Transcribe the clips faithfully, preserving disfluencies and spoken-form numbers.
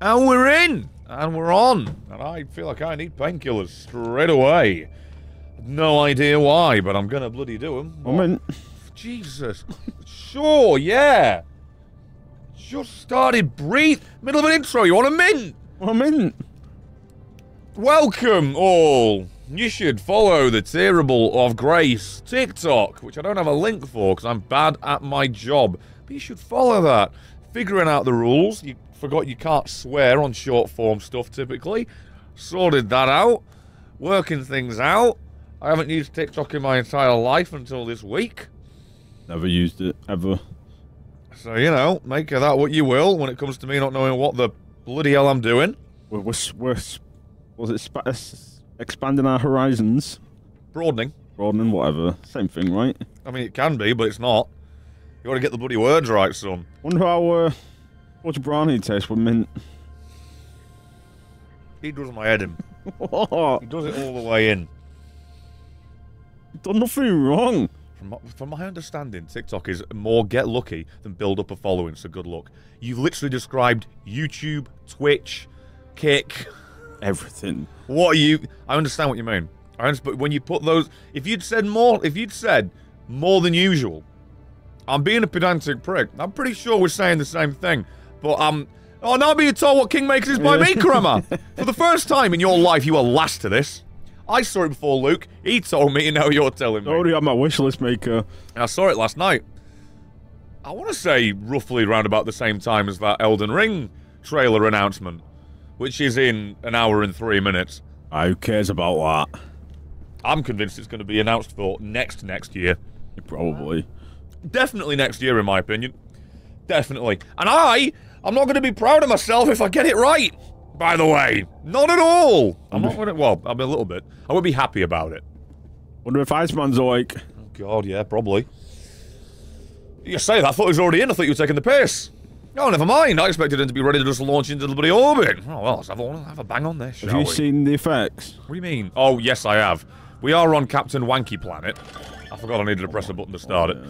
And we're in! And we're on! And I feel like I need painkillers straight away. No idea why, but I'm gonna bloody do them. I mean... Jesus. Sure, yeah! Just started breathe. Middle of an intro, you want a mint? A mint? Welcome, all. You should follow the Terrible of Grace TikTok, which I don't have a link for because I'm bad at my job. But you should follow that. Figuring out the rules. You forgot you can't swear on short form stuff typically. Sorted that out. Working things out. I haven't used TikTok in my entire life until this week. Never used it, ever. So, you know, make of that what you will when it comes to me not knowing what the bloody hell I'm doing. We're, we're, we're was it sp expanding our horizons? Broadening. Broadening, whatever. Same thing, right? I mean, it can be, but it's not. You got to get the bloody words right, son. Wonder how uh, George Brownie tastes with mint. He does my head in. What? He does it all the way in. You've done nothing wrong. From my, from my understanding, TikTok is more get lucky than build up a following, so good luck. You've literally described YouTube, Twitch, Kick. Everything. What are you... I understand what you mean. I understand, but when you put those... If you'd said more... If you'd said more than usual, I'm being a pedantic prick. I'm pretty sure we're saying the same thing, but I'm... Oh, now I'm being told what Kingmaker is by me, Karama! For the first time in your life, you were last to this. I saw it before Luke. He told me, and now you're telling me. I already had my wish list maker. And I saw it last night. I want to say roughly round about the same time as that Elden Ring trailer announcement, which is in an hour and three minutes. Who cares about that? I'm convinced it's going to be announced for next next year. Probably. Definitely next year, in my opinion. Definitely. And I, I'm not going to be proud of myself if I get it right. By the way, not at all. I'm not gonna. Well, I'll be a little bit. I would be happy about it. Wonder if Iceman's awake. Oh God, yeah, probably. You say that? I thought he was already in. I thought you were taking the piss. Oh, never mind. I expected him to be ready to just launch into the bloody orbit. Oh well, let's have a, have a bang on this. Shall have you we? seen the effects? What do you mean? Oh yes, I have. We are on Captain Wanky Planet. I forgot I needed to press a button to start oh, yeah. it.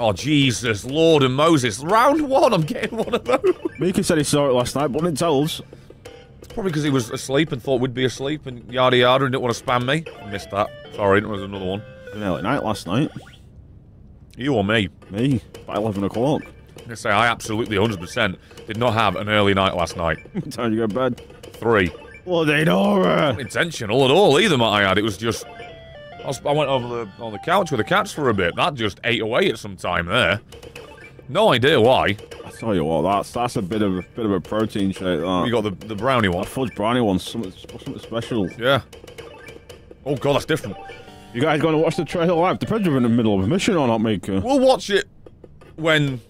Oh, Jesus, Lord and Moses. Round one, I'm getting one of those. Mika said he saw it last night, but didn't tell us. It's probably because he was asleep and thought we'd be asleep and yada yada and didn't want to spam me. Missed that. Sorry, there was another one. Been out at night last night. You or me? Me, by eleven o'clock. I'm going to say I absolutely one hundred percent did not have an early night last night. What time did you go to bed? Three. Bloody Nora! Not intentional at all either, might I add. It was just... I went over the, on the couch with the cats for a bit. That just ate away at some time there. No idea why. I tell you what, that's that's a bit of a bit of a protein shake. That you got the the brownie one. That fudge brownie one, something, something special. Yeah. Oh God, that's different. You guys going to watch the trailer live? Depends if we're in the middle of a mission or not, Mika. We'll watch it when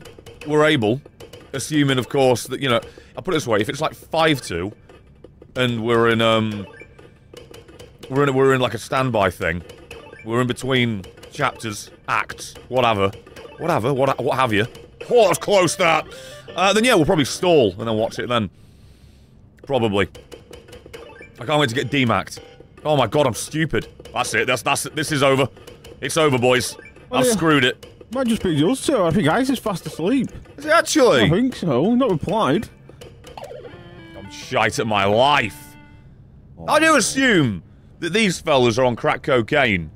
we're able, assuming, of course, that you know. I'll put it this way: if it's like five two, and we're in um, we're in we're in like a standby thing. We're in between chapters, acts, whatever, whatever, what, what have you. Oh, that's close, that! Uh, then yeah, we'll probably stall and then watch it then. Probably. I can't wait to get D-macked. Oh my God, I'm stupid. That's it, that's, that's, this is over. It's over, boys. Well, I've yeah. screwed it. Might just be yours too, I think Ice is fast asleep. Is he actually? I think so, not replied. I'm shite at my life. Oh. I do assume that these fellas are on crack cocaine.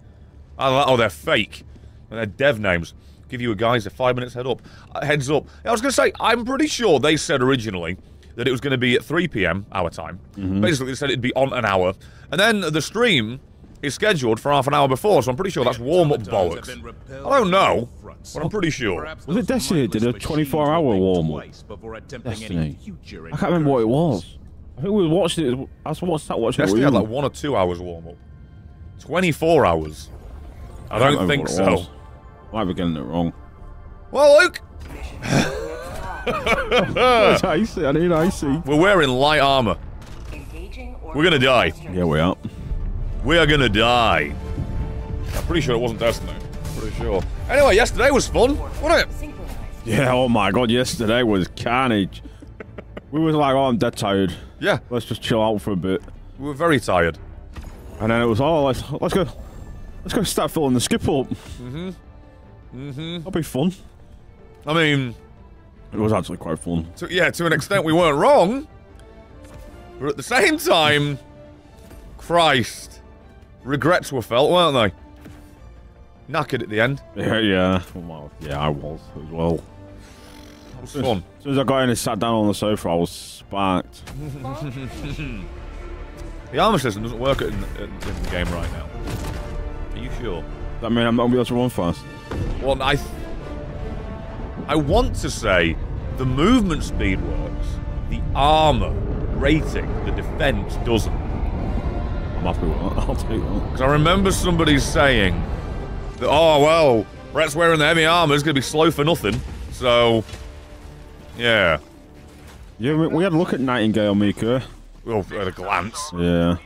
Oh, they're fake. They're dev names. Give you guys a five minutes head up. Uh, heads up. I was going to say, I'm pretty sure they said originally that it was going to be at three p m our time. Mm-hmm. Basically, they said it'd be on an hour. And then the stream is scheduled for half an hour before, so I'm pretty sure that's warm-up bollocks. I don't know, but I'm pretty sure. Was it Destiny did a twenty-four hour warm-up? Destiny. I can't remember what it was. I think we watched it. I was watching it. Destiny had like one or two hours warm-up. twenty-four hours. I don't, I don't think so. Why are we getting it wrong? Well, Luke! It's icy, I need icy. We're wearing light armor. We're gonna die. Yeah, we are. We are gonna die. I'm pretty sure it wasn't Destiny. Pretty sure. Anyway, yesterday was fun, wasn't it? Yeah, oh my God, yesterday was carnage. We were like, oh, I'm dead tired. Yeah. Let's just chill out for a bit. We were very tired. And then it was, oh, let's, let's go. Let's go start filling the skip up. Mm-hmm. Mm-hmm. That'll be fun. I mean, It was actually quite fun. So yeah, to an extent we weren't wrong. But at the same time, Christ. Regrets were felt, weren't they? Knackered at the end. Yeah, yeah. Well, yeah, I was as well. That was as fun. As soon as I got in and sat down on the sofa, I was sparked. The armor system doesn't work in, in, in the game right now. Are you sure? That mean I'm not gonna be able to run fast. Well, I, I want to say the movement speed works, the armor rating, the defense doesn't. I'm happy with that. I'll take that. Because I remember somebody saying that, oh well, Brett's wearing the heavy armor is gonna be slow for nothing. So, yeah. Yeah, we, we had a look at Nightingale, Mika. Well, at a glance. Yeah.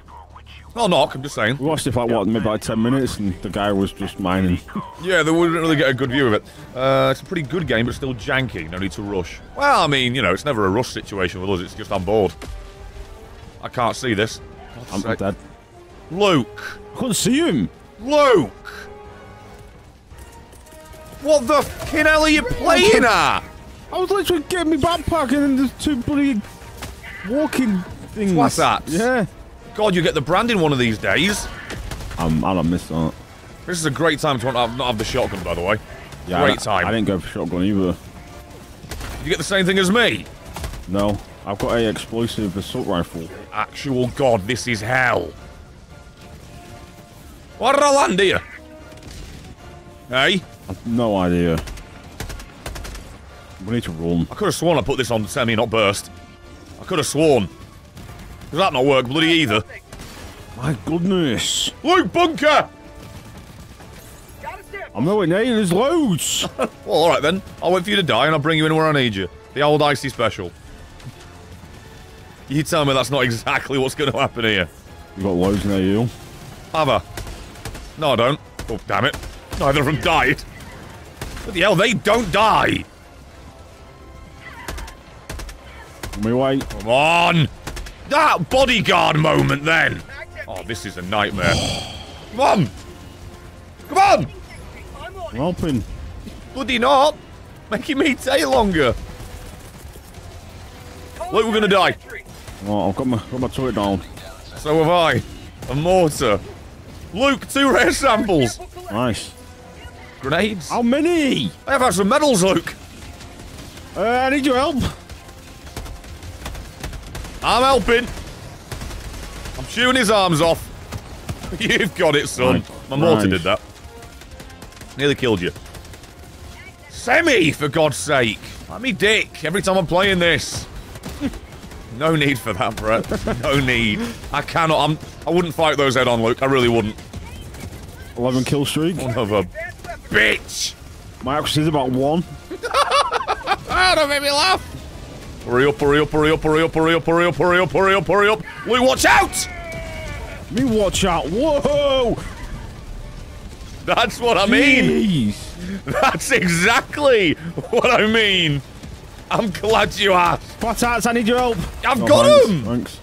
Not knock, I'm just saying. We watched it for like, what, maybe like ten minutes, and the guy was just mining. Yeah, they wouldn't really get a good view of it. Uh, it's a pretty good game, but still janky. No need to rush. Well, I mean, you know, it's never a rush situation with us. It's just I'm bored. I can't see this. I'm sake. Dead. Luke! I couldn't see him! Luke! What the fucking hell are you playing at? I was literally getting my backpack, and then there's two bloody walking things. What's that? Yeah. God, you get the branding one of these days. Um, I don't miss that. This is a great time to not have, not have the shotgun, by the way. Yeah, great I, time. I didn't go for shotgun either. Did you get the same thing as me? No, I've got a explosive assault rifle. Actual God, this is hell. Where did I land here? Hey? I've no idea. We need to run. I could have sworn I put this on semi, not burst. I could have sworn. Does that not work bloody either? My goodness. Luke, bunker! I'm nowhere near you, there's loads! Well, alright then. I'll wait for you to die and I'll bring you in where I need you. The old icy special. You tell me that's not exactly what's going to happen here. You got loads near you. Have I? No, I don't. Oh, damn it. Neither of them died. What the hell? They don't die! Let me wait. Come on! That bodyguard moment then! Oh, this is a nightmare. Come on! Come on! I'm helping. Bloody not! Making me take longer. Look, we're gonna die. Oh, I've got my, got my turret down. So have I. A mortar. Luke, two rare samples. Nice. Grenades. How many? I have had some medals, Luke. Uh, I need your help. I'm helping. I'm chewing his arms off. You've got it, son. Nice. My mortar nice. Did that. Nearly killed you. Semi, for God's sake. I'm me dick every time I'm playing this. No need for that, Brett. No need. I cannot. I'm, I wouldn't fight those head on, Luke. I really wouldn't. eleven kill streak. One of a bitch. My axe is about one. Oh, don't make me laugh. Hurry up, hurry up, hurry up, hurry up, hurry up, hurry up, hurry up, hurry up, hurry up. We watch out! Me watch out, whoa! That's what I mean! Jeez. That's exactly what I mean! I'm glad you are! Patats, I need your help! I've oh, got thanks. him! Thanks.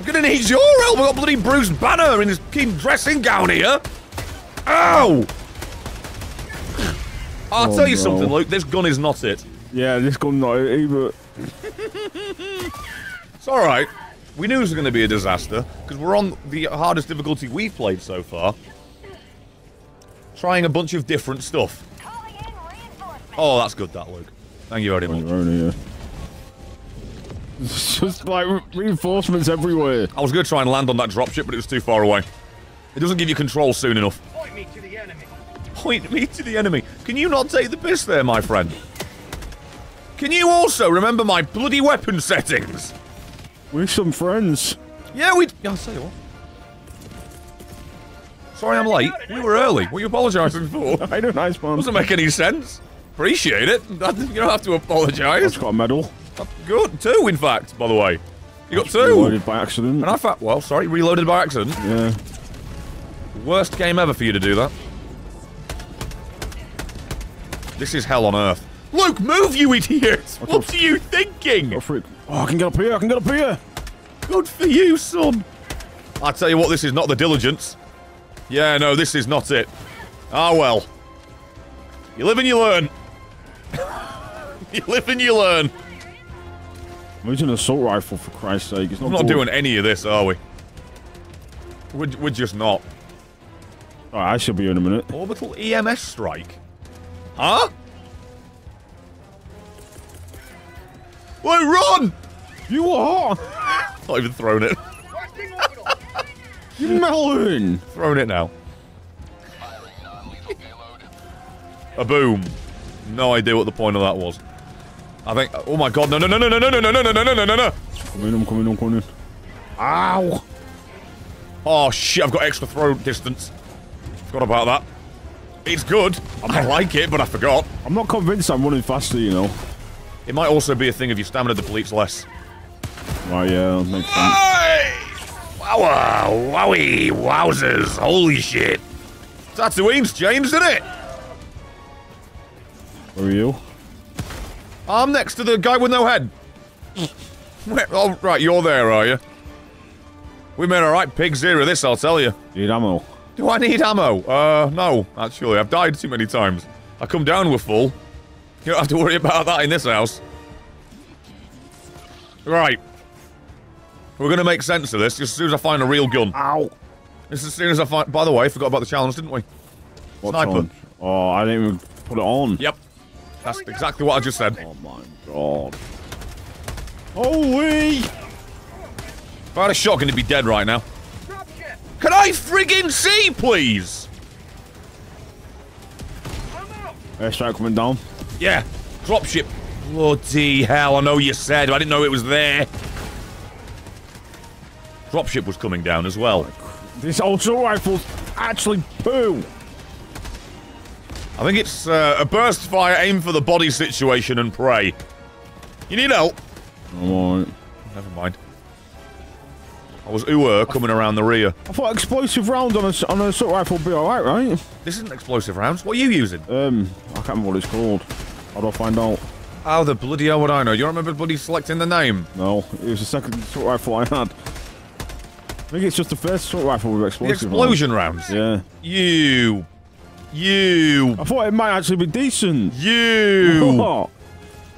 I'm gonna need your help! I've got bloody Bruce Banner in his king dressing gown here! Ow! Oh, I'll tell no. you something, Luke, this gun is not it. Yeah, this gun not it either. It's alright. We knew it was going to be a disaster, because we're on the hardest difficulty we've played so far. Trying a bunch of different stuff. Oh, that's good, that, Luke. Thank you very much. Irony, yeah. It's just, like, re reinforcements everywhere. I was going to try and land on that dropship, but it was too far away. It doesn't give you control soon enough. Point me to the enemy. Point me to the enemy. Can you not take the piss there, my friend? Can you also remember my bloody weapon settings? We're some friends. Yeah, we... Yeah, I'll tell you what. Sorry I'm late. We were early. What are you apologising for? I don't know, nice man. Doesn't make any sense. Appreciate it. You don't have to apologise. I've got a medal. Good. Two, in fact, by the way. You got two. Reloaded by accident. And I fa- Well, sorry, reloaded by accident. Yeah. Worst game ever for you to do that. This is hell on earth. Luke, move, you idiots! What are you thinking? Oh, I can get up here, I can get up here! Good for you, son! I tell you what, this is not the diligence. Yeah, no, this is not it. Ah, well. You live and you learn. You live and you learn. I'm using an assault rifle, for Christ's sake. It's not We're not doing any of this, are we? We're, we're just not. Alright, I shall be in a minute. Orbital E M S strike? Huh? Wait, run! You are! Not even thrown it. You melon! Thrown it now. A boom. No idea what the point of that was. I think. Oh my god! No! No! No! No! No! No! No! No! No! No! No! No! No! Come in! I'm coming! I'm coming! Ow! Oh shit! I've got extra throw distance. Forgot about that. It's good. I like it, but I forgot. I'm not convinced I'm running faster, you know. It might also be a thing if your stamina depletes less. Right? Yeah, that makes sense. Wow! Wowie! Wowzers! Holy shit! Tatooine's James, isn't it? Where are you? I'm next to the guy with no head. Where, oh, right, you're there, are you? We made alright pig zero this, I'll tell you. Need ammo. Do I need ammo? Uh, no, actually. I've died too many times. I come down with full. You don't have to worry about that in this house. Right. We're gonna make sense of this just as soon as I find a real gun. Ow. Just as soon as I find... By the way, I forgot about the challenge, didn't we? What Sniper. Challenge? Oh, I didn't even put it on. Yep. That's exactly what I just said. Oh my god. Holy! If I had a shotgun, he'd be dead right now. Can I friggin' see, please? Airstrike coming down. Yeah. Dropship. Bloody hell, I know you said, but I didn't know it was there. Dropship was coming down as well. This assault rifle's actually poo. I think it's uh, a burst fire, aim for the body situation, and pray. You need help. Alright. Never mind. I was ooh coming around the rear. I thought explosive round on a, on a assault rifle would be alright, right? This isn't explosive rounds. What are you using? Um, I can't remember what it's called. How do I find out? How the bloody hell would I know? You don't remember bloody selecting the name? No, it was the second assault rifle I had. I think it's just the first assault rifle with explosive the explosion rounds. rounds? Yeah. You... You! I thought it might actually be decent. You! What?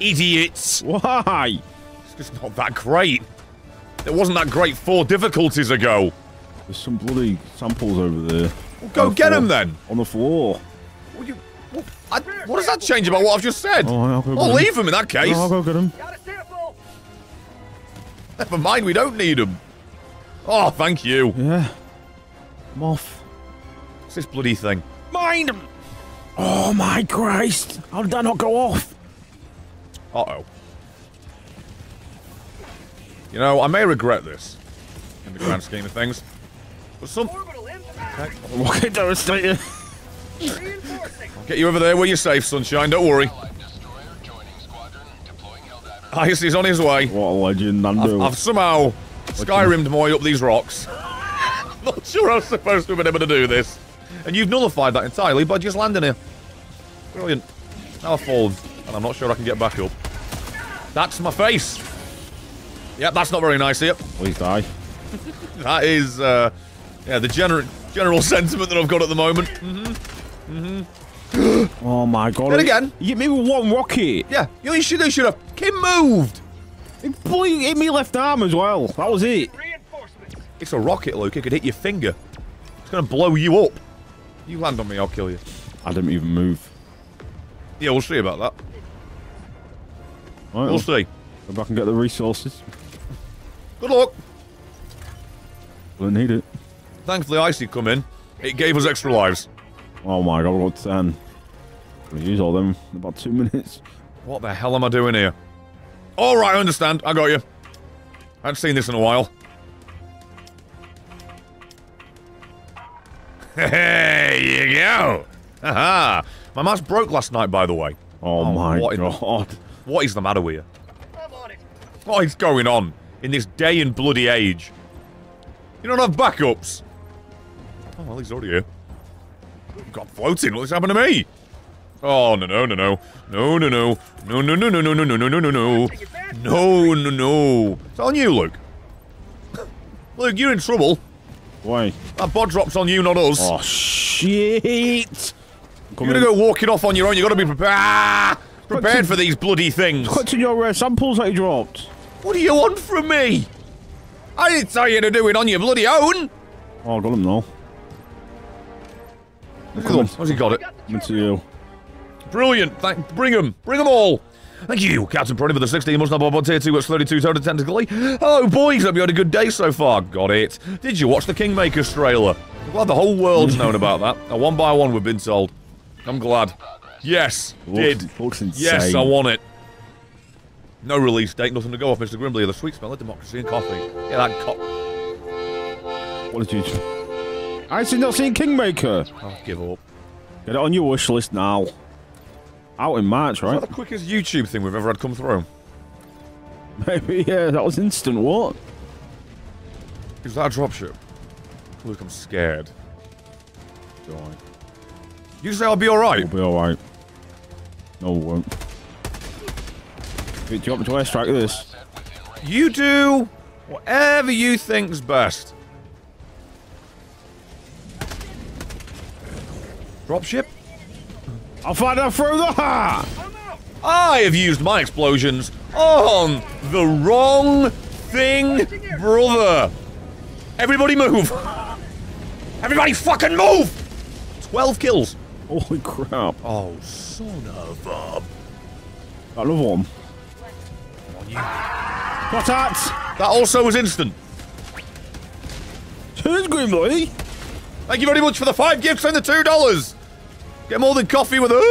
Idiots! Why? It's just not that great. It wasn't that great four difficulties ago. There's some bloody samples over there. Well, go get them then! On the floor. What, you, what, I, what does that change about what I've just said? Oh, I'll, I'll leave them in that case. No, I'll go get them. Never mind, we don't need them. Oh, thank you. Yeah. I'm off. What's this bloody thing? Mind! Oh my Christ! How did that not go off? Uh-oh. You know, I may regret this in the grand scheme of things, but some... Okay, devastator. I'll get you over there where you're safe, sunshine, don't worry. Ice is on his way. What a legend, I've, I've somehow Skyrimmed my way up these rocks. Not sure I was supposed to have been able to do this. And you've nullified that entirely by just landing here. Brilliant. Now I've fallen, and I'm not sure I can get back up. That's my face. Yep, that's not very nice here. Please die. That is, uh, yeah, the gener general sentiment that I've got at the moment. Mm-hmm. Mm-hmm. Oh my god. Then again. You hit me with one rocket. Yeah, you know you should have, should have. Kim moved. It blew, hit me left arm as well. That was it. It's a rocket, Luke. It could hit your finger. It's going to blow you up. You land on me, I'll kill you. I didn't even move. Yeah, we'll see about that. Right, we'll see. Go back and get the resources. Good luck. Don't need it. Thankfully, Icy come in. It gave us extra lives. Oh my god, we've got ten. Gonna use all them in about two minutes. What the hell am I doing here? All right, I understand. I got you. I haven't seen this in a while. Hey, you go! Haha! My mouse broke last night, by the way. Oh, oh my what god. Is, what is the matter with you? I'm on it. What is going on in this day and bloody age? You don't have backups. Oh, well, he's already here. God, floating. What's happened to me? Oh, no, no, no, no. No, no, no. No, no, no, no, no, no, no, no, no, no, no. No, no, no. It's on you, Luke. Luke, you're in trouble. Why? That bod drop's on you, not us. Oh, shit! You're gonna go walking off on your own, you gotta be prepared. Ah! Prepared for these bloody things. Cut to your uh, samples that you dropped. What do you want from me? I didn't tell you to do it on your bloody own. Oh, I got him though. Come on, how's he got it? Coming to you. Brilliant. Thank, bring them. Bring them all. Thank you, Captain Prony, for the sixteen months, number one, tier two, which thirty-two total tentacly. Hello, boys. Hope you had a good day so far. Got it. Did you watch the Kingmaker's trailer? I'm glad the whole world's known about that. Now, one by one, we've been told. I'm glad. Yes, looks, did. Looks yes, I want it. No release date, nothing to go off, Mister Grimbley. The sweet smell of democracy and coffee. Yeah, that cop. What did you do? I still not seen Kingmaker. I'll give up. Get it on your wish list now. Out in March, right? Is that the quickest YouTube thing we've ever had come through? Maybe, yeah, that was instant, what? Is that a dropship? Look, I'm scared. Join. You say I'll be alright? I'll be alright. No, I won't. Do you want me to airstrike this? You do whatever you think's best. Dropship? I'll find out through the heart! I have used my explosions on the wrong thing, brother! Everybody move! Everybody fucking move! twelve kills! Holy crap. Oh, son of a... I love one. Come on, you... Got that! That also was instant. Cheers, Grimley! Thank you very much for the five gifts and the two dollars! Get more than coffee with a.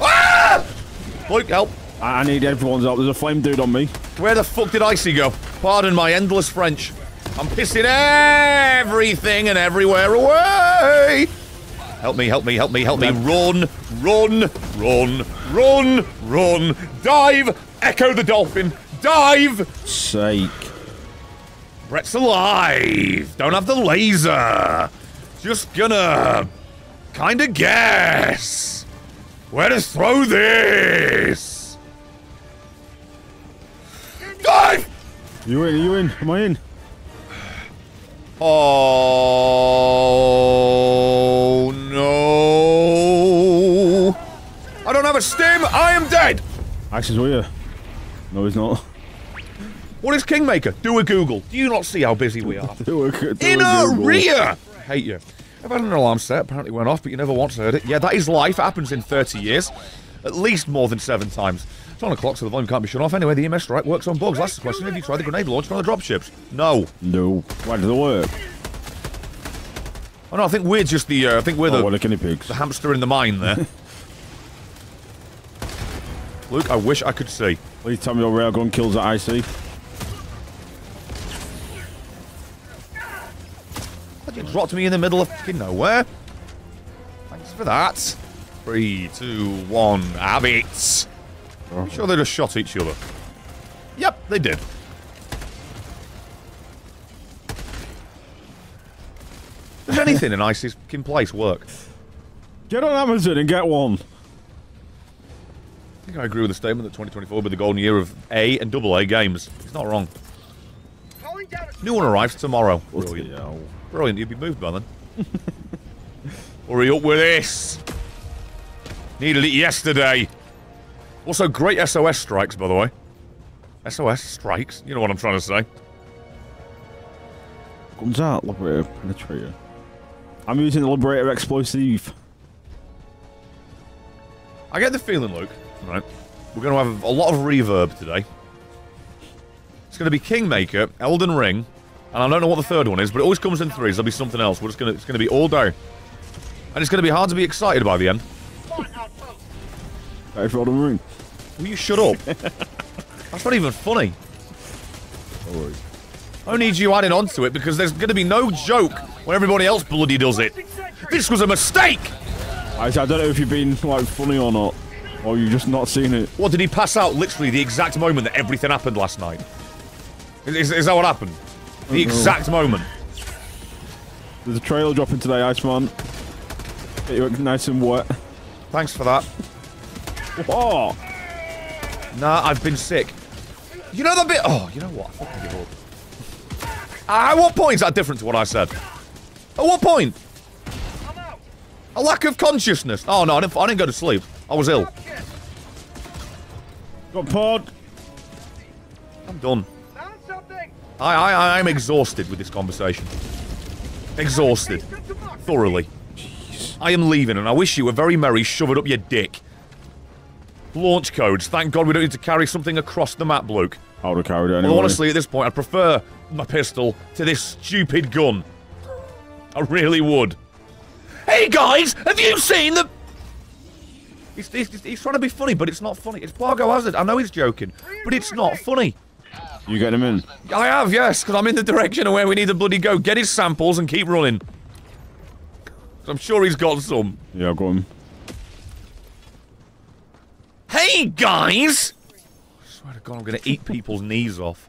Ah! Luke, help. I need everyone's help. There's a flame dude on me. Where the fuck did Icy go? Pardon my endless French. I'm pissing everything and everywhere away. Help me, help me, help me, help me. Run, run, run, run, run. Dive. Echo the dolphin. Dive. Sake. Brett's alive. Don't have the laser. Just gonna. Kinda guess where to throw this. Dive! You in? Are you in? Am I in? Oh no! I don't have a stim. I am dead. Ice is weird. No, he's not. What is Kingmaker? Do a Google. Do you not see how busy we are? do a, do in a, a rear. I hate you. I've had an alarm set, apparently went off, but you never once heard it. Yeah, that is life. It happens in thirty years. At least more than seven times. It's on a clock, so the volume can't be shut off. Anyway, the E M S strike works on bugs. That's the question. Have you tried the grenade launch on the dropships? No. No. Why does it work? Oh, no, I think we're just the, uh, I think we're oh, the, the guinea pigs. The hamster in the mine there. Luke, I wish I could see. Please tell me your railgun kills at I C. You dropped me in the middle of fucking nowhere. Thanks for that. Three, two, one, have it. I'm sure they just shot each other. Yep, they did. Does anything in ICE's fucking place work? Get on Amazon and get one. I think I agree with the statement that twenty twenty-four will be the golden year of A and double A games. It's not wrong. New one arrives tomorrow. Brilliant. Brilliant, you'd be moved by then. Hurry up with this! Needed it yesterday! Also, great S O S strikes, by the way. S O S strikes? You know what I'm trying to say. Comes out, Liberator Penetrator. I'm using the Liberator Explosive. I get the feeling, Luke. Right. We're going to have a lot of reverb today. It's going to be Kingmaker, Elden Ring, and I don't know what the third one is, but it always comes in threes. There'll be something else. We're just gonna, it's going to be all day. And it's going to be hard to be excited by the end. Hey, for Elden Ring. Will you shut up? That's not even funny. Don't worry. I need you adding on to it, because there's going to be no joke when everybody else bloody does it. This was a mistake! I don't know if you've been, like, funny or not, or you've just not seen it. What, did he pass out literally the exact moment that everything happened last night? Is, is that what happened? The exact moment. There's a trail dropping today, Iceman. Get you nice and wet. Thanks for that. Oh! Nah, I've been sick. You know that bit? Oh, you know what? I fucking give up. At what point is that different to what I said? At what point? A lack of consciousness. Oh no, I didn't, I didn't go to sleep. I was ill. Got pod. I'm done. I, I, I'm exhausted with this conversation. Exhausted. Thoroughly. Jeez. I am leaving, and I wish you were very merry. Shove it up your dick. Launch codes. Thank God we don't need to carry something across the map, Luke. I would have carried it anyway. Well, honestly, at this point, I'd prefer my pistol to this stupid gun. I really would. Hey, guys! Have you seen the... He's, he's, he's trying to be funny, but it's not funny. It's Bargo Hazard. I know he's joking, but it's not funny. You get him in? I have, yes, because I'm in the direction of where we need to bloody go. Get his samples and keep running. I'm sure he's got some. Yeah, I've got him. Hey, guys! I swear to God, I'm going to eat people's knees off.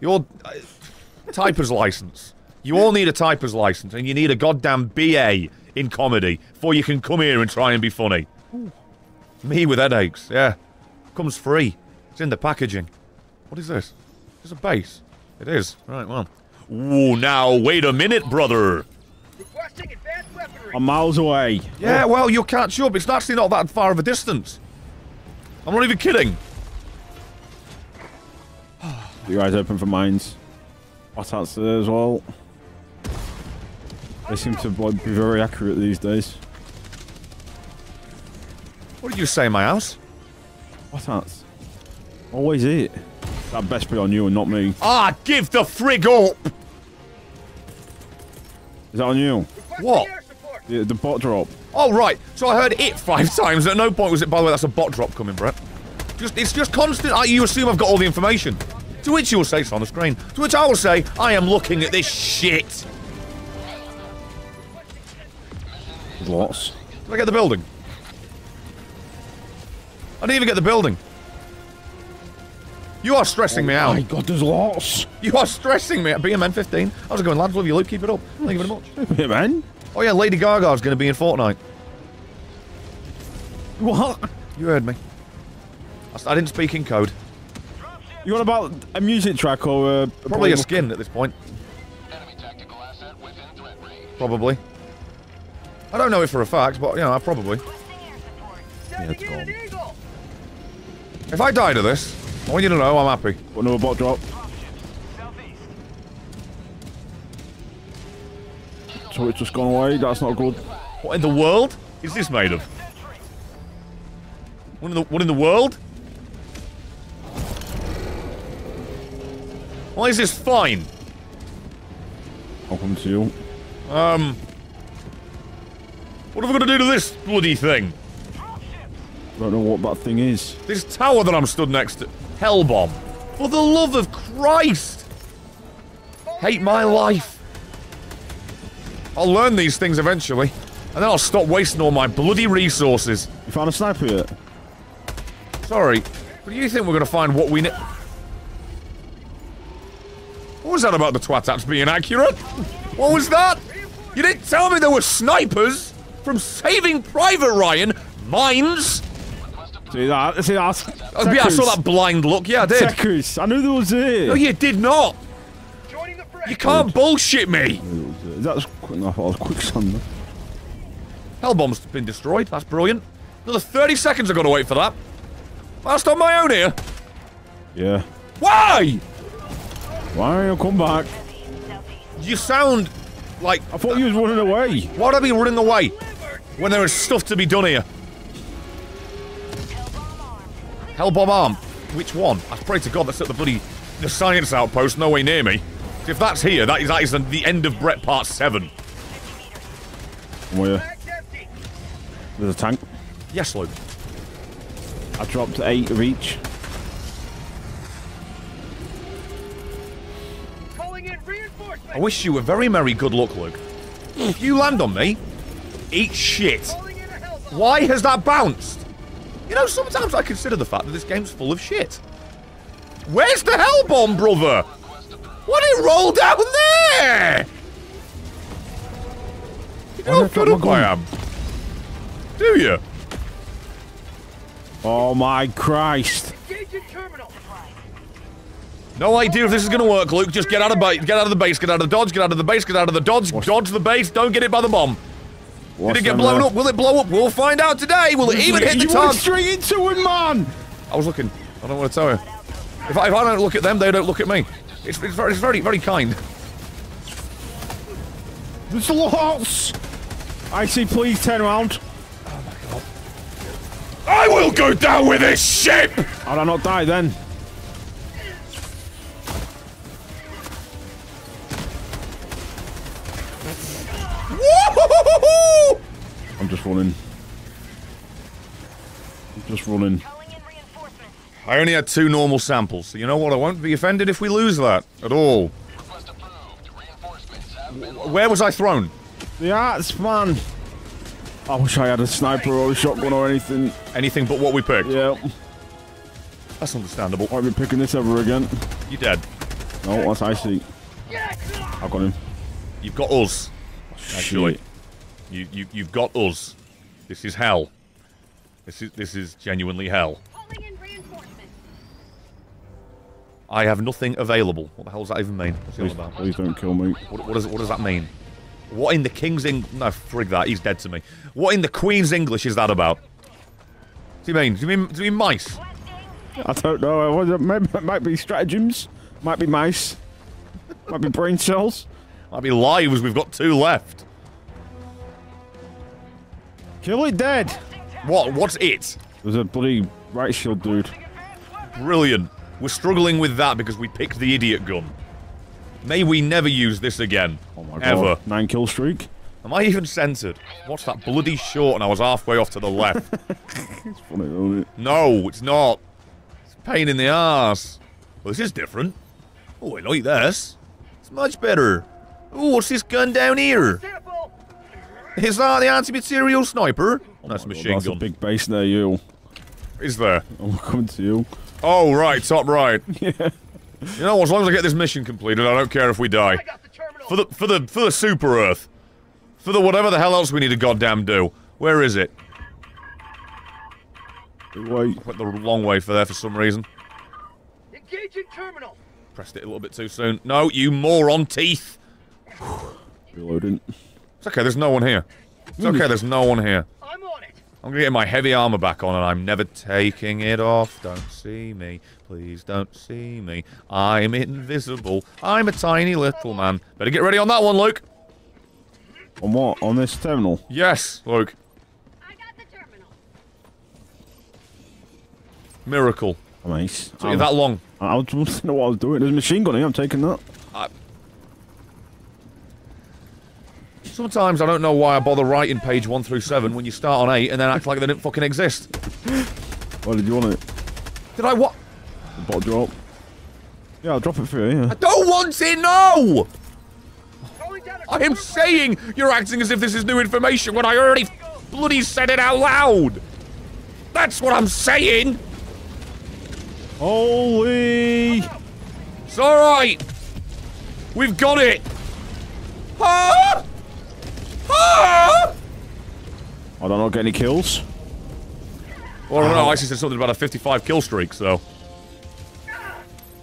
Your uh, typer's license. You all need a typer's license, and you need a goddamn B A in comedy before you can come here and try and be funny. Ooh. Me with headaches, yeah. Comes free. It's in the packaging. What is this? Is this a base? It is. Right, well. Ooh, now, wait a minute, brother. Requesting advanced weaponry. I'm miles away. Yeah, well, you'll catch up. It's actually not that far of a distance. I'm not even kidding. Your eyes open for mines. What's out there as well? They seem to like, be very accurate these days. What did you say, my house? What's out? Always it. That best be on you and not me. Ah, give the frig up! Is that on you? What? The, the bot drop. Oh, right. So I heard it five times. At no point was it, by the way, that's a bot drop coming, Brett. Just, it's just constant. I, you assume I've got all the information. To which you will say it's on the screen. To which I will say, I am looking at this shit. There's lots. Did I get the building? I didn't even get the building. You are stressing oh me out. Oh my God, there's lots. You are stressing me out. B M N fifteen. How's it going, lads? Love you, Luke. Keep it up. Thank you very much. Hey, man. Oh yeah, Lady Gaga's going to be in Fortnite. What? You heard me. I didn't speak in code. You want about a music track or a... Probably a skin at this point. Enemy tactical asset within threat range. Probably. I don't know it for a fact, but, you know, I probably. Yeah, it's gone. If I die to this... I want you to know I'm happy. Got another bot drop. So it's just gone away, that's not good. What in the world is this made of? What in the, what in the world? Why is this fine? I'll come to you. Um... What am I going to do to this bloody thing? I don't know what that thing is. This tower that I'm stood next to... Hell bomb. For the love of Christ! Hate my life. I'll learn these things eventually. And then I'll stop wasting all my bloody resources. You found a sniper yet? Sorry. But do you think we're going to find what we need? What was that about the twat-taps being accurate? What was that? You didn't tell me there were snipers from Saving Private Ryan. Mines? See that? See that? Oh, yeah, I saw that blind look. Yeah, I did. Tekus. I knew there was it. No, you did not. You can't bullshit me. That's quick. I thought I was quicksand. Hellbomb's been destroyed. That's brilliant. Another thirty seconds I've got to wait for that. That's on my own here. Yeah. Why? Why? I'll come back. You sound like... I thought you was running away. Why would I be running away when there is stuff to be done here? Hellbomb arm. Which one? I pray to God that's at the bloody the science outpost, nowhere near me. If that's here, that is that is the end of Brett Part Seven. Where? There's a tank. Yes, Luke. I dropped eight of each. Calling in reinforcements. I wish you were very merry. Good luck, Luke. If you land on me, eat shit. Why has that bounced? You know, sometimes I consider the fact that this game's full of shit. Where's the hell bomb, brother? What did it roll down there? You know how good up I am. Do you? Oh my Christ! No idea if this is going to work, Luke. Just get out of base. Get out of the base. Get out of the dodge. Get out of the base. Get out of the dodge. What's dodge the base. Don't get it by the bomb. Did it get blown up? Will it blow up? We'll find out today. Will it even hit the target? You went straight into it, man! I was looking. I don't want to tell you. If I, if I don't look at them, they don't look at me. It's, it's, very, it's very, very kind. There's a lot! I see, please turn around. Oh my god. I will go down with this ship! I'll not die then. Woo-hoo-hoo-hoo-hoo! I'm just running. I'm just running. I only had two normal samples, so you know what? I won't be offended if we lose that at all. Where was I thrown? The arts, man. I wish I had a sniper or a shotgun or anything. Anything but what we picked? Yeah. That's understandable. I'll be picking this ever again. You dead. No, that's I see. I've got him. You've got us. Actually. You, you, you've got us. This is hell. This is, this is genuinely hell. I have nothing available. What the hell does that even mean? What's please, about? Please don't kill me. What, what, does, what does that mean? What in the King's English? No, frig that. He's dead to me. What in the Queen's English is that about? What do you mean? Do you mean, do you mean mice? I don't know. It might be stratagems. Might be mice. Might be brain cells. Might be lives. We've got two left. Kill it dead. What? What's it? There's a bloody right shield dude. Brilliant. We're struggling with that because we picked the idiot gun. May we never use this again. Oh my god. Ever. Nine kill streak. Am I even censored? What's that bloody short and I was halfway off to the left. It's funny, isn't it? No, it's not. It's a pain in the arse. Well, this is different. Oh, I like this. It's much better. Oh, what's this gun down here? Is that the anti-material sniper? Oh that's a machine god, that's gun. A big base there, you. Is there? I'm coming to you. Oh, right, top right. Yeah. You know what, as long as I get this mission completed, I don't care if we die. For the- for the- for the super Earth. For the whatever the hell else we need to goddamn do. Where is it? Wait. I went the long way for there for some reason. Engaging terminal. Pressed it a little bit too soon. No, you moron teeth! Reloading. It's okay, there's no one here. It's okay, there's no one here. I'm on it. I'm gonna get my heavy armor back on and I'm never taking it off. Don't see me. Please don't see me. I'm invisible. I'm a tiny little man. Better get ready on that one, Luke. On what? On this terminal? Yes, Luke. I got the terminal. Miracle. Nice. Took you that long. I don't know what I was doing. There's a machine gun here. I'm taking that. I... Sometimes I don't know why I bother writing page one through seven when you start on eight and then act like they didn't fucking exist. Why did you want it? Did I what? The bottle drop. Yeah, I'll drop it for you, yeah. I don't want it, no! I am saying you're acting as if this is new information when I already bloody said it out loud! That's what I'm saying! Holy! It's alright! We've got it! Huh? Ah! I don't know, get any kills? Well, I don't know, I actually said something about a fifty-five kill streak, so...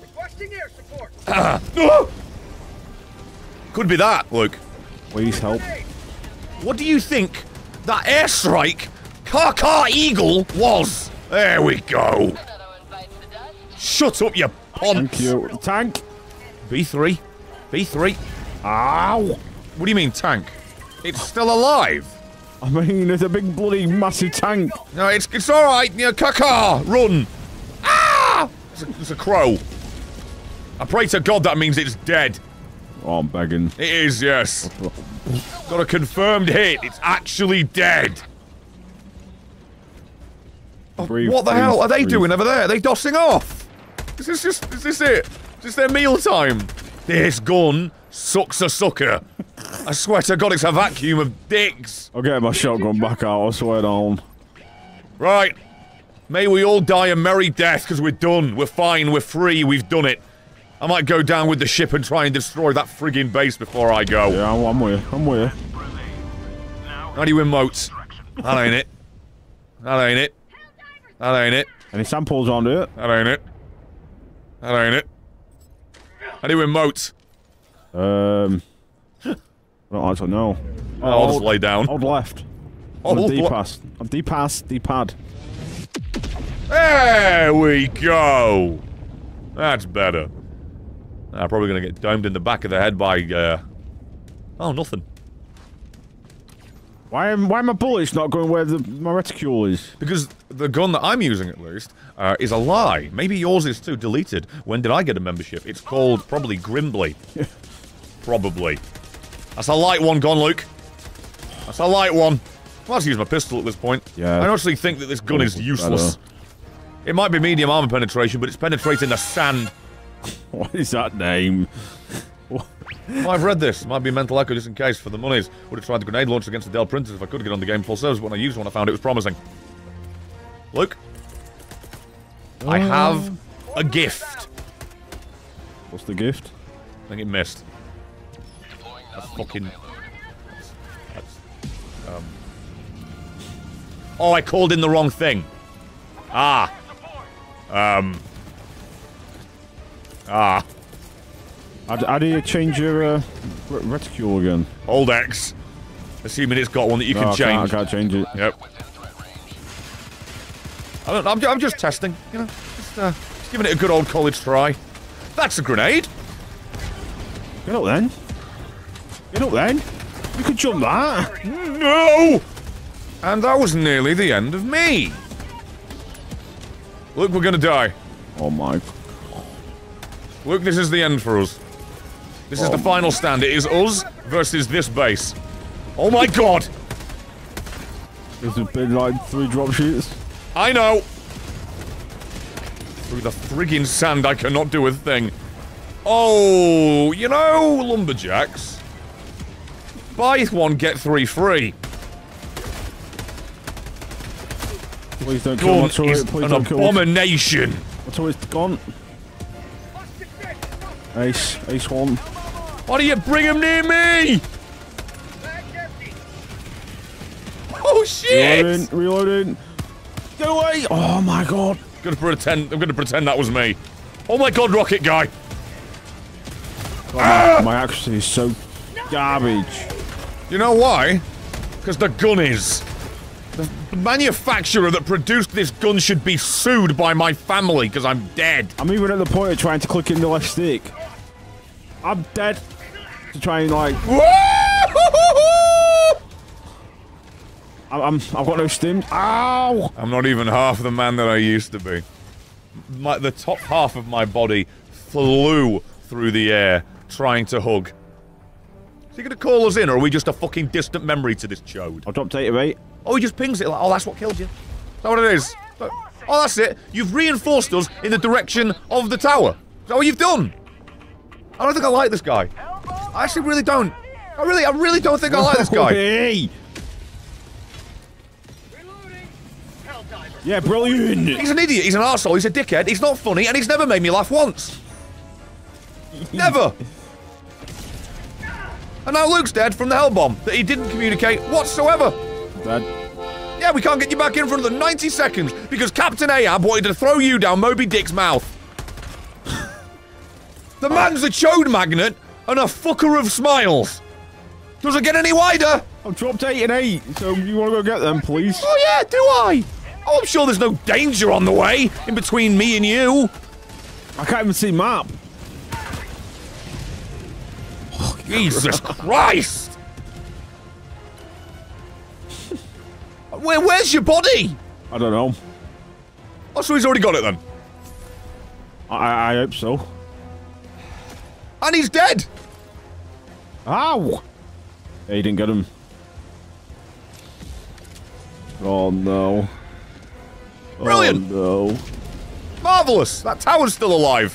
Requesting air support. Ah. Oh! Could be that, Luke. Please help. What do you think that airstrike Car-Car Eagle was? There we go. Shut up, you punk. Thank you. Tank. B three. B three. Ow. What do you mean, tank? It's still alive. I mean, there's a big bloody massive tank. No, it's it's all right. You know, caca, run. Ah! It's a, it's a crow. I pray to God that means it's dead. Oh, I'm begging. It is, yes. Got a confirmed hit. It's actually dead. Oh, breathe, what the breathe, hell are they breathe. doing over there? Are they dossing off? Is this just? Is this it? Is this their meal time? This gun sucks a sucker. I swear to God, it's a vacuum of dicks. I'll get my shotgun back out, I swear to God. Right. May we all die a merry death, because we're done. We're fine, we're free, we've done it. I might go down with the ship and try and destroy that friggin' base before I go. Yeah, I'm, I'm with you, I'm with you. How do you emote? That ain't it. That ain't it. That ain't it. Any samples on it? That ain't it. That ain't it. How do you emote? Um... I don't know. Oh, I'll just lay down. Hold left. Hold I'm D-pass. I'm D-pass, D-pad. There we go! That's better. I'm probably gonna get domed in the back of the head by, uh... oh, nothing. Why am, why are my bullets not going where the, my reticule is? Because the gun that I'm using, at least, uh, is a lie. Maybe yours is too. Deleted. When did I get a membership? It's called probably Grimbley. Probably. That's a light one gone, Luke. That's a light one. I'm about to use my pistol at this point. Yeah. I honestly think that this gun is useless. It might be medium armor penetration, but it's penetrating the sand. What is that name? Well, I've read this. It might be mental echo just in case. For the monies, would have tried the grenade launch against the Dell printers if I could get on the game full service. But when I used one, I found it was promising. Luke, oh. I have a gift. What's the gift? I think it missed. A fucking. That's, um... Oh, I called in the wrong thing. Ah. Um. Ah. How, how do you change your uh, reticule again? Hold X. Assuming it's got one that you no, can I change. Can't, I can't change it. Yep. I don't, I'm, I'm just testing, you know. Just, uh, just giving it a good old college try. That's a grenade. Get up then. Get up then. You could jump that. No! And that was nearly the end of me. Look, we're gonna die. Oh my. Look, this is the end for us. This oh is the final stand. It is us versus this base. Oh my god! This has been like three drop shoots. I know! Through the friggin' sand, I cannot do a thing. Oh, you know, lumberjacks. Buy one, get three free. Please don't kill my turret. Please don't kill my turret. An abomination! My turret's gone. Ace, ace one. Why do you bring him near me? Oh shit! Reloading, reloading. Get away! Oh my god! I'm gonna pretend. I'm gonna pretend that was me. Oh my god, rocket guy! God, ah! My accuracy is so garbage. You know why? Because the gun is. The manufacturer that produced this gun should be sued by my family because I'm dead. I'm even at the point of trying to click in the left stick. I'm dead to try and like. I'm, I'm. I've got no stims. Ow! I'm not even half the man that I used to be. My, the top half of my body flew through the air trying to hug. Is he gonna call us in, or are we just a fucking distant memory to this chode? I dropped eight of eight. Oh, he just pings it like, oh, that's what killed you. Is that what it is? Oh, that's it. You've reinforced us in the direction of the tower. Is that what you've done? I don't think I like this guy. I actually really don't. I really, I really don't think I like this guy. Hey! Yeah, brilliant. He's an idiot. He's an arsehole. He's a dickhead. He's not funny, and he's never made me laugh once. Never. And now Luke's dead from the hell bomb that he didn't communicate whatsoever. Dad. Yeah, we can't get you back in for another ninety seconds because Captain Ahab wanted to throw you down Moby Dick's mouth. The man's a chode magnet and a fucker of smiles. Does it get any wider? I've dropped eight and eight, so you want to go get them, please? Oh yeah, do I? Oh, I'm sure there's no danger on the way in between me and you. I can't even see map. Oh, Jesus Christ! Where, where's your body? I don't know. Oh, so he's already got it then? I, I hope so. And he's dead! Ow! Yeah, he didn't get him. Oh no. Brilliant! Oh no. Marvellous! That tower's still alive.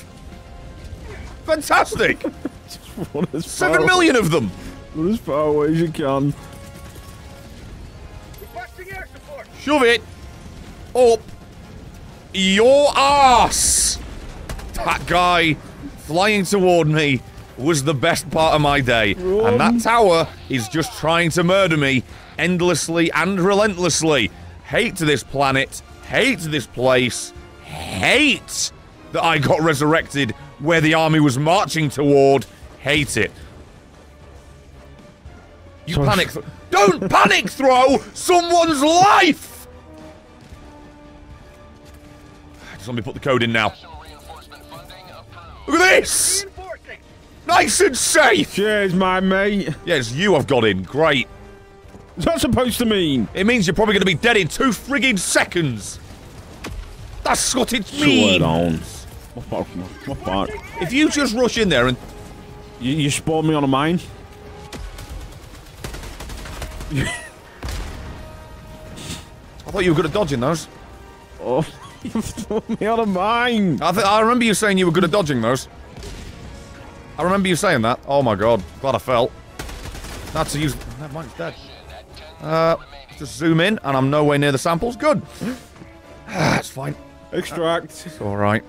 Fantastic! Seven million of them! Run as far away as you can. Shove it up your ass! That guy flying toward me was the best part of my day. Run. And that tower is just trying to murder me endlessly and relentlessly. Hate this planet, hate this place, hate that I got resurrected where the army was marching toward, hate it. You panic th- Don't panic throw someone's life! Somebody put the code in now. Look at this! Nice and safe! Cheers, my mate. Yes, you have got in. Great. What's that supposed to mean? It means you're probably going to be dead in two friggin' seconds. That's what it means. On. What fuck? What fuck? If you just rush in there and... You, you spawned me on a mine. I thought you were good at dodging those. Oh, you threw me on a mine! I, th I remember you saying you were good at dodging those. I remember you saying that. Oh my god, glad I fell. Not to use. Never mind, it's dead. Uh, just zoom in, and I'm nowhere near the samples. Good. That's fine. Extract. It's all right.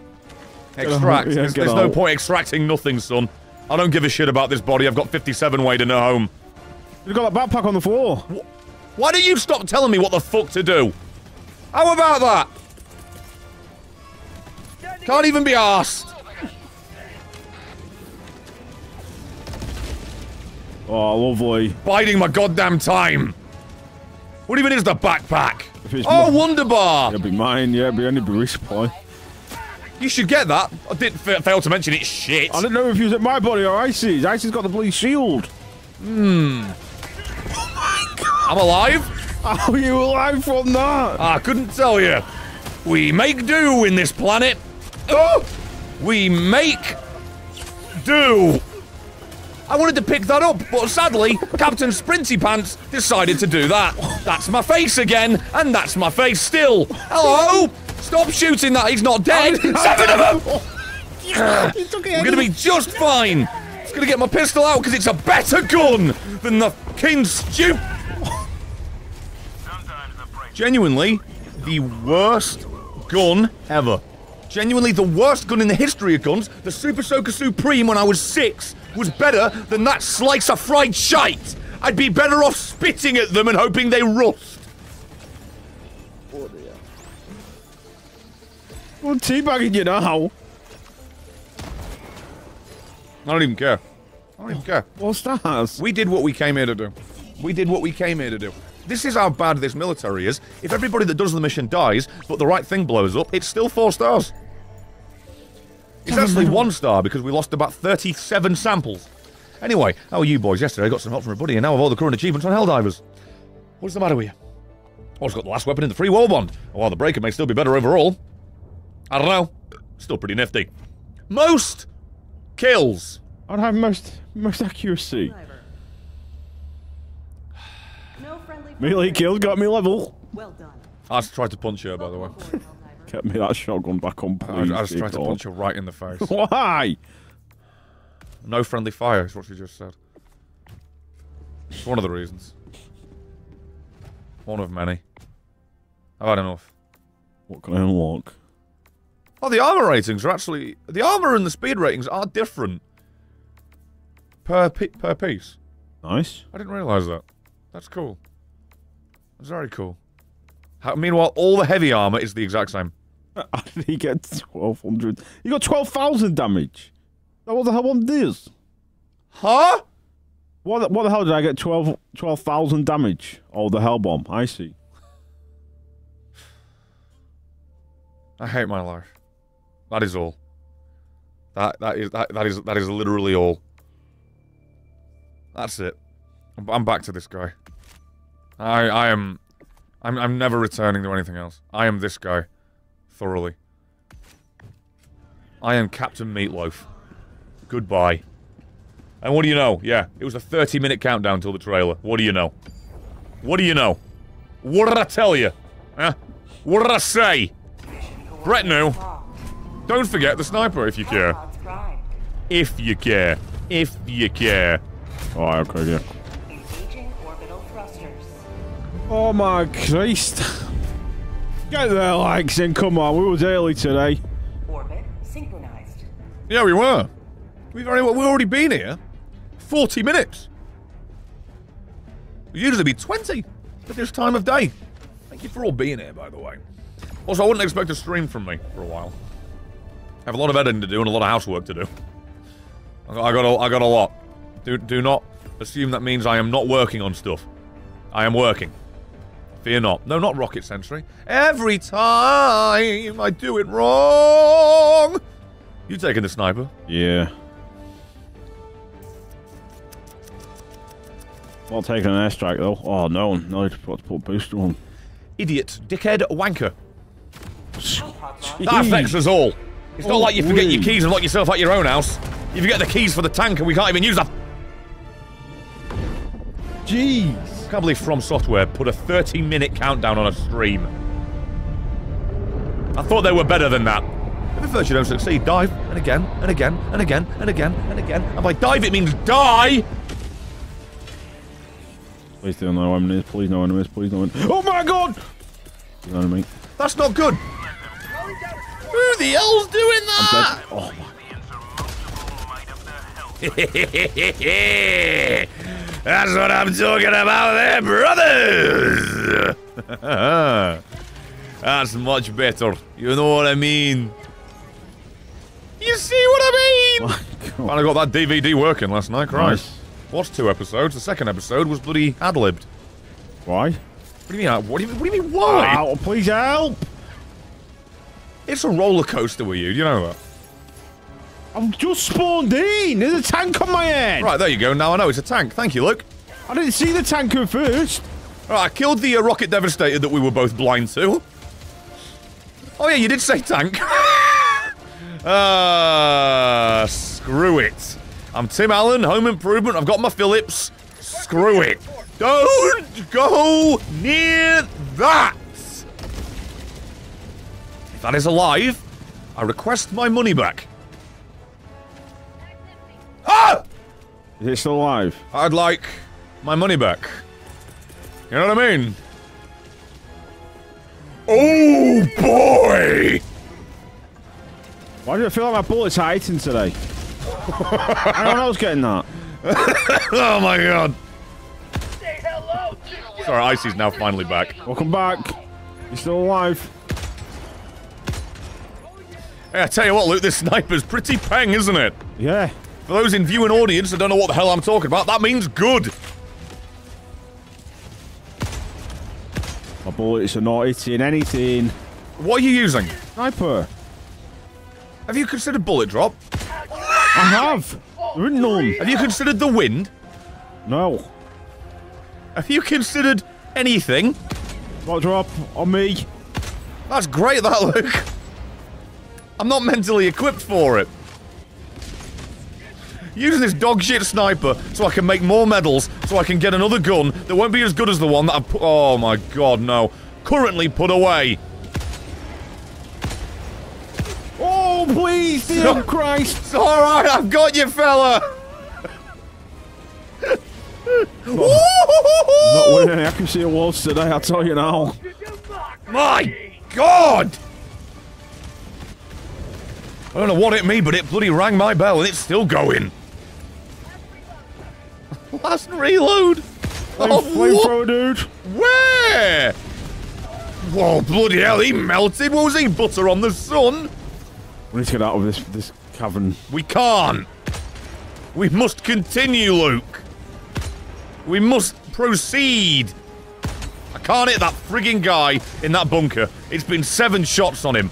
Extract. Yeah, there's there's no point extracting nothing, son. I don't give a shit about this body. I've got fifty-seven way to no home. You've got that backpack on the floor. What? Why do you stop telling me what the fuck to do? How about that? Can't even be arsed. Oh, lovely. Biding my goddamn time. What even is the backpack? Oh, Wonder Bar. It'll be mine, yeah, it'll be only be respawn. You should get that. I didn't fail to mention it's shit. I didn't know if you was at my body or Icy's. Icy's got the blue shield. Hmm. I'm alive? How are you alive from that? I couldn't tell you. We make do in this planet. Oh! We make do. I wanted to pick that up, but sadly, Captain Sprinty Pants decided to do that. That's my face again, and that's my face still. Hello? Stop shooting that. He's not dead. Seven of them! We're going to be just fine. Just going to get my pistol out because it's a better gun than the King Stupid. Genuinely, the worst gun ever. Genuinely, the worst gun in the history of guns. The Super Soaker Supreme when I was six was better than that slice of fried shite. I'd be better off spitting at them and hoping they rust. Oh dear. I'm teabagging you now. I don't even care. I don't even care. What's that? We did what we came here to do. We did what we came here to do. This is how bad this military is. If everybody that does the mission dies, but the right thing blows up, it's still four stars. It's actually one star because we lost about thirty-seven samples. Anyway, how are you boys? Yesterday I got some help from a buddy and now I've all the current achievements on Helldivers. What's the matter with you? Oh, it's got the last weapon in the free war bond. Oh, while the breaker may still be better overall. I don't know. Still pretty nifty. Most kills. I'd have most, most accuracy. Melee kill got me level. Well done. I just tried to punch her, by the way. Get me that shotgun back on, please. I, I just tried to punch her right in the face. Why? No friendly fire is what she just said. It's one of the reasons. One of many. I've had enough. What can I unlock? Oh, the armor ratings are actually... The armor and the speed ratings are different. Per, pi per piece. Nice. I didn't realise that. That's cool. It's very cool. How, meanwhile, all the heavy armor is the exact same. He gets twelve hundred. You got twelve thousand damage. What the hell one this? Huh? What, what the hell did I get twelve thousand damage? Oh, the hell bomb. I see. I hate my life. That is all. That that is that that is that is literally all. That's it. I'm, I'm back to this guy. I, I am... I'm, I'm never returning to anything else. I am this guy. Thoroughly. I am Captain Meatloaf. Goodbye. And what do you know? Yeah, it was a thirty minute countdown till the trailer. What do you know? What do you know? What did I tell you? Huh? What did I say? Brett knew. Don't forget the sniper if you care. If you care. If you care. Alright, okay, yeah. Oh my Christ. Get there, likes, and come on, we was early today. Orbit synchronized. Yeah, we were. We've already, we've already been here. forty minutes. We'd usually be twenty at this time of day. Thank you for all being here, by the way. Also, I wouldn't expect a stream from me for a while. I have a lot of editing to do and a lot of housework to do. I got, I got, a, I got a lot. Do, do not assume that means I am not working on stuff. I am working. Fear not. No, not rocket century. Every time I do it wrong. You taking the sniper? Yeah. Well taking an airstrike though. Oh no, no, I forgot to put a booster on. Idiot, dickhead, wanker. Jeez. That affects us all. It's oh, not like you forget wee. your keys and lock yourself out your own house. You forget the keys for the tank and we can't even use that. Jeez. I can't believe From Software put a thirty minute countdown on a stream. I thought they were better than that. If a virtue don't succeed, dive, and again, and again, and again, and again, and again. And by dive it means die! Please do no enemies, please no enemies, please no enemies. Oh my god! You know what I mean? That's not good! Who the hell's doing that? Oh my. That's what I'm talking about there, brothers! That's much better. You know what I mean? You see what I mean? Oh, and I got that D V D working last night, Christ. Nice. Watched two episodes. The second episode was bloody ad-libbed. Why? What do you mean, what do you, what do you mean why? Oh, please help! It's a roller coaster with you, do you know that? I'm just spawned in! There's a tank on my head! Right, there you go. Now I know it's a tank. Thank you, Luke. I didn't see the tank at first. Alright, I killed the uh, rocket devastator that we were both blind to. Oh yeah, you did say tank. Ah, uh, screw it. I'm Tim Allen, Home Improvement, I've got my Phillips. Screw it. Don't go near that! If that is alive, I request my money back. Ah! Is it still alive? I'd like my money back. You know what I mean? Oh boy! Why do I feel like my bullets are hitting today? I don't know who's getting that. Oh my god! Say hello to Sorry, Icy's now finally back. Welcome back. You're still alive. Hey, I tell you what, Luke, this sniper's pretty peng, isn't it? Yeah. For those in viewing audience that don't know what the hell I'm talking about, that means good. My bullets are not hitting anything. What are you using? Sniper. Have you considered bullet drop? I have. There isn't none. Have you considered the wind? No. Have you considered anything? Bullet drop on me. That's great, that, Luke. I'm not mentally equipped for it. Using this dog shit sniper so I can make more medals, so I can get another gun that won't be as good as the one that I've put. Oh my god, no. Currently put away. Oh, please, dear so Christ. It's alright, I've got you, fella. Not winning any accuracy awards today, I'll tell you now. My god! I don't know what it mean, but it bloody rang my bell and it's still going. Last reload! Flame, oh, flamethrower, dude! Where? Whoa, bloody hell, he melted! What was he, butter on the sun? We need to get out of this, this cavern. We can't! We must continue, Luke! We must proceed! I can't hit that frigging guy in that bunker. It's been seven shots on him.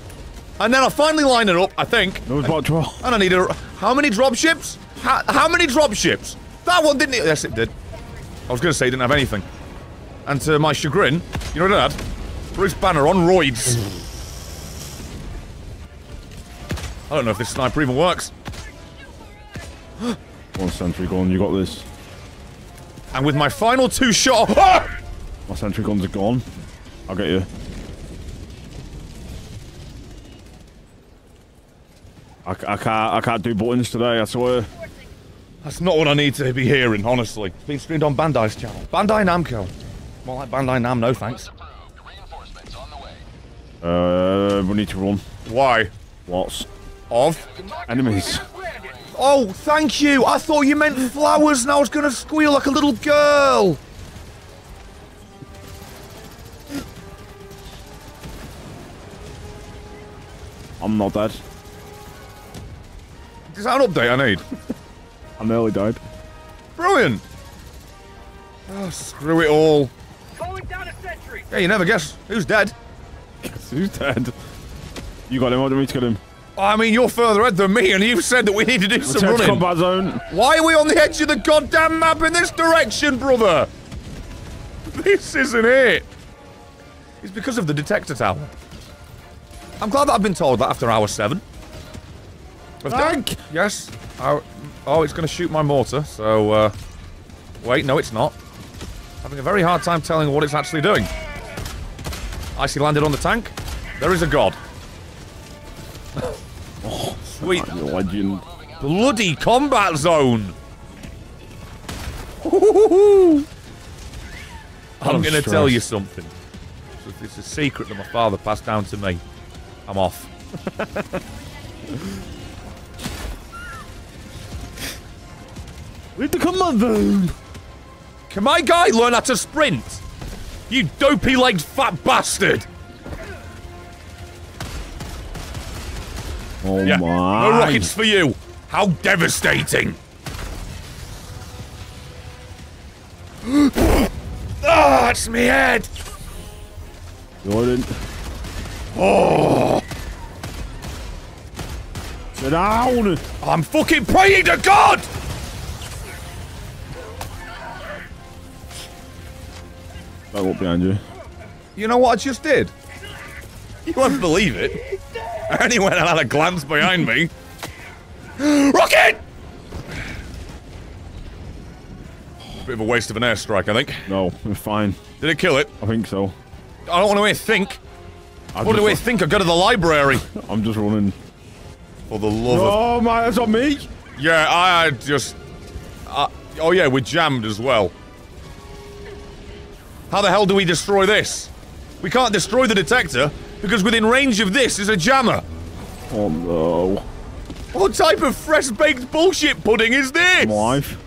And then I finally line it up, I think. There was about twelve. And I need a... How many dropships? How, how many dropships? That one didn't... Yes, it did. I was going to say it didn't have anything. And to my chagrin, you know what it had? Bruce Banner on roids. I don't know if this sniper even works. One sentry gun, you got this. And with my final two shots... Ah! My sentry guns are gone. I'll get you. I, I can't. I can't do buttons today. I swear. That's not what I need to be hearing, honestly. It's been streamed on Bandai's channel. Bandai Namco. More like Bandai Nam. No thanks. Uh, we need to run. Why? Lots of enemies. Oh, thank you. I thought you meant flowers, and I was gonna squeal like a little girl. I'm not dead. Is that an update I need? I nearly died. Brilliant! Oh, screw it all. Yeah, you never guess who's dead. Guess who's dead? You got him. I didn't mean to get him. I mean, you're further ahead than me, and you've said that we need to do some running. Combat zone. Why are we on the edge of the goddamn map in this direction, brother? This isn't it. It's because of the detector tower. I'm glad that I've been told that after hour seven. Thank. Yes. I, oh, it's going to shoot my mortar. So, uh, wait, no, it's not. Having a very hard time telling what it's actually doing. Icy landed on the tank. There is a god. Oh, sweet legend. Bloody combat zone. I'm, I'm going to tell you something. It's a secret that my father passed down to me. I'm off. Leave the command zone. Can my guy learn how to sprint? You dopey-legged fat bastard! Oh yeah. My! No rockets for you! How devastating! Ah, oh, that's me head! Jordan. Oh! Sit down! I'm fucking praying to God! I walked behind you. You know what I just did? You won't believe it. I only went and had a glance behind me. Rocket! Bit of a waste of an airstrike, I think. No, we're fine. Did it kill it? I think so. I don't want to hear think. I what do we think? I go to the library. I'm just running. For the love no, of... Oh my, that's on me! Yeah, I just... I, oh yeah, we're jammed as well. How the hell do we destroy this? We can't destroy the detector, because within range of this is a jammer. Oh no. What type of fresh-baked bullshit pudding is this? Life.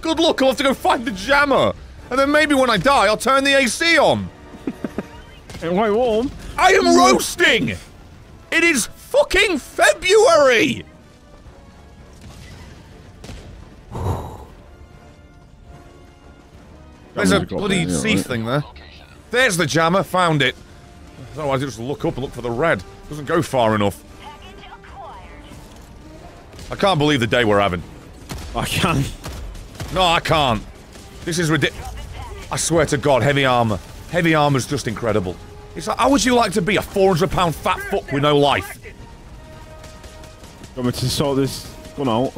Good luck, I'll have to go find the jammer. And then maybe when I die, I'll turn the A C on. Ain't way warm. I am roasting! It is fucking February! There's a bloody there, sea right? thing there. There's the jammer, found it. Otherwise, I just look up and look for the red. Doesn't go far enough. I can't believe the day we're having. I can. No, I can't. This is ridiculous. I swear to God, heavy armor. Heavy armor's just incredible. It's like, how would you like to be a four hundred pound fat fuck with no life? Want me to sort this gun out?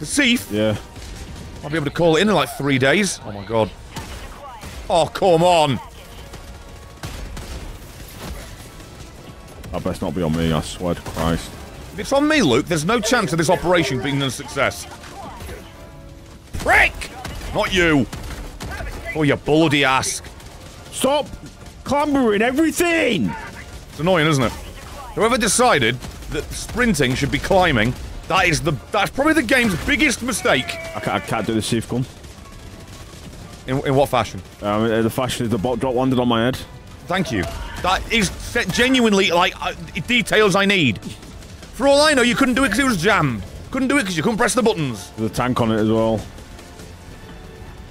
The thief? Yeah. I'll be able to call it in in like three days. Oh my God. Oh, come on. That best not be on me, I swear to Christ. If it's on me, Luke, there's no chance of this operation being a success. Prick! Not you. Oh, you bloody ass. Stop clambering everything! It's annoying, isn't it? Whoever decided that sprinting should be climbing, That is the- that's probably the game's biggest mistake. I can't, I can't do the safe gun. In, in what fashion? Um, the fashion is the bot drop landed on my head. Thank you. That is genuinely, like, uh, details I need. For all I know, you couldn't do it because it was jammed. Couldn't do it because you couldn't press the buttons. There's a tank on it as well.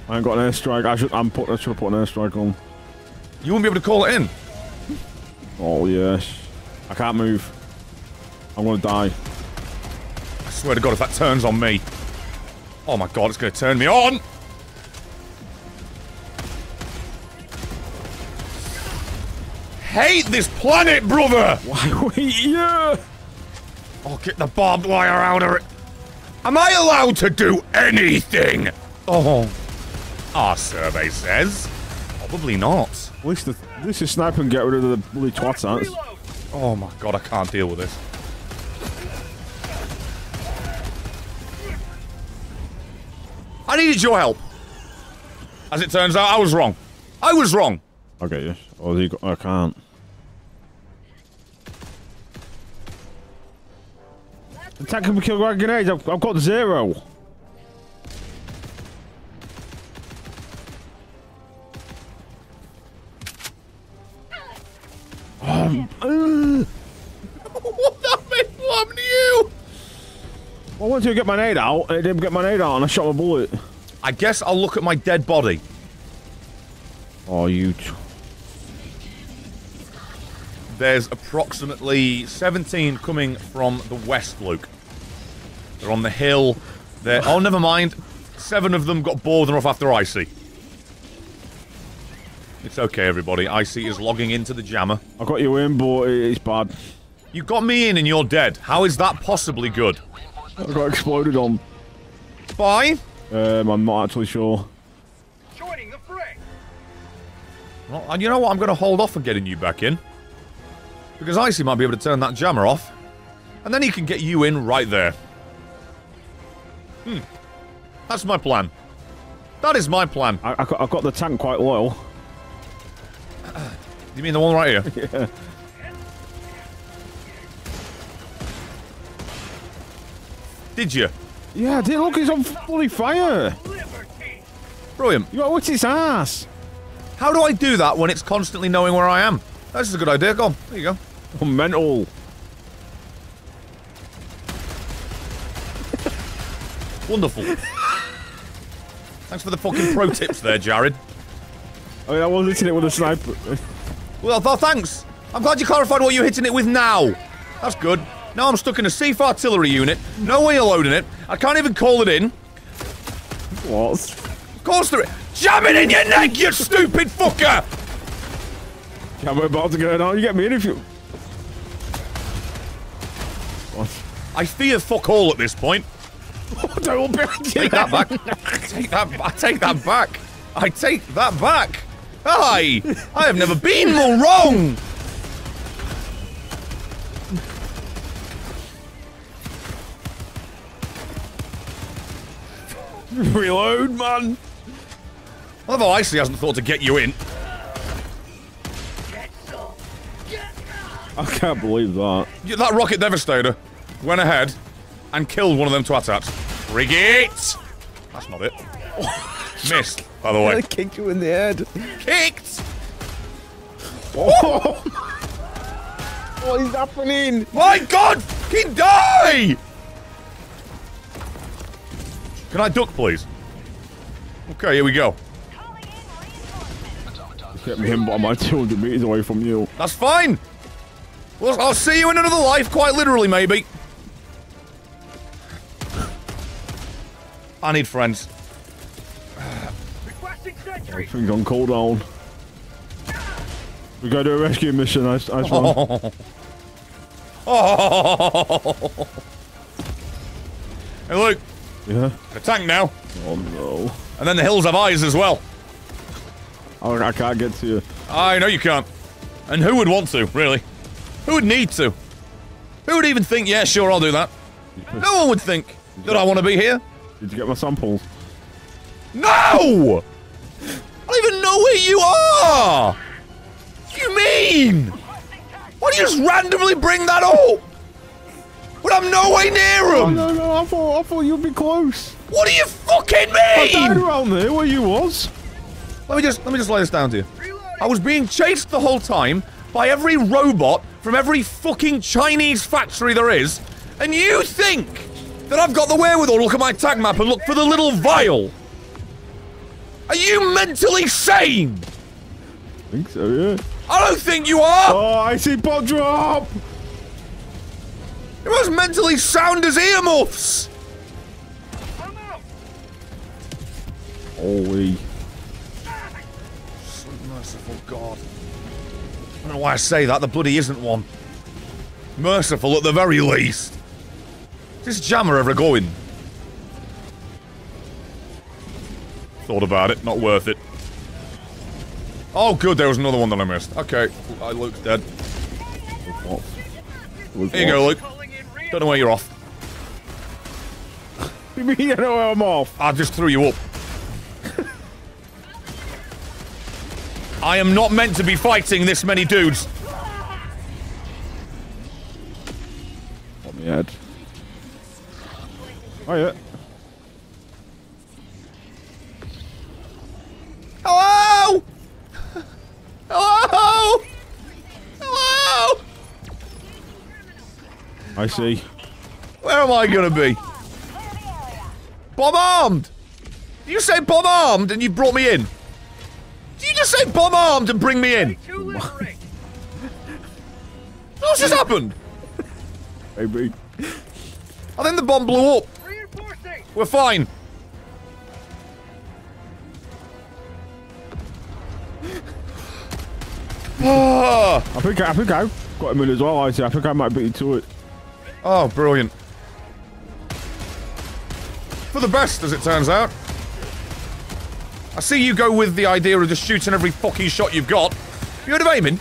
I ain't got an airstrike. I should I'm put, I should have put an airstrike on. You wouldn't be able to call it in. Oh, yes. I can't move. I'm gonna die. I swear to God, if that turns on me. Oh my God, it's going to turn me on! Hate this planet, brother! Why we here? Oh, get the barbed wire out of it. Am I allowed to do anything? Oh. Our survey says. Probably not. At least, the, at least you snipe and get rid of the bloody twats, aren't it? Oh my God, I can't deal with this. I needed your help. As it turns out, I was wrong. I was wrong. Okay, yes. Oh, you got, I can't. Attack him with kill grenades. I've, I've got zero. Um, uh. What the fuck? What happened to you? I went to get my nade out, and it didn't get my nade out, and I shot my bullet. I guess I'll look at my dead body. Oh, you... There's approximately seventeen coming from the west, Luke. They're on the hill. They're... Oh, never mind. Seven of them got bored enough after Icy. It's okay, everybody. Icy is logging into the jammer. I got you in, but it's bad. You got me in and you're dead. How is that possibly good? I got exploded on. By? Um, I'm not actually sure. Joining the fray. Well, you know what? I'm going to hold off on getting you back in. Because Icy might be able to turn that jammer off. And then he can get you in right there. Hmm. That's my plan. That is my plan. I, I, got, I got the tank quite low. You mean the one right here? Yeah. Did you? Yeah, I did. Look, he's on bloody fire. Brilliant. You got to whip his ass. How do I do that when it's constantly knowing where I am? This is a good idea. Go on. There you go. Oh, mental. Wonderful. Thanks for the fucking pro tips there, Jared. I mean, I was hitting it with a sniper. Well, oh, thanks. I'm glad you clarified what you're hitting it with now. That's good. Now I'm stuck in a C F artillery unit. No way you're loading it. I can't even call it in. What? Of course there is. Jam it in your neck, you stupid fucker! Yeah, we're about to go now. You get me in if you... What? I fear fuck all at this point. Oh, don't be... Take that back. Take that back. I take that back. I take that back. Aye. I have never been more wrong. Reload, man. I love how Icy hasn't thought to get you in. I can't believe that. Yeah, that rocket devastator went ahead and killed one of them twat-ats. Rig it! That's not it. Missed, by the way. I kicked you in the head. Kicked! Oh. What is happening? My God! He died! Can I duck, please? Okay, here we go. Get me him, but I'm like two hundred meters away from you. That's fine! Well, I'll see you in another life, quite literally, maybe. I need friends. Everything's on cooldown. We go to a rescue mission, I just oh. oh. Hey, Luke. Yeah? The tank now. Oh, no. And then the hills have eyes as well. Oh, I can't get to you. I know you can't. And who would want to, really? Who would need to? Who would even think, yeah, sure, I'll do that? No one would think, did I want to be here? Did you get my samples? No! I don't even know where you are! What do you mean? Why do you just randomly bring that up? When I'm nowhere near him! No, no, no, I thought, I thought you'd be close. What do you fucking mean? I died around there where you was. Let me just, let me just lay this down to you. I was being chased the whole time by every robot from every fucking Chinese factory there is, and you think that I've got the wherewithal, look at my tag map and look for the little vial? Are you mentally sane? I think so, yeah. I don't think you are! Oh, I see bot drop! You're as mentally sound as earmuffs! Holy. Sweet merciful God. I don't know why I say that, the bloody isn't one. Merciful at the very least. Is this jammer ever going? Thought about it, not worth it. Oh good, there was another one that I missed. Okay, I Luke's dead. Luke Luke Here you go, Luke. Don't know where you're off. You mean you know where I'm off? I just threw you up. I am not meant to be fighting this many dudes. On the head. Oh yeah. Hello! Hello! Hello! I see. Where am I gonna be? Bomb armed! You say bomb armed and you brought me in. just say bomb armed and bring me in? What's just happened? Maybe. I think the bomb blew up. We're fine. I think I think I got him in as well. I see. I think I might beat you to it. Oh, brilliant! For the best, as it turns out. I see you go with the idea of just shooting every fucking shot you've got. You heard of aiming?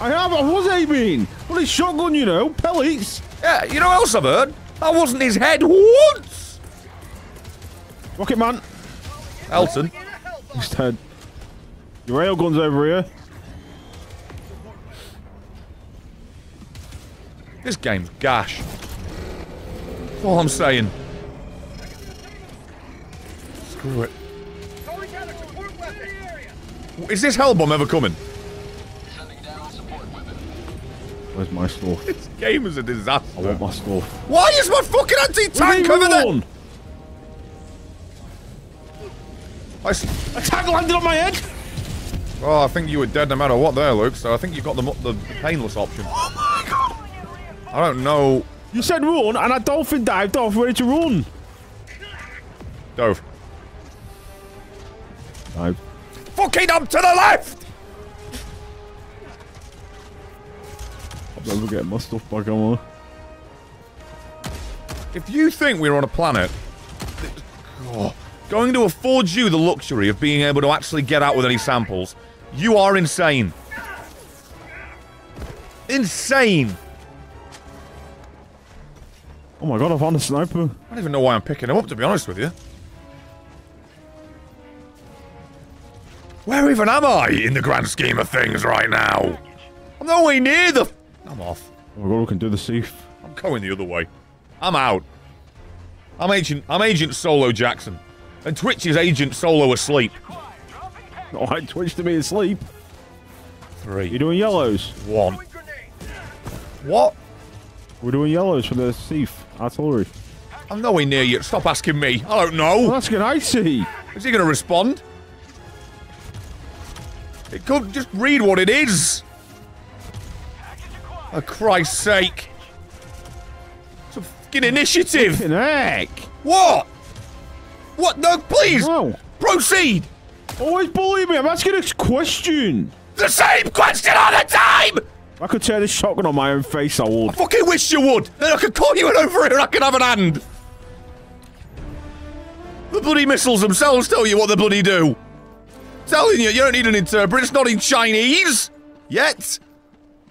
I have. I was aiming. Well, it's shotgun, you know, pellets. Yeah. You know what else I've heard? That wasn't his head once. Rocket Man. Elton. He's dead. Your railgun's over here. This game's gash. That's all I'm saying. Screw it. Is this hell bomb ever coming? Where's my stuff? This game is a disaster. I want my stuff. Why is my fucking anti-tank over there? I s a tank landed on my head! Well, I think you were dead no matter what there, Luke, so I think you got the, the painless option. Oh my god! I don't know. You said run, and I dolphin dived off ready to run. Dove. Dive. Fucking up to the left! I'm never getting my stuff back on. If you think we're on a planet, oh, going to afford you the luxury of being able to actually get out with any samples, you are insane. Insane. Oh my god, I found a sniper. I don't even know why I'm picking him up, to be honest with you. Where even am I in the grand scheme of things right now? I'm nowhere near the... I'm off. Oh my god, we can do the safe. I'm going the other way. I'm out. I'm Agent... I'm Agent Solo Jackson. And Twitch is Agent Solo asleep. Alright, Twitch to me asleep. Three. You're doing yellows. One. What? We're doing yellows for the thief artillery. I'm nowhere near you. Stop asking me. I don't know. Well, that's good. I see. Is he going to respond? It could just read what it is. For Christ's sake! It's a fucking initiative. Fucking heck. What? What? No, please. No. Proceed. Always bully me. I'm asking a question. The same question all the time. I could tear this shotgun on my own face, I would. I fucking wish you would! Then I could call you in over here and I could have an hand! The bloody missiles themselves tell you what they bloody do! I'm telling you, you don't need an interpreter, it's not in Chinese! Yet!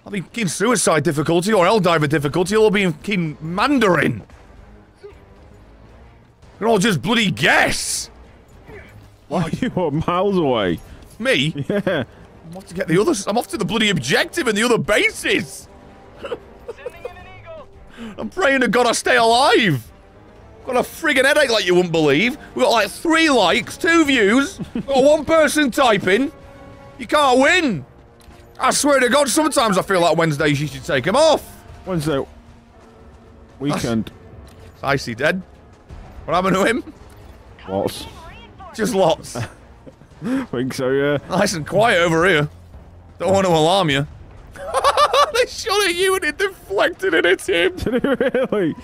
I'll be in suicide difficulty or Helldiver difficulty, it'll all be in Mandarin! You can all just bloody guess! Why are you miles away? Me? Yeah. I'm off to get the other. I'm off to the bloody objective and the other bases. I'm praying to God I stay alive. Got a friggin' headache like you wouldn't believe. We got like three likes, two views, got one person typing. You can't win. I swear to God, sometimes I feel like Wednesdays you should take them off. Wednesday weekend. That's icy dead. What happened to him? Lots. Just lots. I think so, yeah. Nice and quiet over here. Don't want to alarm you. They shot at you and it deflected and it's him. Did it really?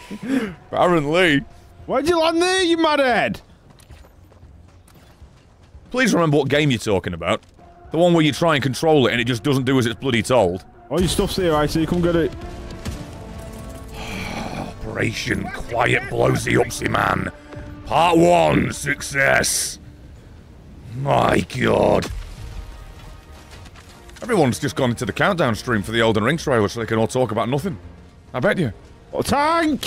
Apparently. Why'd you land there, you madhead? Please remember what game you're talking about. The one where you try and control it and it just doesn't do as it's bloody told. Oh, your stuff's here, I see. Come get it. Operation Quiet Blowsy Upsy Man. Part one, success. My god. Everyone's just gone into the countdown stream for the Elden Ring trailer so they can all talk about nothing. I bet you. What a tank!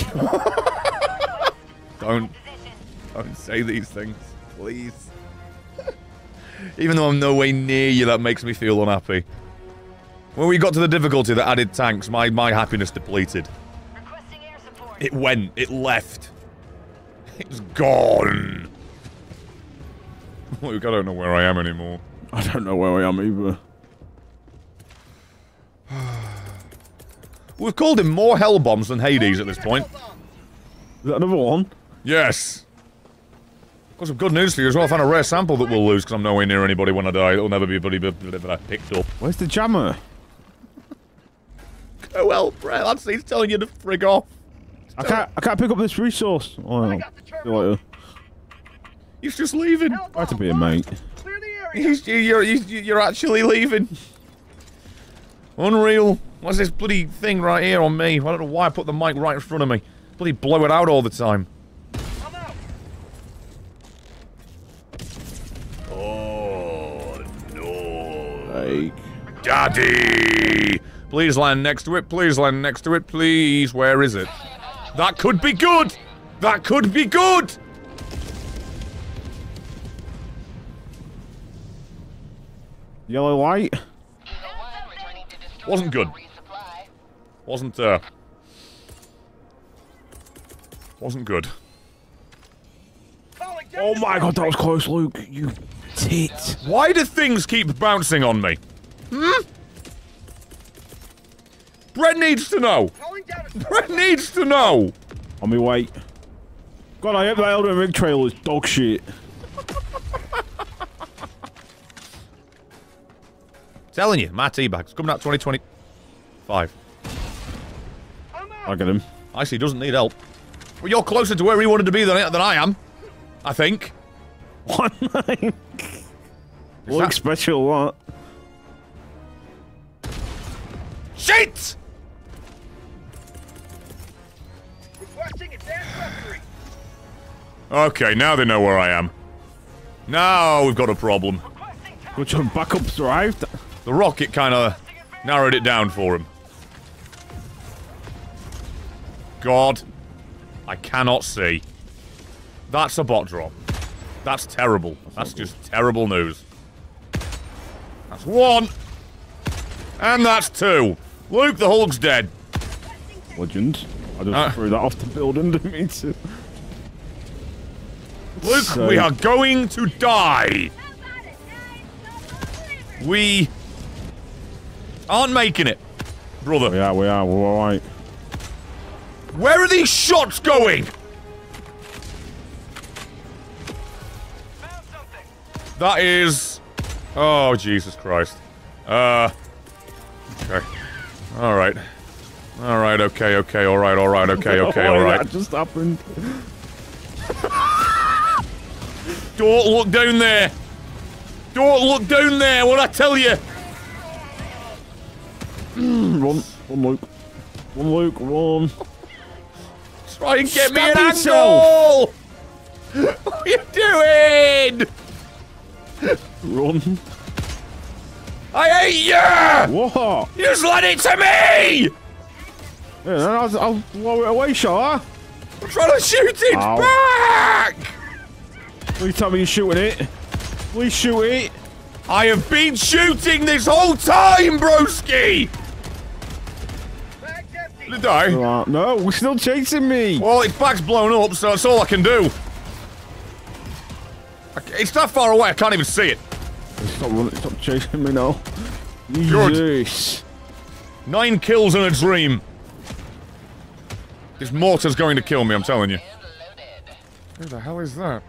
don't, don't say these things, please. Even though I'm no way near you, that makes me feel unhappy. When we got to the difficulty that added tanks, my, my happiness depleted. Requesting air support. It went. It left. It was gone. Luke, I don't know where I am anymore. I don't know where I am either. We've called him more hell bombs than Hades at this point. Is that another one? Yes. Got some good news for you as well. I found a rare sample that we'll lose because I'm nowhere near anybody when I die. It'll never be bloody picked up. Where's the jammer? Oh well, Brett, that's he's telling you to frig off. He's I can't. I can't pick up this resource. Oh, oh. He's just leaving. I had to be a mate. Clear the area. He's, you're, you're actually leaving. Unreal. What's this bloody thing right here on me? I don't know why I put the mic right in front of me. Bloody blow it out all the time. I'm out. Oh no! Like, Daddy. Please land next to it, please land next to it, please. Where is it? That could be good! That could be good! Yellow light? Wasn't good. Wasn't, uh... Wasn't good. Oh my god, that was close, Luke. You tit. Why do things keep bouncing on me? Hmm? Brett needs to know! Brett needs to know! On me way. God, I hope that Elden Ring trailer is dog shit. Telling you, my teabag's coming out twenty twenty-five. I get him. I see, he doesn't need help. Well, you're closer to where he wanted to be than I, than I am. I think. What? Look special, what? Shit! Okay, now they know where I am. Now we've got a problem. Which one back up's arrived? The rocket kind of narrowed it down for him. God, I cannot see. That's a bot drop. That's terrible. That's just terrible news. That's one. And that's two. Luke the Hulk's dead. Legend. I just uh, threw that off the building, didn't mean to. Luke, so. We are going to die. We aren't making it, brother. We are, we are, we're alright. Where are these shots going? Found something. That is... Oh, Jesus Christ. Uh... Okay. All right. All right. Okay. Okay. All right. All right. Okay. Okay. All right. That just happened. Don't look down there. Don't look down there. What I tell you. Run, run, Luke. Run, Luke. Run. Try and get Stab me an yourself. angle. What are you doing? Run. I hate you! What? You just led it to me! Yeah, I'll, I'll blow it away, shall I? I'm trying to shoot it Ow. back! Please tell me you're shooting it. Please shoot it. I have been shooting this whole time, broski! Did it die? Right. No, we're still chasing me. Well, its back's blown up, so that's all I can do. It's that far away, I can't even see it. Stop running, stop chasing me now. Jesus. Nine kills in a dream. This mortar's going to kill me, I'm telling you. Who the hell is that?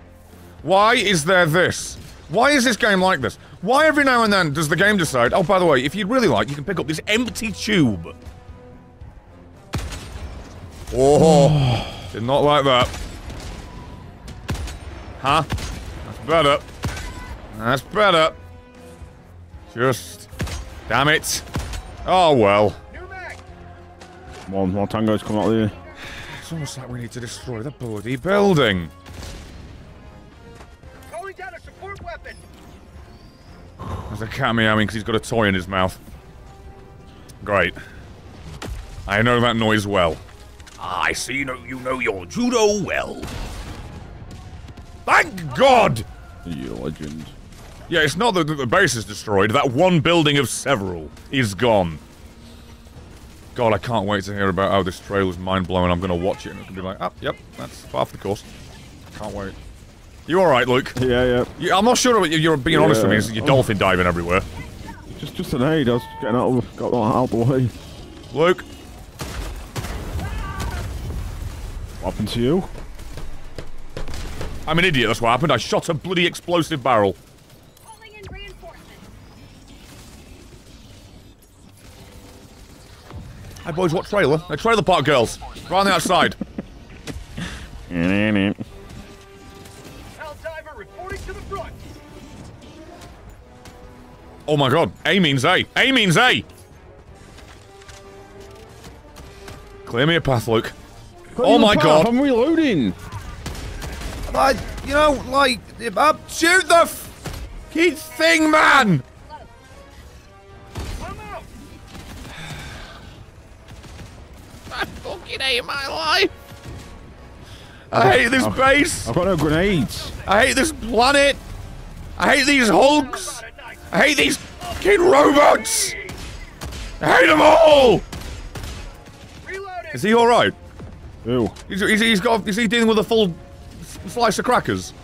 Why is there this? Why is this game like this? Why every now and then does the game decide, oh, by the way, if you'd really like, you can pick up this empty tube. Oh, did not like that. Huh? That's better. That's better. Just... Damn it. Oh, well. Come on, more tango's coming out of here. It's almost like we need to destroy the bloody building. Calling down a support weapon. There's a cat meowing because he's got a toy in his mouth. Great. I know that noise well. I see you know, you know your judo well. Thank God! You're a legend. Yeah, it's not that the base is destroyed. That one building of several is gone. God, I can't wait to hear about how this trail is mind-blowing. I'm going to watch it and it's going to be like, ah, yep, that's half the course. I can't wait. You all right, Luke? Yeah, yeah. You, I'm not sure about you, you're being yeah. honest with me. It's, you're oh. dolphin diving everywhere. Just just an aid. I was getting out of, got out of the way. Luke? What happened to you? I'm an idiot, that's what happened. I shot a bloody explosive barrel. Calling in reinforcements. Hey boys, what trailer? A trailer park girls. Right on the outside. Helldiver reporting to the front. Oh my god. A means A. A means A! Clear me a path, Luke. Clear oh my path. god. I'm reloading. Like, you know, like, uh, shoot the f***ing thing, man! I'm out. I fucking hate my life! I hate this I've, base! I've got no grenades. I hate this planet! I hate these hulks! I hate these f***ing robots! I hate them all! Reloaded. Is he alright? Ew. Is, is, he's got, is he dealing with a full... slice of crackers?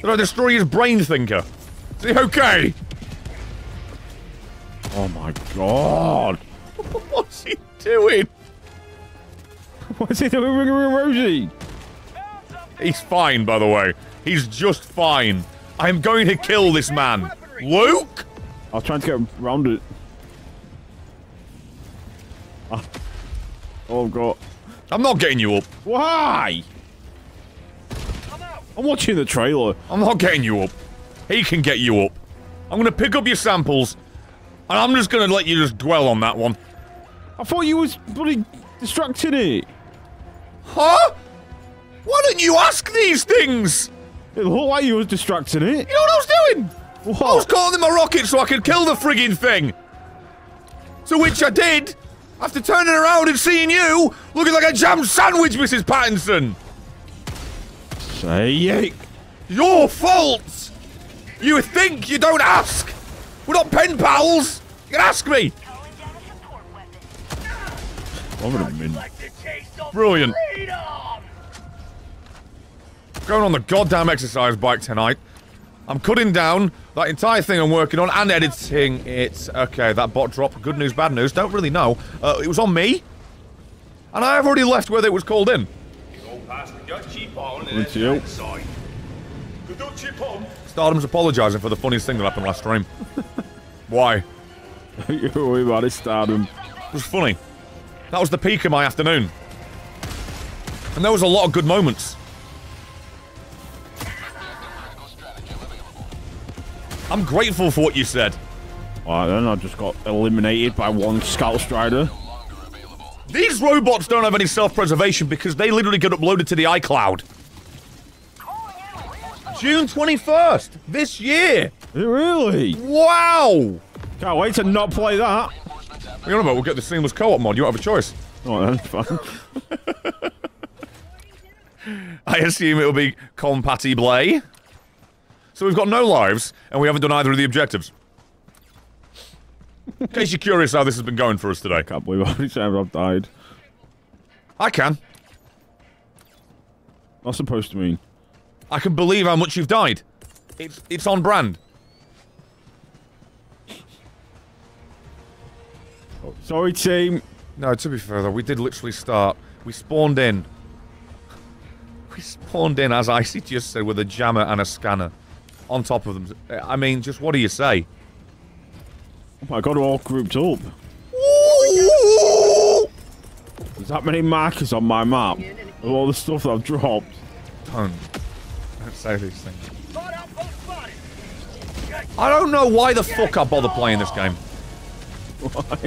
Did I destroy his brain thinker? Is he okay? Oh my god! What's he doing? What's he doing, Rosie? He's fine, by the way. He's just fine. I'm going to kill this man. Luke? I was trying to get around it. Oh god. I'm not getting you up. Why? I'm watching the trailer. I'm not getting you up. He can get you up. I'm going to pick up your samples, and I'm just going to let you just dwell on that one. I thought you was bloody distracting it. Huh? Why didn't you ask these things? It looked like you was distracting it. You know what I was doing? What? I was calling them a rocket so I could kill the frigging thing. To which I did, after turning around and seeing you, looking like a jam sandwich, Missus Pattinson. Your fault! You think you don't ask! We're not pen pals! You can ask me! Brilliant. Going on the goddamn exercise bike tonight. I'm cutting down that entire thing I'm working on and editing it. Okay, that bot drop. Good news, bad news. Don't really know. Uh, it was on me. And I have already left whether it was called in. You. Stardom's apologising for the funniest thing that happened last stream. Why? You're about it, Stardom. It was funny. That was the peak of my afternoon. And there was a lot of good moments. I'm grateful for what you said. Alright then, I just got eliminated by one Scout Strider. These robots don't have any self-preservation because they literally get uploaded to the iCloud. June twenty-first, this year. Really? Wow. Can't wait to not play that. What are you on about? We'll get the seamless co-op mod. You won't have a choice. Oh, that's fine. I assume it'll be compatible. So we've got no lives, and we haven't done either of the objectives. In case you're curious how this has been going for us today. I can't believe how many times I've died. I can. That's supposed to mean. I can believe how much you've died. It's, it's on brand. Oh, sorry, team. No, to be fair though, we did literally start. We spawned in. We spawned in, as Icy just said, with a jammer and a scanner on top of them. I mean, just what do you say? Oh my god, we're all grouped up. Ooh. There's that many markers on my map of all the stuff that I've dropped. Don't. Don't say these things. I don't know why the fuck I bother playing this game. Why?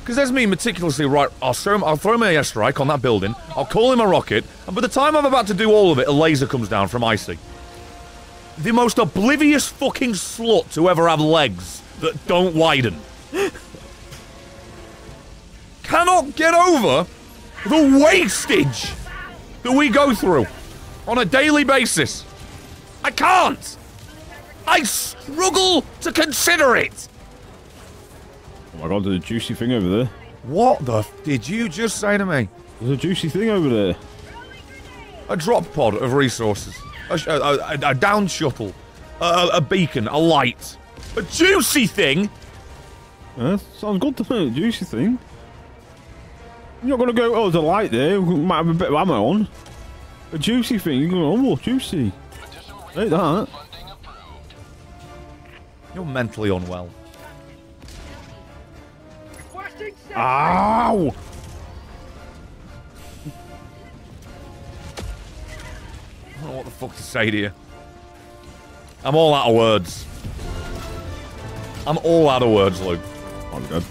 Because there's me meticulously, right, I'll throw him, I'll throw him an air strike on that building, I'll call him a rocket, and by the time I'm about to do all of it, a laser comes down from Icy. The most oblivious fucking slut to ever have legs that don't widen. Cannot get over the wastage that we go through on a daily basis. I can't. I struggle to consider it. Oh my god, there's a juicy thing over there. What the f did you just say to me? There's a juicy thing over there. A drop pod of resources. A, sh a, a, a down shuttle. A, a, a beacon. A light. A juicy thing? Yeah, sounds good to me, a juicy thing. You're not going to go, oh, there's a light there, we might have a bit of ammo on. A juicy thing, you're going, oh, juicy. Like that. You're mentally unwell. Ow! I don't know what the fuck to say to you. I'm all out of words. I'm all out of words, Luke. I'm good.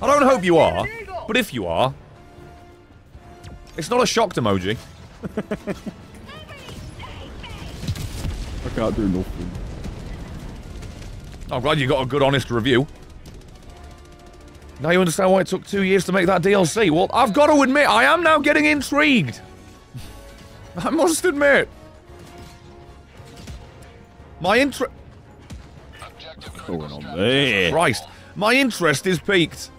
I don't hope you are, but if you are, it's not a shocked emoji. I can't do nothing. I'm glad you got a good, honest review. Now you understand why it took two years to make that D L C. Well, I've got to admit, I am now getting intrigued. I must admit. My interest... What's going on there? Christ. My interest is piqued.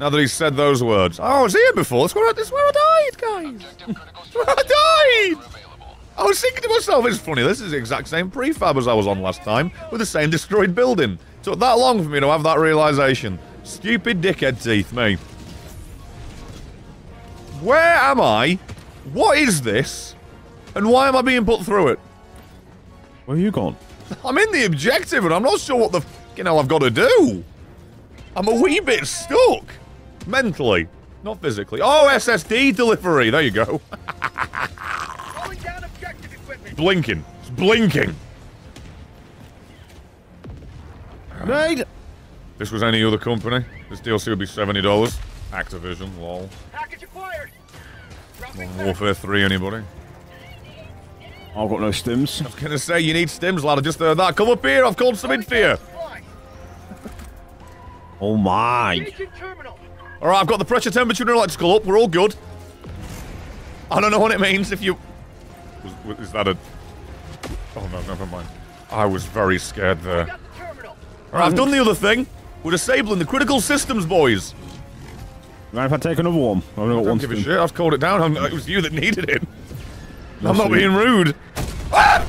Now that he's said those words. Oh, I was here before. That's where I, that's where I died, guys. That's where I died. I was thinking to myself, it's funny, this is the exact same prefab as I was on last time, with the same destroyed building. Took that long for me to have that realization. Stupid dickhead teeth, me. Where am I? What is this? And why am I being put through it? Where are you gone? I'm in the objective and I'm not sure what the fucking hell I've got to do. I'm a wee bit stuck. Mentally, not physically. Oh, S S D delivery. There you go. Rolling down objective equipment. Blinking. It's blinking. Right. This was any other company, this D L C would be seventy dollars. Activision, lol. Package acquired. Modern Warfare three, anybody? I've got no stims. I was gonna say, you need stims, lad, I just heard that. Come up here, I've called some in fear. Oh my. Alright, I've got the pressure, temperature and electrical up, we're all good. I don't know what it means if you... Was, is that a... Oh no, never mind. I was very scared there. Alright, I've done the other thing. We're disabling the critical systems, boys. Right, if I take another one, I don't, I don't one give a shit. I've called it down. I'm, it was you that needed it. I'm not being rude. Ah!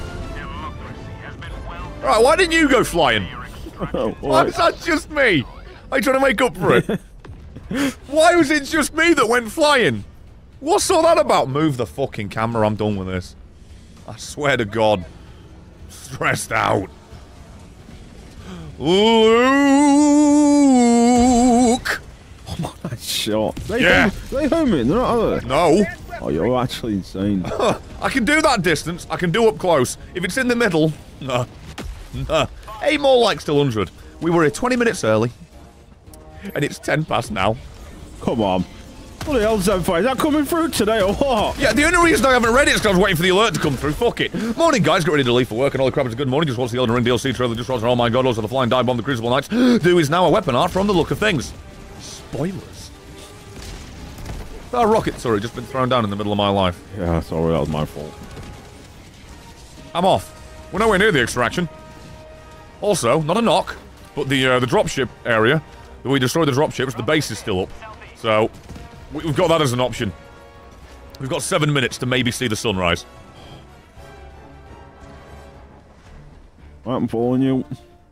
All right, why didn't you go flying? Oh, why was that just me? Are you trying to make up for it? Why was it just me that went flying? What's all that about? Move the fucking camera. I'm done with this. I swear to God, I'm stressed out. Luke! Oh my, that shot. They yeah! They home in, they're not other. No. Oh, you're actually insane. I can do that distance, I can do up close. If it's in the middle, nah. Nah. Eight more likes till one hundred. We were here twenty minutes early. And it's ten past now. Come on. What the hell's that fight? Is that coming through today or what? Yeah, the only reason I haven't read it is because I was waiting for the alert to come through. Fuck it. Morning, guys. Get ready to leave for work and all the crap. It's a good morning. Just watch the Elden Ring D L C trailer. Just watch, oh my God, also the flying dive bomb, the Crucible Knights. Do is now a weapon art from the look of things. Spoilers. That rocket, sorry, just been thrown down in the middle of my life. Yeah, sorry, that was my fault. I'm off. We're nowhere near the extraction. Also, not a knock, but the uh, the dropship area. We destroyed the dropships. The base is still up. So... We've got that as an option. We've got seven minutes to maybe see the sunrise. I'm following you.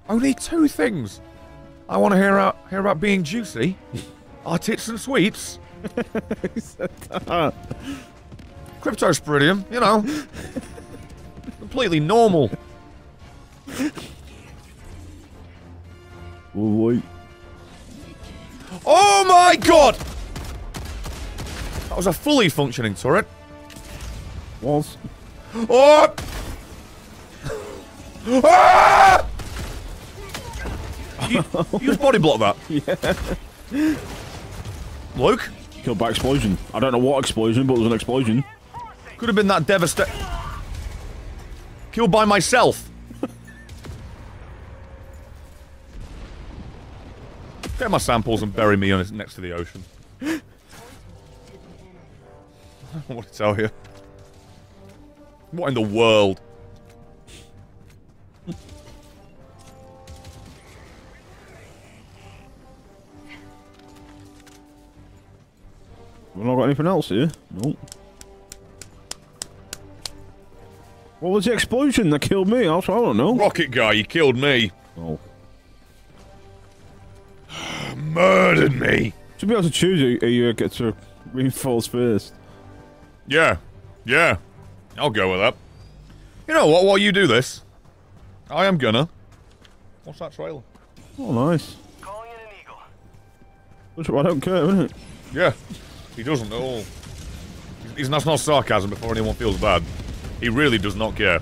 Only two things. I want to hear out hear about being juicy, our tits and sweets. Who said that? Cryptosporidium, you know, completely normal. Wait. Oh my God! That was a fully functioning turret. Was. Oh! Ah! You, you just body block that. Yeah. Luke? Killed by explosion. I don't know what explosion, but it was an explosion. Could have been that devastating. Killed by myself. Get my samples and bury me on it next to the ocean. I don't know what to tell you. What in the world? We've not got anything else here. No. Nope. What was the explosion that killed me? Also, I don't know. Rocket guy, you killed me. Oh. Murdered me. Should be able to choose who you get to reinforce first. Yeah. Yeah. I'll go with that. You know what? While you do this, I am gonna... What's that trailer? Oh, nice. Calling in an eagle. Which I don't care, isn't it? Yeah. He doesn't at all. He's, that's not sarcasm before anyone feels bad. He really does not care.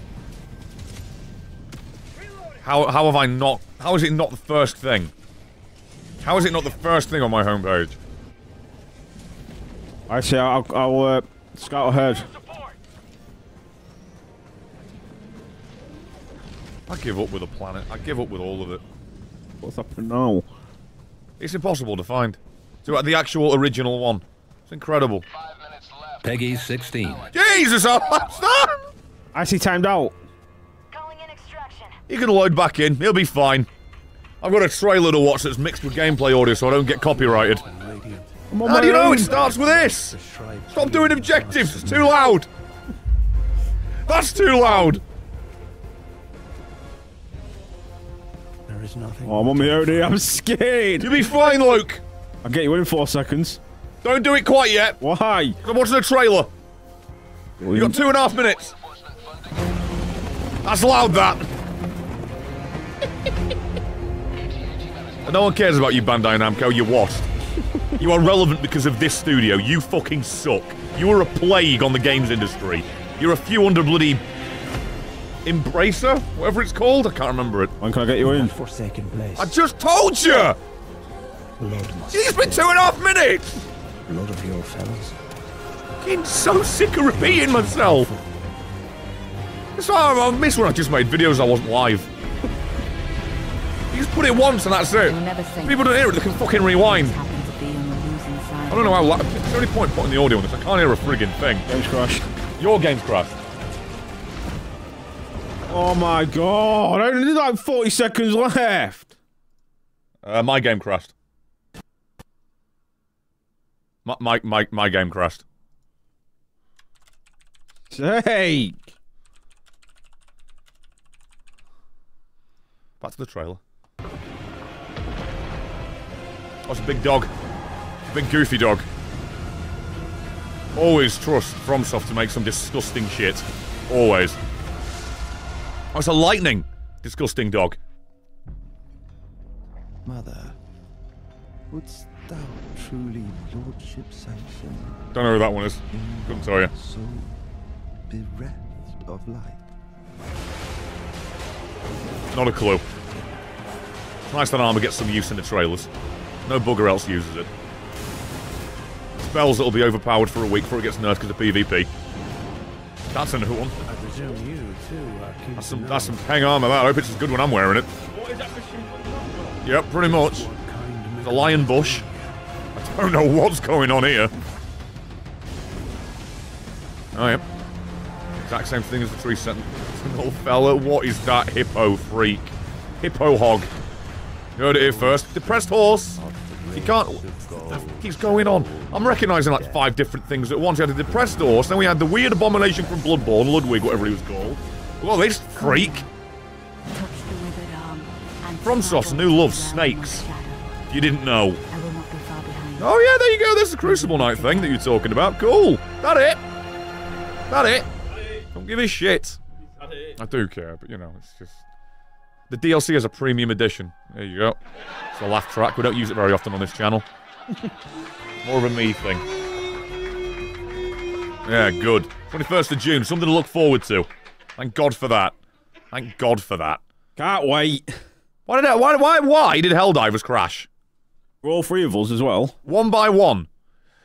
How, how have I not... How is it not the first thing? How is it not the first thing on my homepage? I see, I'll, I'll uh, scout ahead. I give up with the planet. I give up with all of it. What's happening now? It's impossible to find. So the actual original one. It's incredible. Five minutes left. Peggy's sixteen. Jesus, I'm done! I see timed out. Calling in extraction. You can load back in. He'll be fine. I've got a trailer to watch that's mixed with gameplay audio so I don't get copyrighted. How do you know? It starts with this! Stop doing objectives! It's too loud! That's too loud! There is nothing. Oh, I'm on my own here. I'm scared! You'll be fine, Luke! I'll get you in four seconds. Don't do it quite yet! Why? I'm watching a trailer! You've got two and a half minutes! That's loud, that! And no one cares about you, Bandai Namco, you're washed. You are relevant because of this studio. You fucking suck. You are a plague on the games industry. You're a few under bloody... Embracer? Whatever it's called? I can't remember it. When can I get you in? Forsaken place. I just told you! It's been two and a half minutes! Blood of your fellas. I'm getting so sick of repeating myself. That's why I miss when I just made videos I wasn't live. You just put it once and that's it. People don't hear it, they can fucking rewind. I don't know how loud. It's the only point putting the audio on this. I can't hear a friggin' thing. Game's crashed. Your game's crashed. Oh my god. I only did like forty seconds left. Uh, my game crashed. My, my, my, my game crashed. Jake! Back to the trailer. Oh, it's a big dog. Big goofy dog. Always trust FromSoft to make some disgusting shit. Always. Oh, it's a lightning disgusting dog. Mother, wouldst thou truly lordship sanction? Don't know who that one is. Couldn't tell you. So bereft of light. Not a clue. It's nice that armor gets some use in the trailers. No bugger else uses it. Spells that'll be overpowered for a week before it gets nerfed because of PvP. That's a new one. I presume you too are keeping that's some, that's some peng armor, that. I hope it's as good when I'm wearing it. What is that machine? Yep, pretty much. The lion bush. I don't know what's going on here. Oh, yep. Exact same thing as the tree sentence. Old fella, what is that hippo freak? Hippo hog. You heard it here first. Depressed horse. You can't... What keeps going on? I'm recognising like five different things at once. We had a depressed horse, then we had the weird abomination from Bloodborne, Ludwig, whatever he was called. Well, this freak. FromSoft's new love, snakes. You didn't know. Oh yeah, there you go, there's the Crucible Night thing that you're talking about. Cool. That it. That it. Don't give a shit. I do care, but you know, it's just... The D L C has a premium edition. There you go. It's a laugh track. We don't use it very often on this channel. More of a me thing. Yeah, good. twenty-first of June. Something to look forward to. Thank God for that. Thank God for that. Can't wait. Why did I, why why why did Helldivers crash? We're all three of us as well. One by one.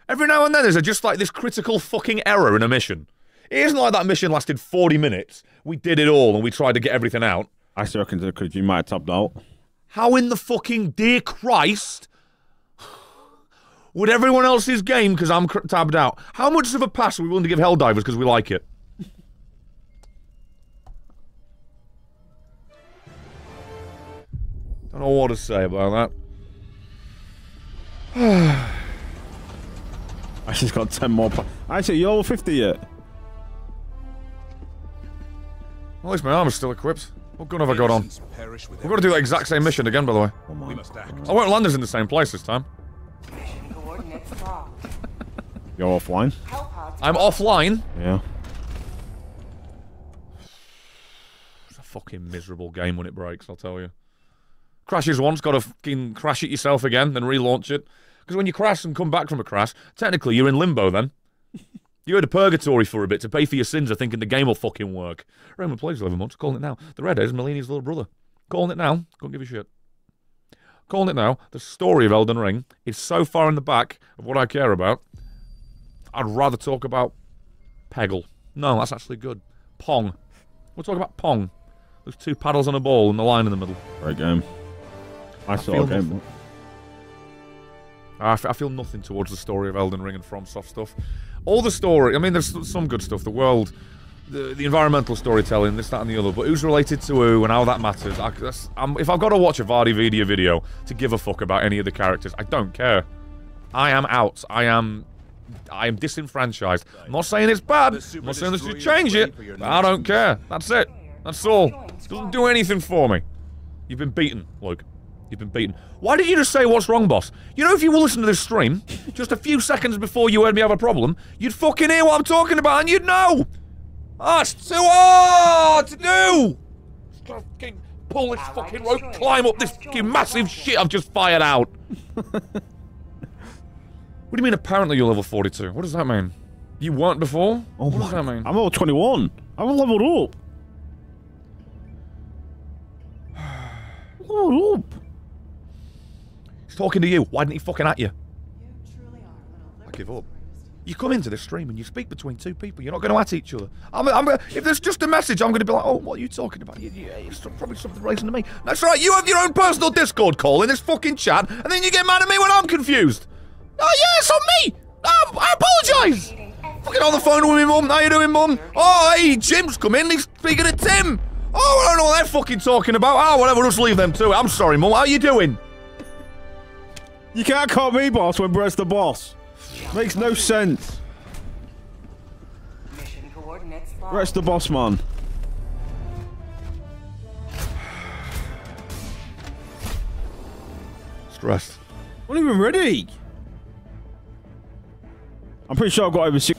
Every now and then there's just like this critical fucking error in a mission. It isn't like that mission lasted forty minutes. We did it all and we tried to get everything out. I still reckon because you might have tapped out. How in the fucking dear Christ would everyone else's game, because I'm tabbed out, how much of a pass are we willing to give Helldivers because we like it? Don't know what to say about that. I just got ten more. I say you're fifty yet. Well, at least my armor's still equipped. What gun have I got on? We've got to do that exact same mission again, by the way. Oh my. I won't land us in the same place this time. Go offline? I'm offline? Yeah. It's a fucking miserable game when it breaks, I'll tell you. Crashes once, gotta fucking crash it yourself again, then relaunch it. Because when you crash and come back from a crash, technically you're in limbo then. You're in a purgatory for a bit to pay for your sins of thinking the game will fucking work. Roman plays eleven months, calling it now. The Redhead is Melini's little brother. Calling it now, couldn't give a shit. Calling it now, the story of Elden Ring is so far in the back of what I care about, I'd rather talk about Peggle. No, that's actually good. Pong. We'll talk about Pong. There's two paddles on a ball and the line in the middle. Great game. I, I saw a game. I, f I feel nothing towards the story of Elden Ring and FromSoft stuff. All the story, I mean, there's some good stuff. The world, the, the environmental storytelling, this, that, and the other. But who's related to who and how that matters. I, that's, I'm, if I've got to watch a Vardy Vidia video to give a fuck about any of the characters, I don't care. I am out. I am... I am disenfranchised. I'm not saying it's bad. I'm not saying they should change it. But I don't care. That's it. That's all. It doesn't do anything for me. You've been beaten, Luke. You've been beaten. Why did you just say what's wrong, boss? You know, if you were listening to this stream, just a few seconds before you heard me have a problem, you'd fucking hear what I'm talking about and you'd know! Ah, it's too hard to do! Just gotta fucking pull this fucking rope, climb up this fucking massive shit I've just fired out. What do you mean, apparently you're level forty-two? What does that mean? You weren't before? Oh, what does that mean? I'm level twenty-one. I'm leveled up. Leveled up. He's talking to you. Why didn't he fucking at you? I give up. You come into this stream and you speak between two people. You're not going to at each other. I'm, I'm, if there's just a message, I'm going to be like, oh, what are you talking about? You, you, it's probably something relating to me. That's right. You have your own personal Discord call in this fucking chat, and then you get mad at me when I'm confused. Oh yeah, it's on me! Oh, I apologise! Fucking on the phone with me, Mum. How you doing, Mum? Oh, hey, Jim's come in. He's speaking to Tim. Oh, I don't know what they're fucking talking about. Oh, whatever, just leave them to it. I'm sorry, Mum. How you doing? You can't call me boss when Brett's the boss. Makes no sense. Brett's the boss, man. Stressed. I'm not even ready. I'm pretty sure I've got over six.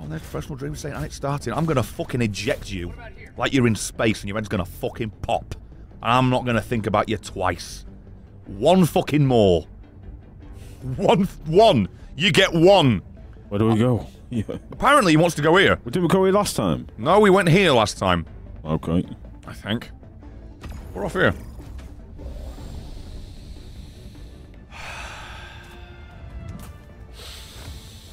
Oh, there's professional dream saying, and it's starting. I'm gonna fucking eject you like you're in space and your head's gonna fucking pop. And I'm not gonna think about you twice. One fucking more. One. One. You get one. Where do we go? Yeah. Apparently he wants to go here. Well, did we go here last time? No, we went here last time. Okay. I think. We're off here.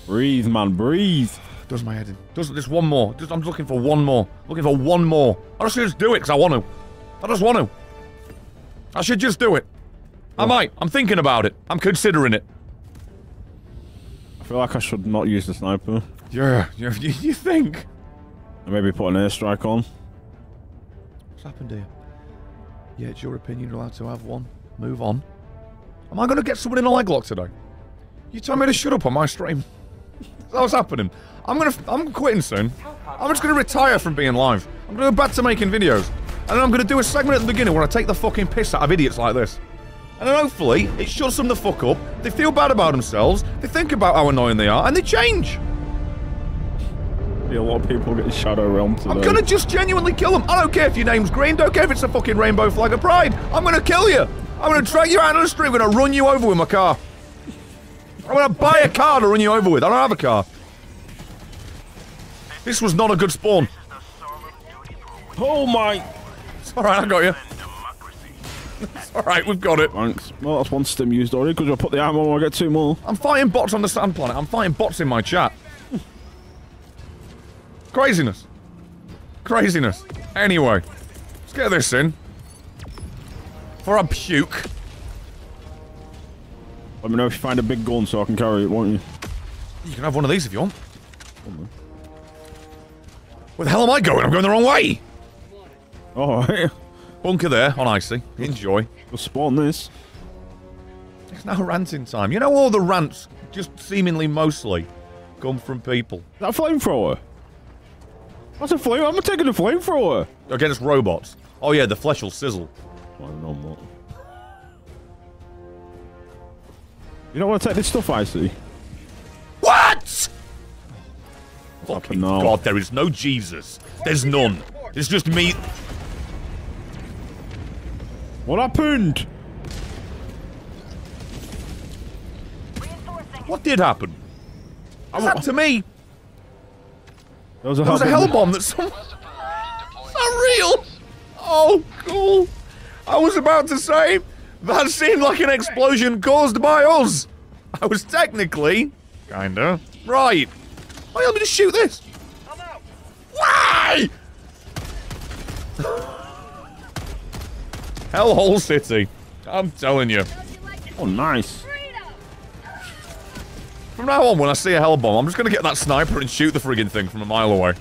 Breathe, man, breathe. Does my head in. Does, just one more. Just, I'm looking for one more. Looking for one more. I should just do it because I want to. I just want to. I should just do it. I might. I'm thinking about it. I'm considering it. I feel like I should not use the sniper. Yeah, you, you think? And maybe put an airstrike on. What's happened here? Yeah, it's your opinion. You're allowed to have one. Move on. Am I going to get someone in a leg lock today? You told me to shut up on my stream. That's what's happening. I'm gonna, I'm quitting soon. I'm just gonna retire from being live. I'm gonna go back to making videos. And then I'm gonna do a segment at the beginning where I take the fucking piss out of idiots like this. And then hopefully, it shuts them the fuck up, they feel bad about themselves, they think about how annoying they are, and they change. Yeah, a lot of people get Shadow Realm today. I'm gonna just genuinely kill them. I don't care if your name's green, don't care if it's a fucking rainbow flag of pride. I'm gonna kill you. I'm gonna drag you out on the street, I'm gonna run you over with my car. I'm gonna buy a car to run you over with. I don't have a car. This was not a good spawn. Oh my! It's alright, I got you. It's alright, we've got it. Thanks. Well, that's one stim used already, because I put the ammo on, I get two more. I'm fighting bots on the sand planet. I'm fighting bots in my chat. Craziness. Craziness. Anyway, let's get this in. For a puke. Let me know if you find a big gun so I can carry it, won't you? You can have one of these if you want. Where the hell am I going? I'm going the wrong way! Alright. Bunker there, on icy. Enjoy. We'll spawn this. It's now ranting time. You know all the rants, just seemingly mostly, come from people. Is that a flamethrower? That's a flame- I'm taking a flamethrower! Against robots. Oh yeah, the flesh will sizzle. I don't know, I'm not. You don't want to take this stuff, I see. What? Fucking God, there is no Jesus. There's none. It's just me. What happened? What did happen? What's happened to me? There was a, there was a hell bomb that some. Unreal. Oh, cool. I was about to say, that seemed like an explosion caused by us. I was technically, kinda, right. Why do you want me to shoot this? I'm out. Why? Hellhole City. I'm telling you. Oh, nice. From now on, when I see a hell bomb, I'm just gonna get that sniper and shoot the friggin' thing from a mile away.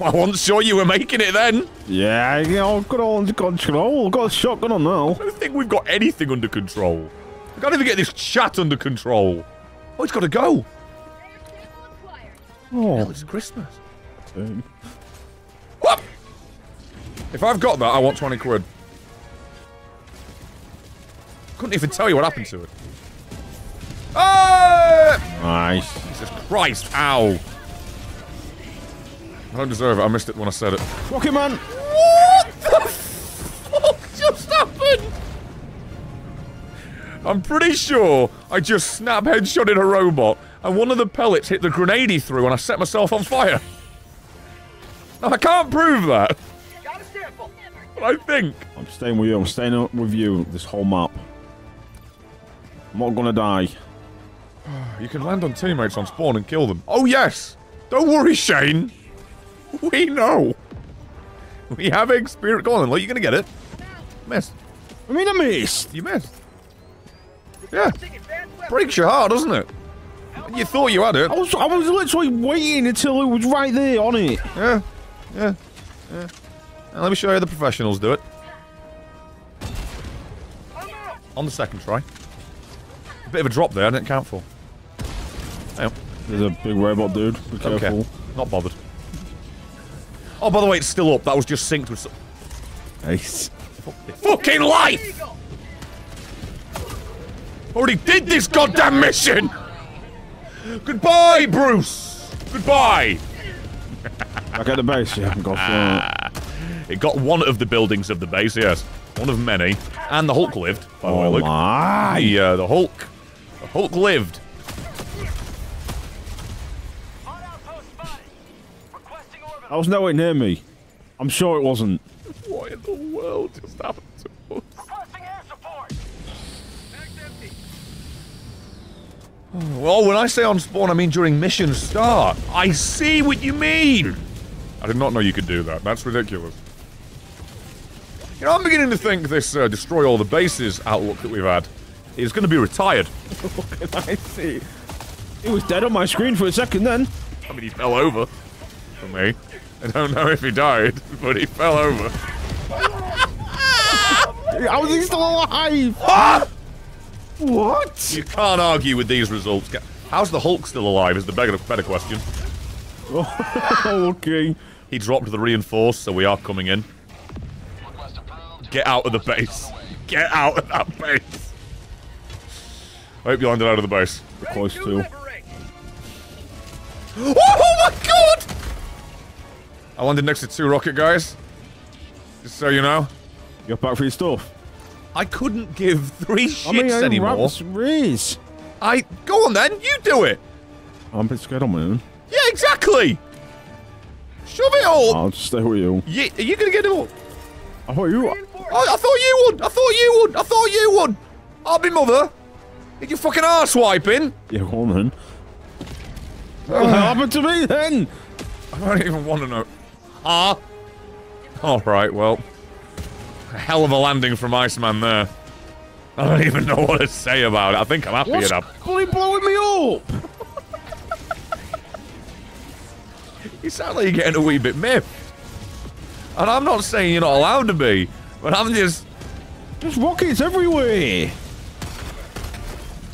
I wasn't sure you were making it then. Yeah, you know, I've got all under control. I've got a shotgun on now. I don't think we've got anything under control. I can't even get this chat under control. Oh, it's got to go. Oh, hell, it's Christmas. Um. What? If I've got that, I want twenty quid. Couldn't even tell you what happened to it. Oh! Nice. Jesus Christ, ow. I don't deserve it. I missed it when I said it. Rocket Man! What the fuck just happened? I'm pretty sure I just snap headshotted a robot, and one of the pellets hit the grenade he threw, and I set myself on fire. Now, I can't prove that. But I think. I'm staying with you. I'm staying up with you this whole map. I'm not gonna die. You can land on teammates on spawn and kill them. Oh, yes! Don't worry, Shane. We know. We have experience. Go on, look, you're gonna get it. Missed. I mean, I missed. You missed. Yeah. Breaks your heart, doesn't it? And you thought you had it. I was, I was literally waiting until it was right there on it. Yeah. Yeah. Yeah. And let me show you how the professionals do it. On the second try. A bit of a drop there. I didn't count for. Hang on. There's a big robot, dude. Be careful. Okay. Not bothered. Oh, by the way, it's still up. That was just synced with some... Nice. Fucking life! Already did this goddamn mission! Goodbye, Bruce! Goodbye! Back at the base, you haven't got... It got one of the buildings of the base, yes. One of many. And the Hulk lived, by the way, look. Oh my! Yeah, the Hulk. The Hulk lived. That was nowhere near me. I'm sure it wasn't. What in the world just happened to us? Requesting air support. Empty. Oh, well, when I say on spawn, I mean during mission start. I see what you mean. I did not know you could do that. That's ridiculous. You know, I'm beginning to think this uh, destroy all the bases outlook that we've had is going to be retired. What can I see? He was dead on my screen for a second then. I mean, he fell over. For me. I don't know if he died, but he fell over. How is he still alive? Ah! What? You can't argue with these results. How's the Hulk still alive is the better, better question. Okay. He dropped the reinforce, so we are coming in. Get out of the base. Get out of that base. I hope you landed out of the base. We're close to. Oh, oh my God! I landed next to two rocket guys. Just so you know. You got back for your stuff. I couldn't give three shits I mean, I anymore. Raise. I go on then, you do it! I'm a bit scared on my own. Yeah, exactly! Shove it all! I'll just stay with you. Yeah, are you gonna get it all? I thought you would. Oh, I thought you would! I thought you would! I thought you would! I'll be mother! Get your fucking arse wiping! Yeah, go on then. What happened to me then? I don't even want to know. Ah! Alright, well. A hell of a landing from Iceman there. I don't even know what to say about it. I think I'm happy What's enough. Fully blowing me up! You sound like you're getting a wee bit miffed. And I'm not saying you're not allowed to be, but I'm just... There's rockets everywhere!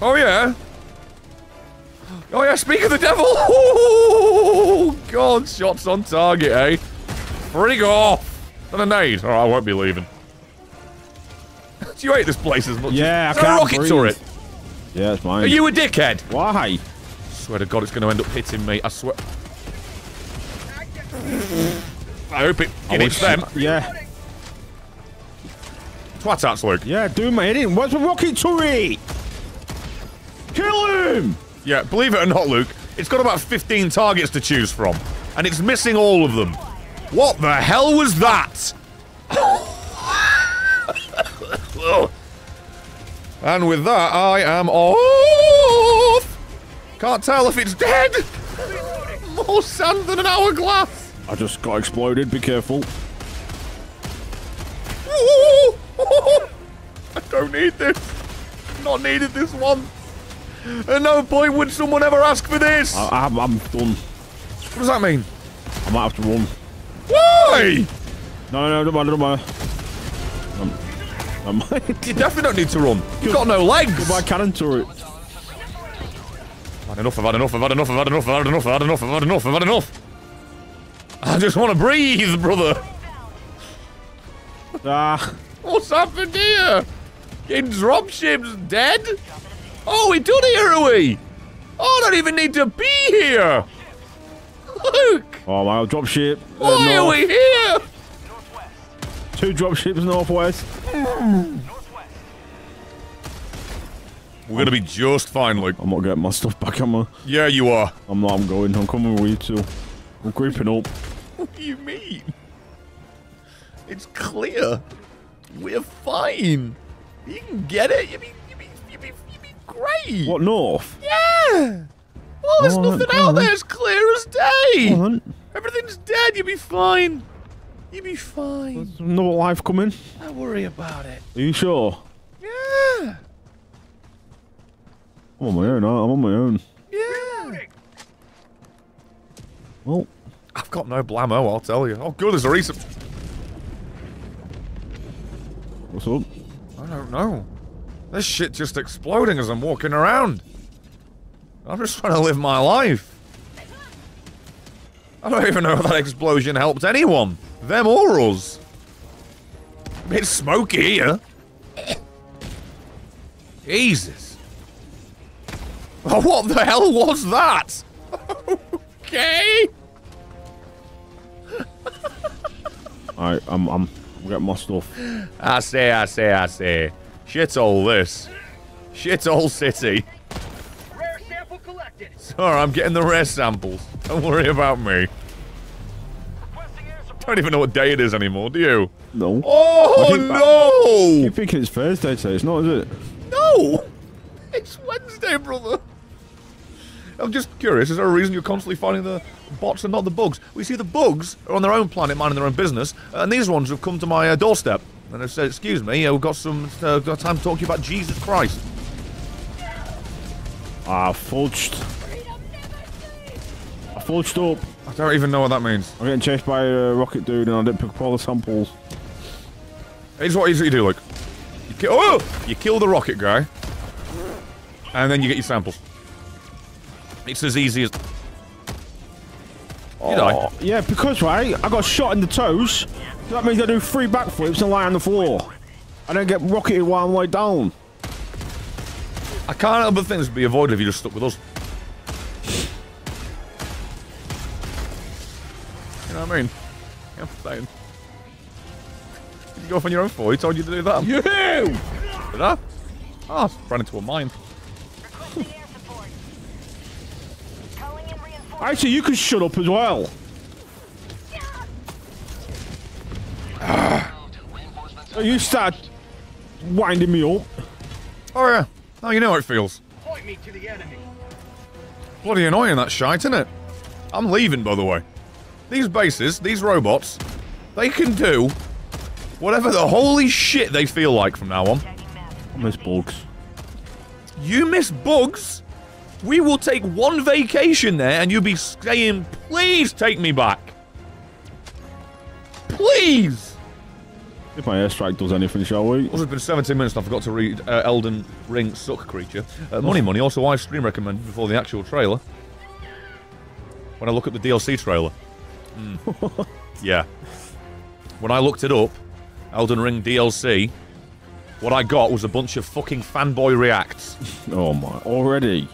Oh yeah? Oh yeah, speak of the devil! Oh God, shots on target, eh? Frig off! And a nade. Alright, I won't be leaving. Do you hate this place as much? Yeah, as I can't breathe. Is there a rocket turret? Yeah, it's mine. Are you a dickhead? Why? I swear to God, it's going to end up hitting me. I swear. I hope it hits them. Yeah. Twat arts, Luke. Yeah, do my head in. Where's the rocket turret? Kill him! Yeah, believe it or not, Luke, it's got about fifteen targets to choose from, and it's missing all of them. What the hell was that? And with that, I am off! Can't tell if it's dead! More sand than an hourglass! I just got exploded, be careful. I don't need this. I've not needed this one. At no point would someone ever ask for this. I, I, I'm done. What does that mean? I might have to run. Why? No, no, no, don't matter, don't matter. Um, I might. You definitely don't need to run. You've got no legs. Goodbye, cannon turret. I've had enough, I've had enough, I've had enough, I've had enough, I've had enough, I've had enough, I've had enough, I've had enough. I just want to breathe, brother. Ah. What's happened here? Getting dropshipped dead? Oh, we're done here, are we? Oh, I don't even need to be here. Look. Oh, my dropship. Why uh, are we here? Northwest. Two dropships northwest. Mm. Northwest. We're going to be just fine, Luke. I'm not getting my stuff back, am I? Yeah, you are. I'm not. I'm going. I'm coming with you, too. I'm creeping up. What do you mean? It's clear. We're fine. You can get it. You'll be, you'll be, you'll be, you'll be great. What, north? Yeah. Well, there's nothing out there. It's clear as day. Everything's dead. You'll be fine. You'll be fine. There's another life coming. Don't worry about it. Are you sure? Yeah. I'm on my own. I'm on my own. Yeah. Well, I've got no blammo, I'll tell you. Oh, good. There's a recent... What's up? I don't know. This shit just exploding as I'm walking around. I'm just trying to live my life. I don't even know if that explosion helped anyone. Them or us. A bit smoky here. Jesus. Oh, what the hell was that? Okay. Alright, I'm... I'm We'll get my stuff. I say, I say, I say. Shit all this. Shit all city. Rare sample collected. Sorry, I'm getting the rare samples. Don't worry about me. I don't even know what day it is anymore, do you? No. Oh, no! I, you think it's Thursday today, it's not, is it? No! It's Wednesday, brother. I'm just curious, is there a reason you're constantly finding the bots and not the bugs? We see the bugs are on their own planet, minding their own business, and these ones have come to my uh, doorstep. And they've said, excuse me, uh, we've got some uh, got time to talk to you about Jesus Christ. Ah, fudged. I fudged up. I don't even know what that means. I'm getting chased by a rocket dude and I didn't pick up all the samples. Here's what you do, look. You ki oh! You kill the rocket guy, and then you get your samples. It's as easy as... Did oh, I? Yeah, because, right, I got shot in the toes, so that means I do three backflips and lie on the floor. I don't get rocketed while I'm laid down. I can't help but think this would be avoided if you just stuck with us. You know what I mean? Yeah, I'm saying. Did you go off on your own for? He told you to do that. You! Did I? Ah, oh, ran into a mine. Actually, you can shut up as well. So you start winding me up. Oh, yeah. Oh, you know how it feels. Point me to the enemy. Bloody annoying, that shite, isn't it? I'm leaving, by the way. These bases, these robots, they can do whatever the holy shit they feel like from now on. I miss bugs. You miss bugs? We will take one vacation there, and you'll be saying, please take me back. Please! If my airstrike does anything, shall we? Well, it's been seventeen minutes and I forgot to read uh, Elden Ring Suck Creature. Uh, money Money, also live stream recommended before the actual trailer. When I look at the D L C trailer. Mm. Yeah. When I looked it up, Elden Ring D L C, What I got was a bunch of fucking fanboy reacts. Oh my, already?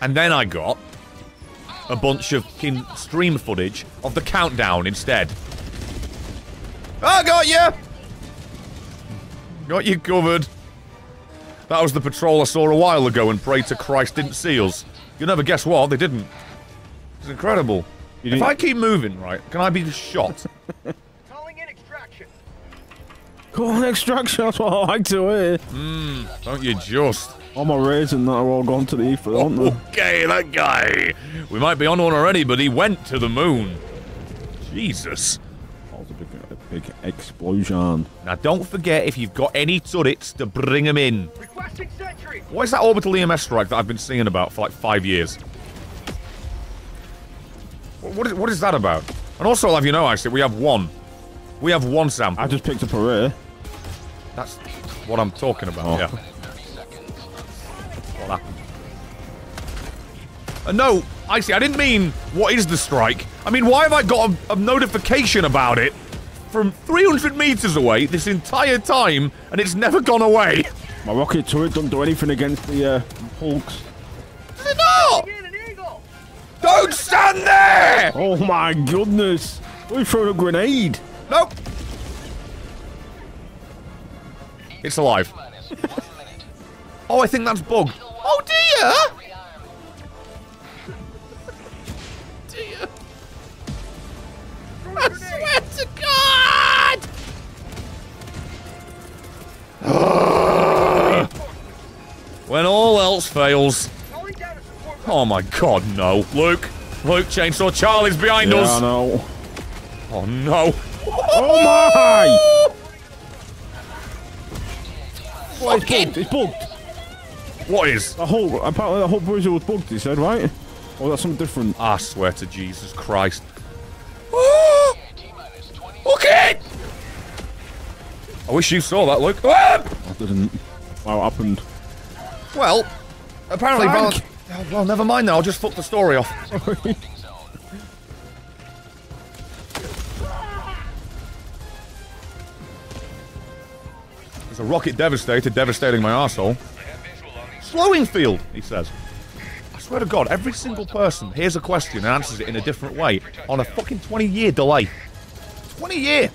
And then I got a bunch of fucking stream footage of the countdown instead. I got you! Got you covered. That was the patrol I saw a while ago and prayed to Christ didn't see us. You'll never guess what, they didn't. It's incredible. If I keep moving, right, can I be shot? Calling in extraction. Calling extraction, that's what I like to hear. Mmm, don't you just. All my raisins that are all gone to the ether, aren't they? Okay, that guy. We might be on one already, but he went to the moon. Jesus. That was a big, a big explosion. Now, don't forget, if you've got any turrets, to bring them in. Requesting sentry. What is that orbital E M S strike that I've been singing about for like five years? What is, what is that about? And also, I'll have you know, actually, we have one. We have one sample. I just picked up a rare. That's what I'm talking about, oh. Yeah. What happened? Uh, no, I see, I didn't mean, what is the strike? I mean, why have I got a, a notification about it from three hundred meters away this entire time, and it's never gone away? My rocket turret don't do anything against the, uh, hulks. Does it not? Don't stand there! Oh my goodness! We threw a grenade. Nope. It's alive. Oh, I think that's bugged. Oh dear! Dear. I swear to God! When all else fails. Oh my God, no. Luke, Luke, Chainsaw Charlie's behind yeah, us. I know. Oh no. Oh my! Well, it's bugged, it's bugged. What is? The whole, apparently the whole bruiser was bugged, he said, right? Or that's something different. I swear to Jesus Christ. Okay! I wish you saw that, Luke. I didn't. Wow, it happened. Well, apparently... Oh, well, never mind now. I'll just fuck the story off. There's a rocket devastator devastating my arsehole. Slowing field, he says. I swear to God, every single person hears a question and answers it in a different way on a fucking twenty year delay. twenty year!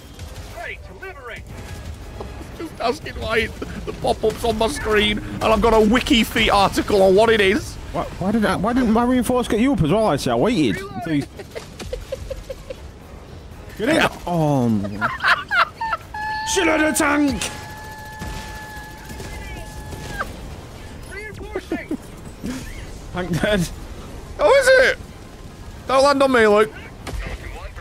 Just asking why the pop-up's on my screen and I've got a Wiki-feet article on what it is. Why, why, did I, why didn't my reinforce get you up as well? I said I waited. Until you... Get in! Oh, man. Shoot at the tank! Reinforcing! Tank dead. Oh, is it? Don't land on me, Luke.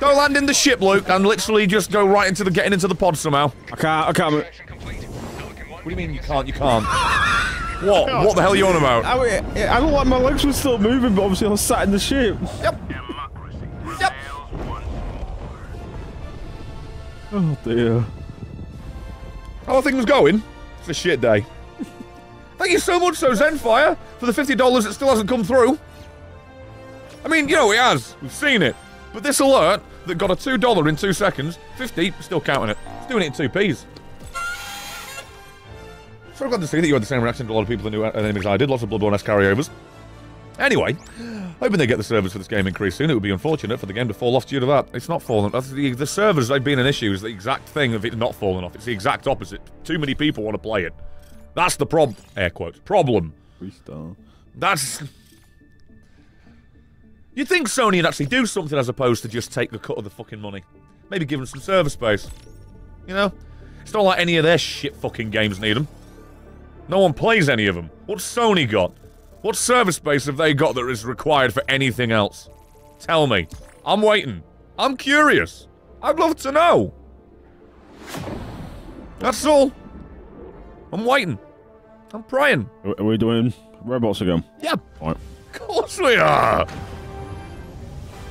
Don't land in the ship, Luke, and literally just go right into the getting into the pod somehow. I can't, I can't. What do you mean you can't, you can't? What? What the hell are you on about? I, I don't like my legs were still moving, but obviously I was sat in the ship. Yep. Yep. Oh dear. How are things going? It's a shit day. Thank you so much, so Zenfire, for the fifty dollars that still hasn't come through. I mean, you know, it has. We've seen it. But this alert that got a two dollars in two seconds, fifty, still counting it. It's doing it in two P's. So glad to see that you had the same reaction to a lot of people and enemies I did. Lots of Bloodborne-esque carryovers. Anyway, hoping they get the servers for this game increased soon. It would be unfortunate for the game to fall off due to that. It's not fallen off. The, the servers, they've been an issue, is the exact thing of it not falling off. It's the exact opposite. Too many people want to play it. That's the problem. Air quotes. Problem. Restart. That's... You'd think Sony would actually do something as opposed to just take the cut of the fucking money. Maybe give them some server space. You know? It's not like any of their shit fucking games need them. No one plays any of them. What's Sony got? What server space have they got that is required for anything else? Tell me. I'm waiting. I'm curious. I'd love to know. That's all. I'm waiting. I'm praying. Are we doing robots again? Yeah. All right. Of course we are.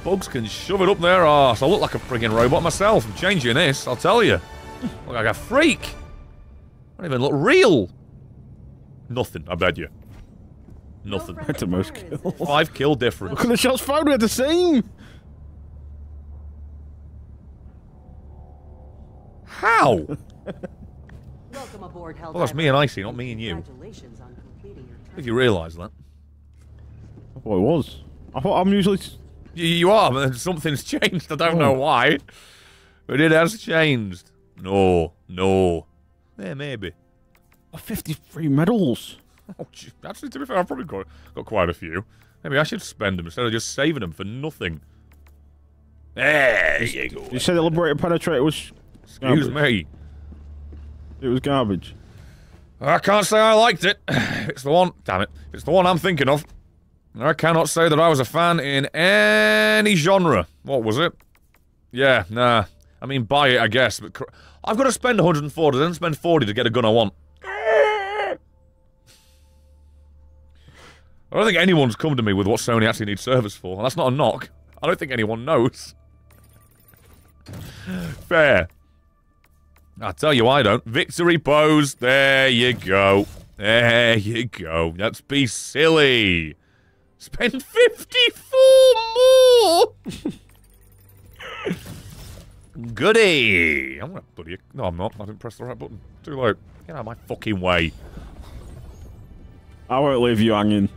Bugs can shove it up their arse. I look like a friggin' robot myself. I'm changing this, I'll tell you. Look like a freak. I don't even look real. Nothing, I bet you. Nothing. That's the most kill. Five kill difference. Look at the shots fired, we had the same. How? Welcome aboard, Helldivers. Well, that's me and Icy, not me and you. Congratulations on completing your task. If you realise that. I thought it was. I thought I'm usually... You are, but something's changed. I don't oh. know why. But it has changed. No. No. Yeah, maybe. fifty-three medals. Oh, geez. Actually, to be fair, I've probably got, got quite a few. Maybe I should spend them instead of just saving them for nothing. There you, you go. You said the Liberator Penetrator was... Excuse garbage. me. It was garbage. I can't say I liked it. It's the one... Damn it. It's the one I'm thinking of. I cannot say that I was a fan in any genre. What was it? Yeah, nah. I mean, buy it, I guess, but... I've got to spend a hundred and forty, then spend forty to get a gun I want. I don't think anyone's come to me with what Sony actually needs servers for. That's not a knock. I don't think anyone knows. Fair. I tell you, I don't. Victory pose. There you go. There you go. Let's be silly. Spend fifty-four more. Goody. I'm gonna bloody. You. No, I'm not. I didn't press the right button. Too late. Get out of my fucking way. I won't leave you hanging.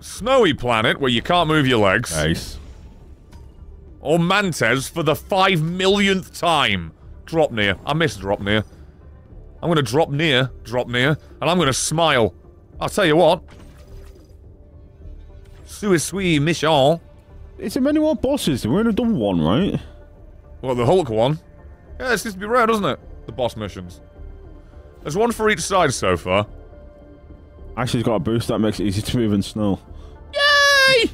Snowy planet where you can't move your legs. Nice. Or Mantes for the five millionth time. Drop near. I miss drop near. I'm gonna drop near, drop near, and I'm gonna smile. I'll tell you what. Suicide mission. Is there many more bosses? We've only done one, right? Well, the Hulk one. Yeah, it seems to be rare, doesn't it? The boss missions. There's one for each side so far. Actually, he's got a boost that makes it easy to move in snow. Yay!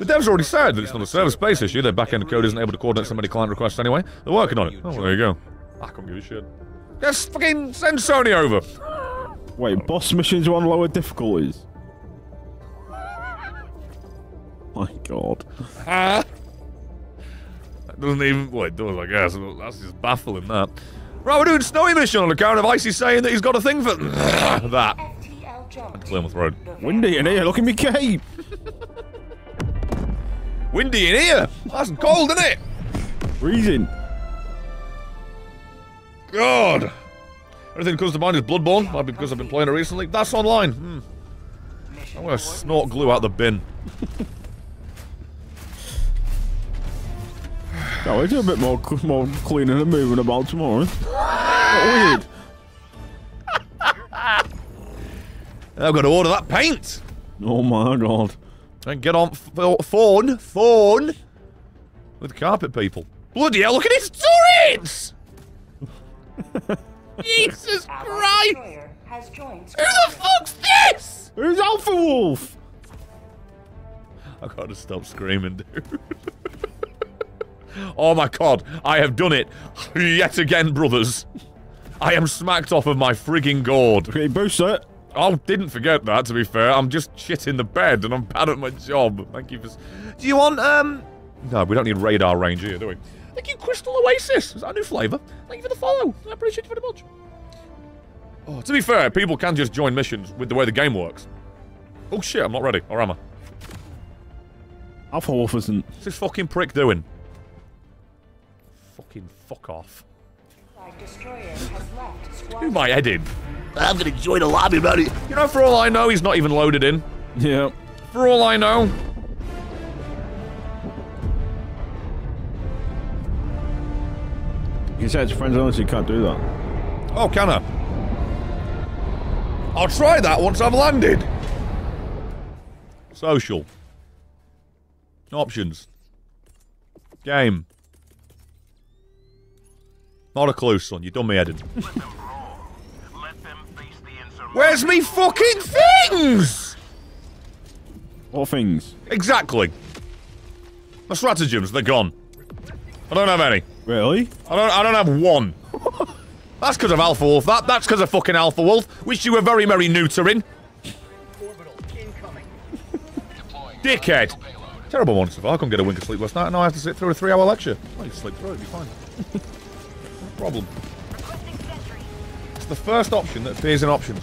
The devs already said that it's not a server-based issue. Their back-end code isn't able to coordinate so many client requests anyway. They're working on it. Oh, well, there you go. I couldn't give a shit. Just fucking send Sony over. Wait, boss missions are on lower difficulties? My God. Ah. That doesn't even... Well, it does, I guess. That's just baffling, that. Right, we're doing Snowy Mission on account of Icy saying that he's got a thing for that. And Plymouth Road. Windy in here, look at me cape! Windy in here? That's cold, isn't it? Freezing. God. Anything that comes to mind is Bloodborne, might be because I've been playing it recently. That's online. Hmm. I'm gonna snort glue out the bin. Now we do a bit more, more cleaning and moving about tomorrow. What weird. I've got to order that paint. Oh my God. And get on phone, phone with carpet people. Bloody hell, look at his turrets! Jesus Christ! Who the fuck's this? Who's Alpha Wolf? I've got to stop screaming, dude. Oh my God, I have done it yet again, brothers. I am smacked off of my frigging gourd. Okay, boost it. Oh, didn't forget that, to be fair. I'm just shit in the bed and I'm bad at my job. Thank you for... Do you want, um... No, we don't need radar range here, do we? Thank you, Crystal Oasis. Is that a new flavour? Thank you for the follow. I appreciate you very much. Oh, to be fair, people can just join missions with the way the game works. Oh shit, I'm not ready. Or am I? Alpha Wolf isn't. What's this fucking prick doing? Fucking fuck off. Do my head in. I'm gonna join a lobby, buddy. You know, for all I know, he's not even loaded in. Yeah. For all I know. He said it's friends only, so you can't do that. Oh, can I? I'll try that once I've landed. Social. Options. Game. Not a clue, son. You done me headed. Where's me fucking things? What things? Exactly. My stratagems, they're gone. I don't have any. Really? I don't I don't have one. That's because of Alpha Wolf. That that's because of fucking Alpha Wolf, which you were very, very neutering. Dickhead. Terrible one so far. I couldn't get a wink of sleep last night and I have to sit through a three hour lecture. Well, you sleep through it, you'll be fine. No problem. The first option that appears in options.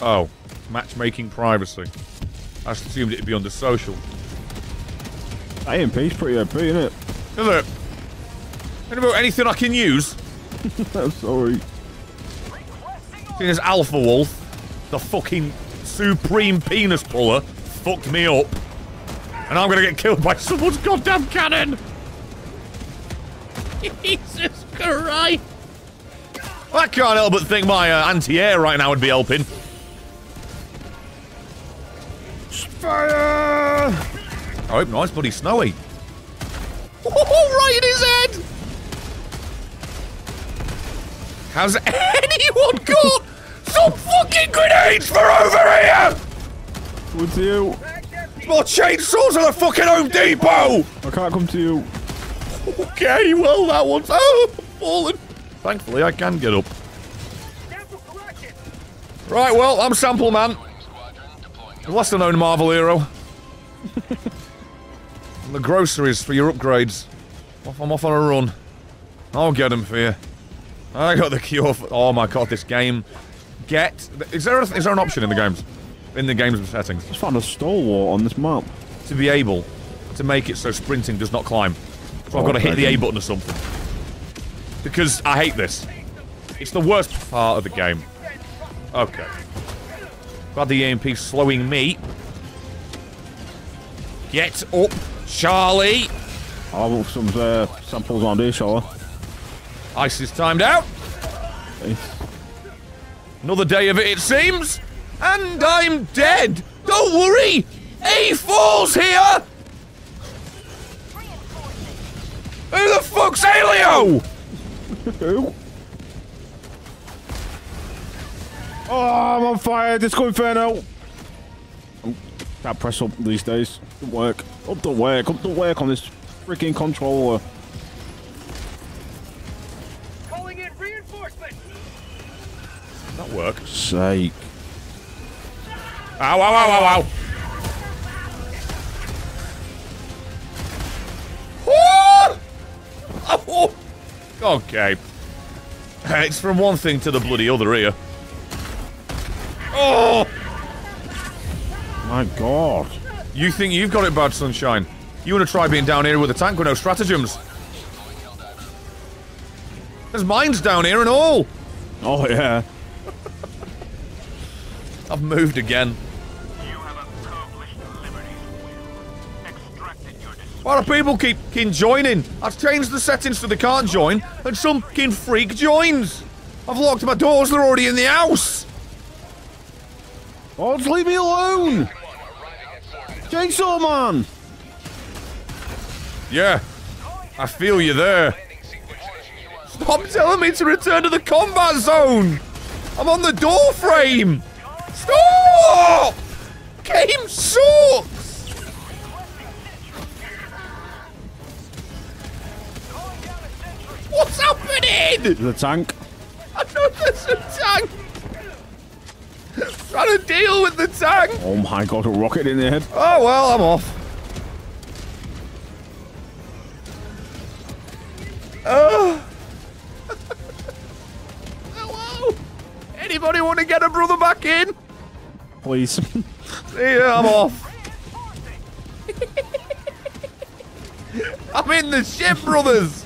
Oh. Matchmaking privacy. I assumed it'd be under social. A M P's pretty O P, isn't it? Is it? Anybody got anything I can use? I'm sorry. This Alpha Wolf, the fucking supreme penis puller, fucked me up. And I'm gonna get killed by someone's goddamn cannon! Jesus Christ! Well, I can't help but think my uh, anti-air right now would be helping. Fire! I hope not, it's bloody snowy. Oh, right in his head! Has anyone got some fucking grenades for over here? What's you? More chainsaws at the fucking Home Depot! I can't come to you. Okay, well that one's... Oh, I'm falling. Thankfully, I can get up. Right, well, I'm Sample Man. The lesser known Marvel hero. And the groceries for your upgrades. I'm off on a run. I'll get them for you. I got the cure for... Oh my god, this game. Get... Is there, a, is there an option in the games? In the games and settings? I just found a stalwart on this map. To be able to make it so sprinting does not climb. So oh, I've got to hit the A button or something. Because I hate this. It's the worst part of the game. Okay. Glad the E M P's slowing me. Get up, Charlie! I'll have some uh, samples on here, shall I? Ice is timed out. Nice. Another day of it, it seems. And I'm dead. Don't worry. A four's here. Who the fuck's Helio? Who? Oh, I'm on fire. Disco Inferno. Oh, that press up these days. Don't work. Up the work. Up the work on this freaking controller. That works. Sake. Ow, ow, ow, ow, ow. Oh! Oh! Okay. It's from one thing to the bloody other here. Oh! My god. You think you've got it bad, Sunshine? You want to try being down here with a tank with no stratagems? There's mines down here and all. Oh, yeah. I've moved again. You have accomplished liberty. Extracted your disgrace. Why do people keep kin joining? I've changed the settings so they can't join, and some kin freak joins. I've locked my doors, they're already in the house. Oh, just leave me alone. Chainsaw Man. Yeah, I feel you there. Stop telling me to return to the combat zone. I'm on the door frame. Stop! Game sucks! What's happening? There's a tank. I know there's a tank! I'm trying to deal with the tank! Oh my god, a rocket in the head. Oh well, I'm off. Oh! Hello! Anybody want to get a brother back in? Please. Yeah, I'm off. I'm in the ship, brothers.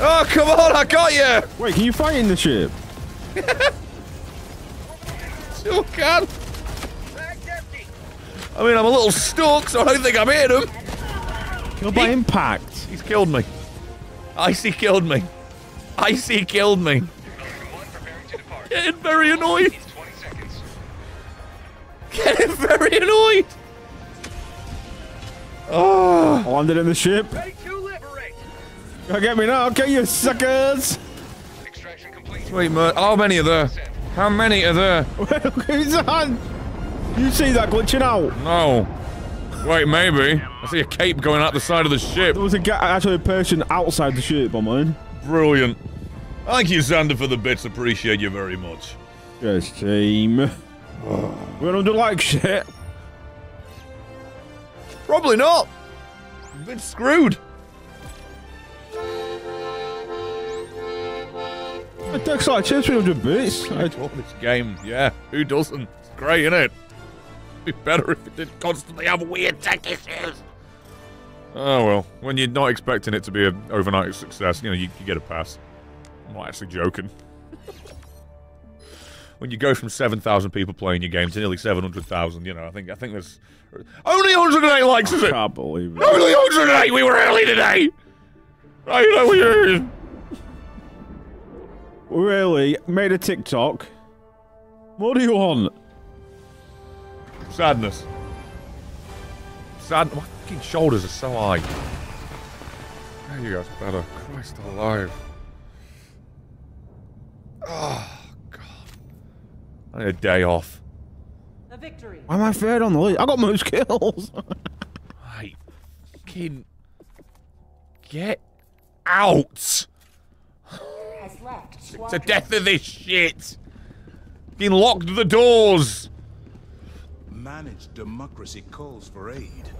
Oh, come on, I got you. Wait, can you fight in the ship? Still can. I mean, I'm a little stuck, so I don't think I'm hit him. Killed by impact. He's killed me. Icy killed me. Icy killed me. Getting very annoyed. Getting very annoyed. Oh, I landed in the ship. Ready to liberate. Go get me now, get you suckers. Extraction complete. Wait, mate. How many are there? How many are there? Who's that? You see that glitching out? No. Wait, maybe. I see a cape going out the side of the ship. There was a guy, actually a person outside the ship, my man. Brilliant. Thank you, Xander, for the bits. Appreciate you very much. Yes, team. We don't do like shit. Probably not. I've been screwed. It takes like two hundred bits. I love this game. Yeah, who doesn't? It's great, isn't it? It'd be better if it didn't constantly have weird tech issues. Oh well, when you're not expecting it to be an overnight success, you know, you, you get a pass. I'm not actually joking. When you go from seven thousand people playing your game to nearly seven hundred thousand, you know, I think I think there's... Only one hundred eight likes, is it? I can't believe it. Only one hundred eight! We were early today! I know we were... Really? Made a TikTok? What do you want? Sadness. Sad... My fucking shoulders are so high. There you guys are better. Christ alive. Ah. I need a day off. A victory. Why am I third on the list? I got most kills. I fucking get out. Has left. Sick to death of this shit. Been locked the doors. Managed democracy calls for aid.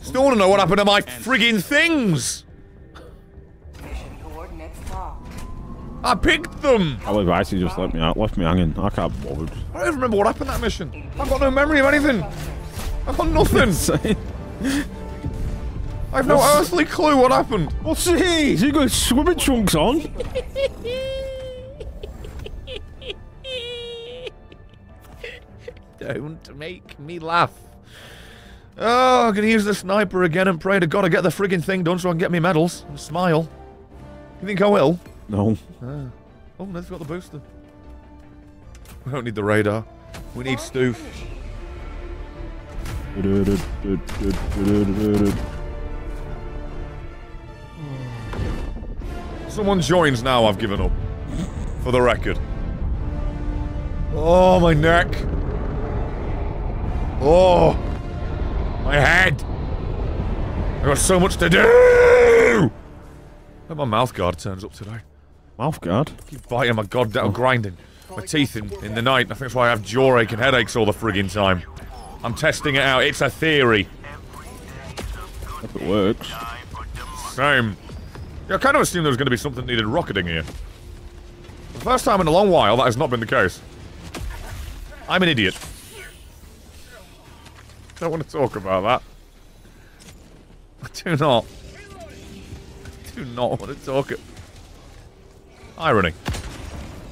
Still don't know what happened to my friggin' things. Mission coordinates locked. I picked them! I believe Icy just left me out, left me hanging. I can't be bothered. I don't even remember what happened that mission. I've got no memory of anything. I've got nothing. I've no What's earthly clue what happened. What's this? You got swimming trunks on? Don't make me laugh. Oh, I'm gonna use the sniper again and pray to God I get the friggin' thing done so I can get me medals and smile. You think I will? No. Ah. Oh, no, it's got the booster. We don't need the radar. We need Stoof. Someone joins now, I've given up. For the record. Oh, my neck. Oh. My head. I've got so much to do! Hope my mouth guard turns up today. Mouth guard? I keep biting my goddamn grinding. My teeth in, in the night. I think that's why I have jawache and headaches all the friggin' time. I'm testing it out. It's a theory. If it works. Same. Yeah, I kind of assumed there was going to be something needed rocketing here. For the first time in a long while, that has not been the case. I'm an idiot. Don't want to talk about that. I do not. I do not want to talk it. Irony.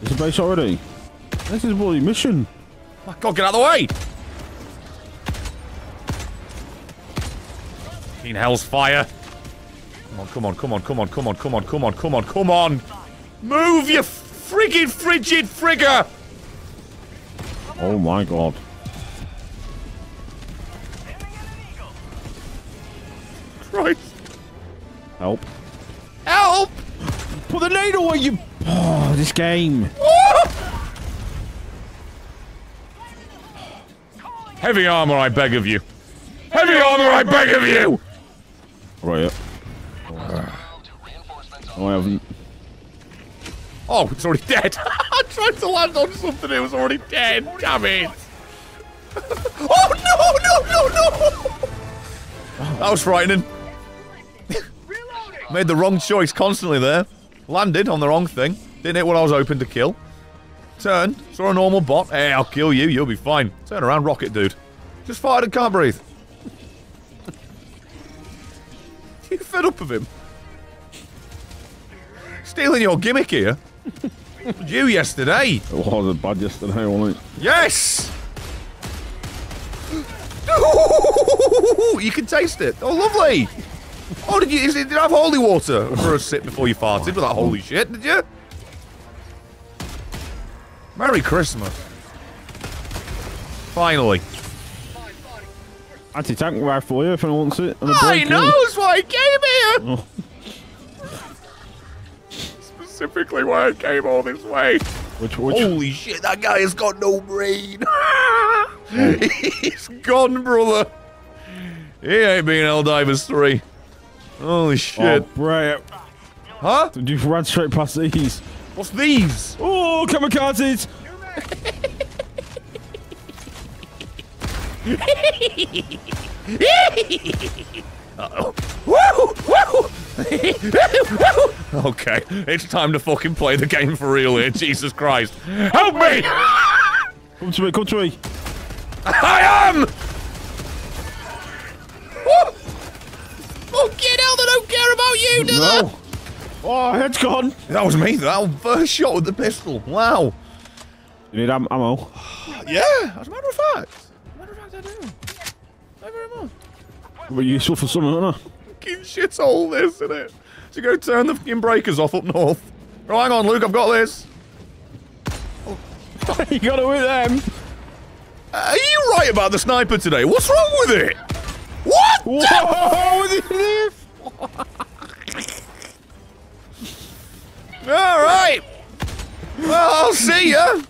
Is the base already? This is a bloody mission. My God, get out of the way! Fucking hell's fire. Come on, come on, come on, come on, come on, come on, come on, come on, come on! Move, you friggin' frigid frigger! Oh my God. Christ. Help. Help! Put the nade away, you... Oh, this game. Oh! Heavy armor, I beg of you. Heavy armor, I beg of you! Right. Uh, oh, I haven't. Oh, it's already dead. I tried to land on something, it was already dead. Damn it. Oh, no, no, no, no! Oh. That was frightening. Made the wrong choice constantly there. Landed on the wrong thing. Didn't hit what I was hoping to kill. Turned. Saw a normal bot. Hey, I'll kill you. You'll be fine. Turn around, rocket dude. Just fired and can't breathe. You fed up of him? Stealing your gimmick here? You yesterday. It was bad yesterday, wasn't it? Yes! You can taste it. Oh, lovely! Oh, did you, is it, did I have holy water for a sip before you farted with that holy shit, did you? Merry Christmas. Finally. Anti-tank rifle here if anyone wants it. And I know, that's why I came here! Oh. Specifically why I came all this way. Which, which? Holy shit, that guy has got no brain. He's gone, brother. He ain't being Helldivers three. Holy shit. Oh, right. Huh? You've ran straight past these. What's these? Oh, kamikazes! Uh-oh. Woo! Woo! Okay, it's time to fucking play the game for real here. Jesus Christ. Help me! Come to me, come to me. I am! Woo! Okay. you do no. that? Oh, head's gone. That was me. That was first shot with the pistol. Wow. You need am ammo? Yeah, as a matter of fact. As a matter of fact, I do. Not very much. But useful for something, aren't I? Fucking shit's all this, isn't it? So go turn the fucking breakers off up north. Oh, hang on, Luke, I've got this. Oh. You got it with them. Uh, are you right about the sniper today? What's wrong with it? What? Whoa, with it? All right. Well, I'll see ya.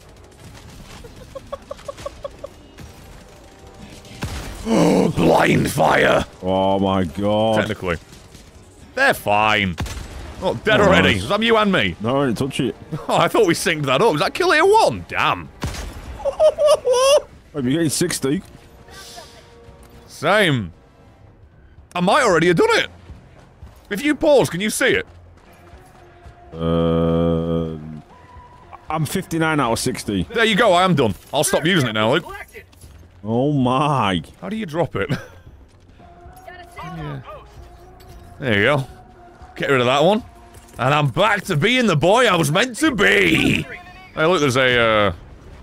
Oh, blind fire. Oh my god. Technically. They're fine. Oh, dead oh, already. Nice. Is that you and me? No, I didn't touch it. Oh, I thought we synced that up. Was that kill here one? Damn. Wait, you're getting sixty. Same. I might already have done it. If you pause, can you see it? Uh, I'm fifty-nine out of sixty. There you go, I am done. I'll stop using it now, Luke. Oh my. How do you drop it? Yeah. There you go. Get rid of that one. And I'm back to being the boy I was meant to be. Hey, look, there's a, uh...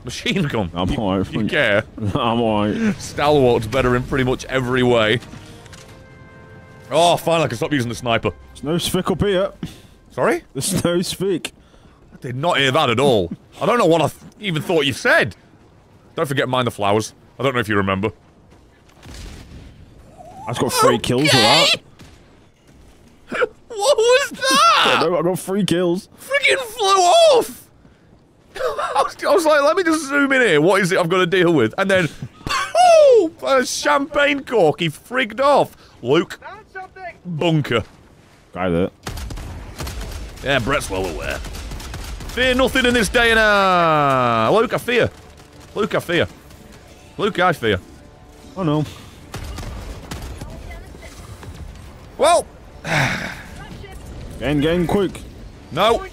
machine gun. I'm alright. You care? I'm alright. Stalwart's better in pretty much every way. Oh, fine, I can stop using the sniper. There's no spick up here. Sorry? There's no speak. I did not hear that at all. I don't know what I th even thought you said. Don't forget mine the flowers. I don't know if you remember. I've got three okay. kills for that. What was that? I don't know, I got three kills. Freaking flew off! I was, I was like, let me just zoom in here. What is it I've got to deal with? And then, oh, a champagne cork. He frigged off. Luke, bunker. Guy there. Yeah, Brett's well aware. Fear nothing in this day and hour. Luke, I fear. Luke, I fear. Luke, I fear. Oh no. Well. Game, game, quick. No.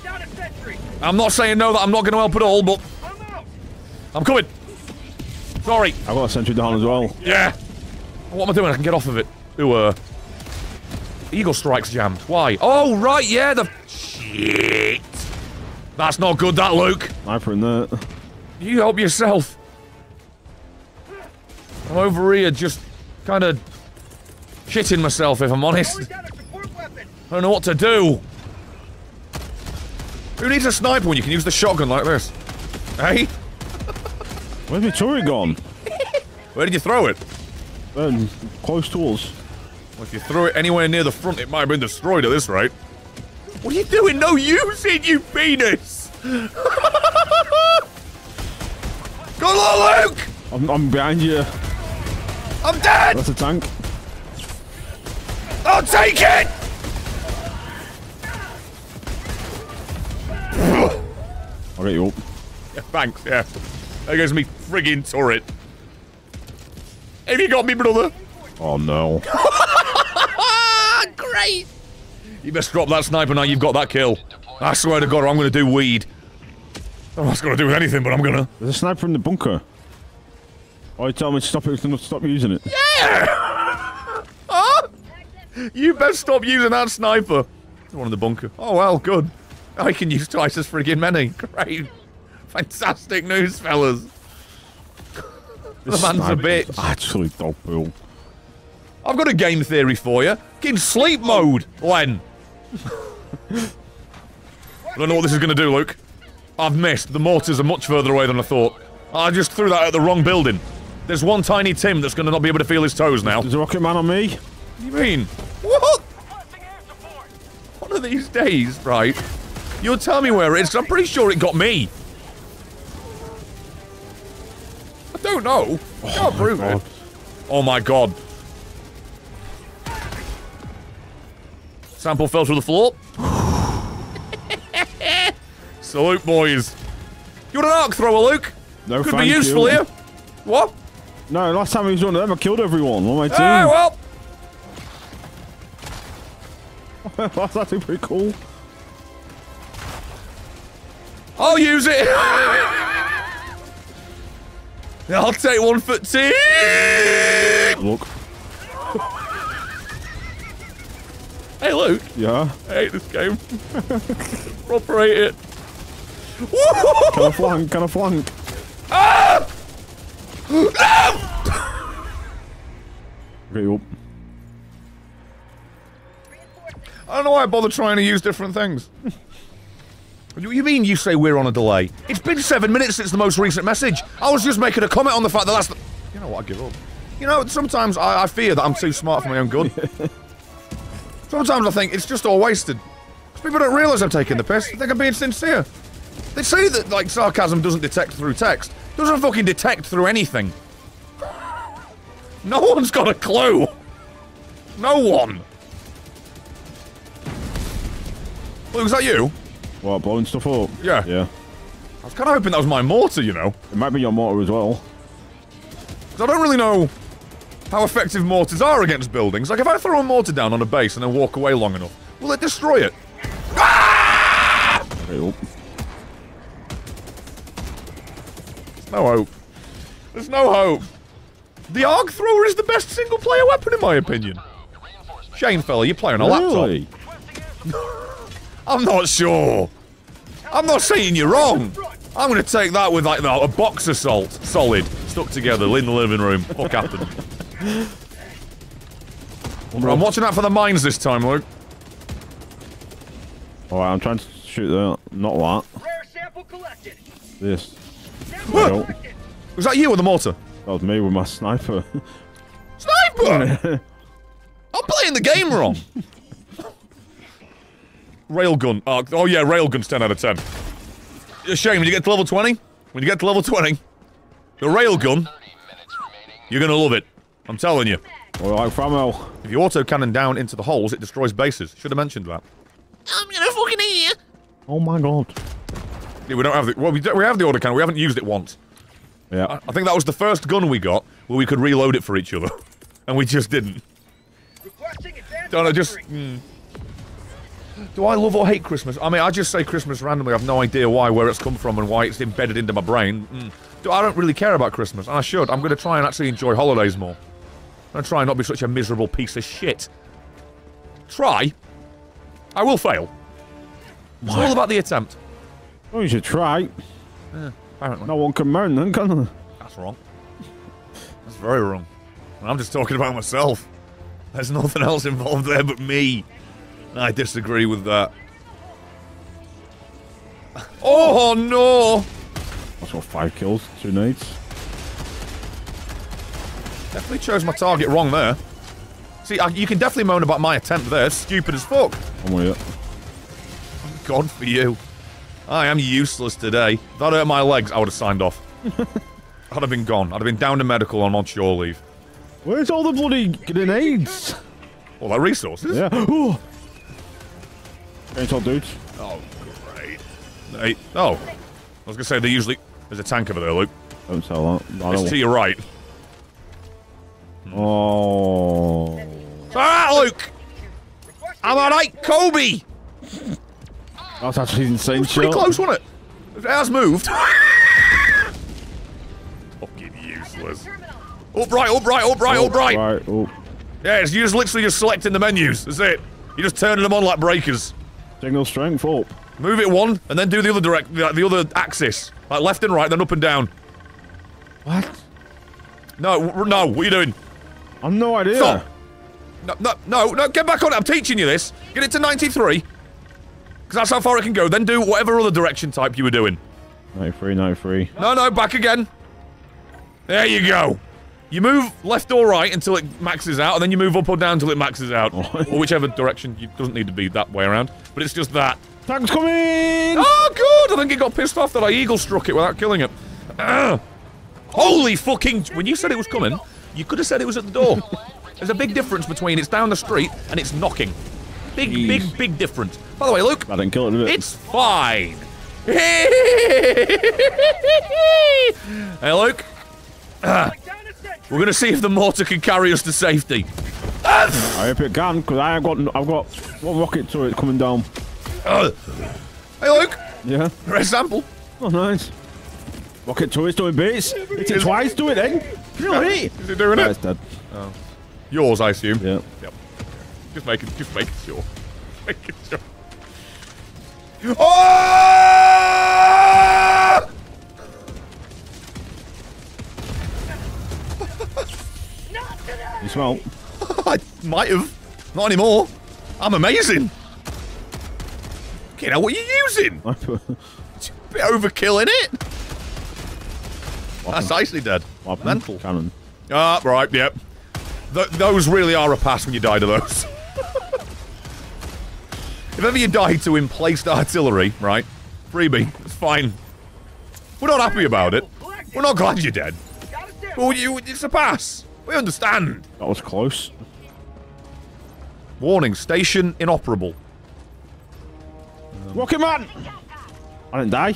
I'm not saying no, that I'm not going to help at all, but... I'm coming. Sorry. I've got a sentry down as well. Yeah. What am I doing? I can get off of it. Ooh, uh... Eagle strike's jammed. Why? Oh, right, yeah, the... Shit. That's not good, that, Luke. Sniper in there. You help yourself. I'm over here just kind of... shitting myself, if I'm honest. I don't know what to do. Who needs a sniper when you can use the shotgun like this? Hey? Where's my turret gone? Where did you throw it? Um, close to us. Well, if you throw it anywhere near the front, it might have been destroyed at this rate. What are you doing? No using, you penis! Come on, Luke! I'm, I'm behind you. I'm dead! That's a tank. I'll take it! I'll get you up. Yeah, thanks, yeah. There goes me friggin' turret. Have you got me, brother? Oh, no. Great! You best drop that sniper now you've got that kill. I swear to God, I'm gonna do weed. I don't know what's gonna do with anything, but I'm gonna. There's a sniper in the bunker. Oh, you tell me to stop it, to stop using it. Yeah! Huh? You best stop using that sniper. There's one in the bunker. Oh, well, good. I can use twice as friggin' many. Great. Fantastic news, fellas. This the man's a bitch. Actually, dog poo. I've got a game theory for you. Get in sleep mode, Len. I don't know what this is going to do, Luke. I've missed. The mortars are much further away than I thought. I just threw that at the wrong building. There's one tiny Tim that's going to not be able to feel his toes now. There's a rocket man on me. What do you mean? What? One of these days, right? You'll tell me where it is, because I'm pretty sure it got me. I don't know. I can't prove it. Oh my god. Sample fell through the floor. Salute, boys. You want an arc thrower, Luke? No, could be useful here. What? No, last time he was one of them, I killed everyone. What am I doing? Oh, well. That's actually pretty cool. I'll use it! I'll take one for two! Look. Hey, Luke. Yeah? I hate this game. Proper hate it. Can I flank? Can I flank? Ah! No! Okay, up. I don't know why I bother trying to use different things. You mean you say we're on a delay? It's been seven minutes since the most recent message. I was just making a comment on the fact that that's the... You know what, I give up. You know, sometimes I, I fear that I'm too smart for my own good. Sometimes I think it's just all wasted. People don't realise I'm taking the piss. They think I'm being sincere. They say that, like, sarcasm doesn't detect through text. Doesn't fucking detect through anything. No one's got a clue. No one. Luke, is that you? What, blowing stuff up? Yeah. Yeah. I was kind of hoping that was my mortar, you know. It might be your mortar as well. Because I don't really know how effective mortars are against buildings. Like, if I throw a mortar down on a base and then walk away long enough, will it destroy it? Ah! Nope. There's no hope. There's no hope. The arc thrower is the best single-player weapon, in my opinion. Shane, fella, you're playing a really? laptop. I'm not sure. I'm not saying you're wrong. I'm going to take that with, like, no, a box of salt. Solid. Stuck together in the living room. Fuck happened. Well, I'm watching out for the mines this time, Luke. Alright, I'm trying to shoot that. Not that. Rare sample collected. This. Collected. Was that you with the mortar? That was me with my sniper. Sniper! I'm playing the game wrong. Railgun. Oh, oh yeah, railgun's ten out of ten. A shame, when you get to level twenty, when you get to level twenty, the railgun, you're gonna love it. I'm telling you. Alright, Framo. If you auto-cannon down into the holes, it destroys bases. Should have mentioned that. I'm gonna fucking eat you. Oh my god. Yeah, we don't have the- well, we, do, we have the auto-cannon, we haven't used it once. Yeah. I, I think that was the first gun we got, where we could reload it for each other. And we just didn't. Don't know, just... Mm, do I love or hate Christmas? I mean, I just say Christmas randomly. I have no idea why, where it's come from, and why it's embedded into my brain. Mm. Do, I don't really care about Christmas, and I should. I'm going to try and actually enjoy holidays more. I'm going to try and not be such a miserable piece of shit. Try. I will fail. What? It's all about the attempt. Well, you should try. Yeah, apparently. No one can moan then, can they? That's wrong. That's very wrong. And I'm just talking about myself. There's nothing else involved there but me. I disagree with that. Oh no! I've got five kills, two nades. Definitely chose my target wrong there. See, I, you can definitely moan about my attempt there. It's stupid as fuck. I'm with it. God for you. I am useless today. If that hurt my legs, I would have signed off. I'd have been gone. I'd have been down to medical on on shore leave. Where's all the bloody grenades? All that resources? Yeah. Ooh. Chainsaw dudes. Oh, great. Hey, oh. I was going to say, they usually... There's a tank over there, Luke. Don't tell that. No, it's don't. To your right. Oh. It's alright, Luke! I'm alright, Kobe! That's actually insane. It was pretty close, wasn't it? It has moved. Fucking useless. Upright, upright, upright, upright! Right, up. Yeah, it's, you're just literally just selecting the menus. That's it. You're just turning them on like breakers. Signal strength up. Move it one, and then do the other direct, like the other axis, like left and right, then up and down. What? No, no. What are you doing? I've no idea. Stop. No, no, no, no. Get back on it. I'm teaching you this. Get it to ninety-three, because that's how far it can go. Then do whatever other direction type you were doing. ninety-three, ninety-three. No, no. Back again. There you go. You move left or right until it maxes out, and then you move up or down until it maxes out. Or whichever direction. It doesn't need to be that way around. But it's just that. Tank's coming! Oh, good! I think it got pissed off that I eagle-struck it without killing it. Ugh. Holy fucking... When you said it was coming, you could have said it was at the door. There's a big difference between it's down the street and it's knocking. Big, Jeez. big, big difference. By the way, Luke, I didn't kill it, did it? It's fine. Hey, Luke. Uh. We're gonna see if the mortar can carry us to safety. I hope it can, because I've got I've got one rocket turret coming down. Uh, hey Luke. Yeah. Rare sample. Oh nice. Rocket turret's doing bits. It's it twice. Do it then. You know what? Is it doing it? It's dead. Oh. Yours, I assume. Yeah. Yep. Just making, just making sure. Just making sure. Oh! Not today. You smell? I might have. Not anymore. I'm amazing. You know what you're using? It's a bit overkill, isn't it? What That's happened? Nicely dead. What Mental. Cannon. Ah, right, yep. Th those really are a pass when you die to those. If ever you die to in-placed artillery, right? Freebie, it's fine. We're not happy about it. We're not glad you're dead. Well, you, it's a pass. We understand. That was close. Warning, station inoperable. Rocket Man! I didn't die.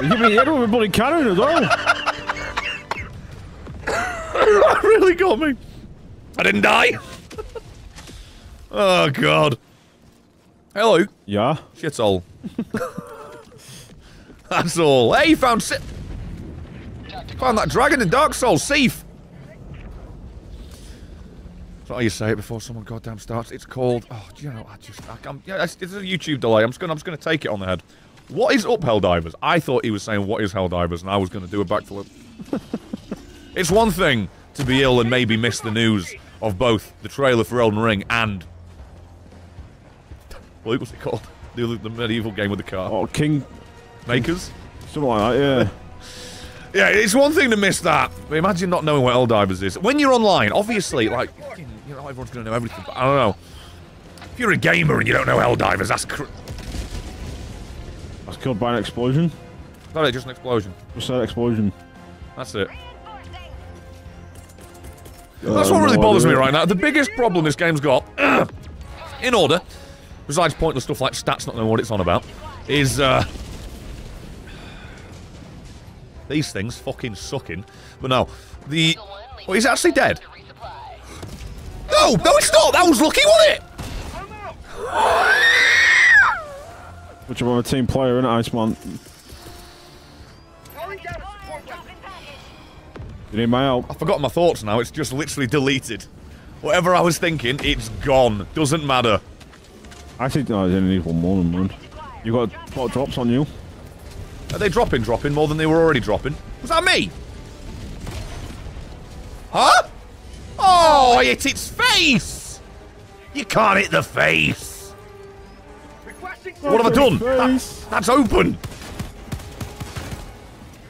You hit me in the head with a bloody cannon as well. That really got me. I didn't die. Oh, God. Hello. Yeah? Shit's all. That's all. Hey, you found si- Found that dragon in Dark Souls, Seif. That's not how you say it before someone goddamn starts. It's called. Oh, do you know? I just. I, I'm, yeah, it's, it's a YouTube delay. I'm just gonna. I'm just gonna take it on the head. What is up, Helldivers? I thought he was saying what is Helldivers, and I was gonna do a backflip. It's one thing to be ill and maybe miss the news of both the trailer for Elden Ring and. What was it called? The other, the medieval game with the car. Oh, Kingmakers. Something like that. Yeah. Yeah, it's one thing to miss that. But imagine not knowing what Helldivers is. When you're online, obviously, like, you know, not everyone's going to know everything, but I don't know. If you're a gamer and you don't know Helldivers, that's cr- I was killed by an explosion. No, no, just an explosion. Just an explosion. That's it. Yeah, that's what really bothers me right now. The biggest problem this game's got, uh, in order, besides pointless stuff like stats not knowing what it's on about, is, uh... these things fucking sucking. But no, the... Oh, he's actually dead. No! No, it's not! That was lucky, wasn't it? Which I'm a team player, innit, Iceman? You need my help? I forgot my thoughts now. It's just literally deleted. Whatever I was thinking, it's gone. Doesn't matter. I think no, I didn't need one more than one. You got a lot of drops on you. Are they dropping, dropping more than they were already dropping? Was that me? Huh? Oh, I hit its face! You can't hit the face! What have I done? That, that's open!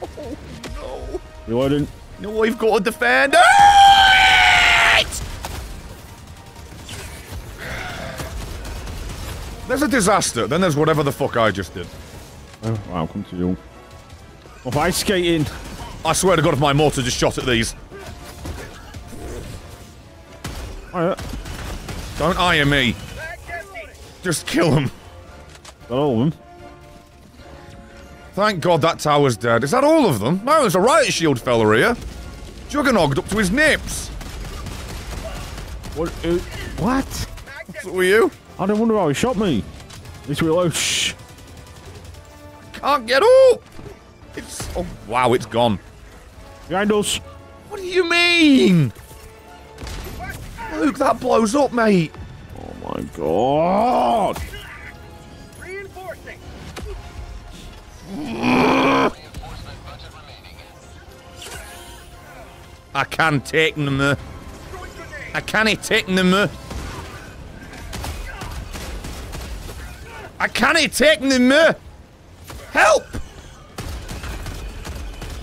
Oh, no. Reloading. No, I've got to defend it! There's a disaster, then there's whatever the fuck I just did. Oh, wow, come to you. Off ice skating. I swear to God, if my mortar just shot at these. Right. Don't ire me. Just kill them. Got all of them. Thank God that tower's dead. Is that all of them? No, there's a riot shield fella here. Juggernogged up to his nips. What? Uh, what? What's up with you? I don't wonder how he shot me. This will oh shh. Can't get up! It's... Oh, wow, it's gone. Behind us. What do you mean? Luke, that blows up, mate. Oh, my God. Reinforcing. I can take them. Uh. I can't take them. Uh. I can't take them. Uh. Help!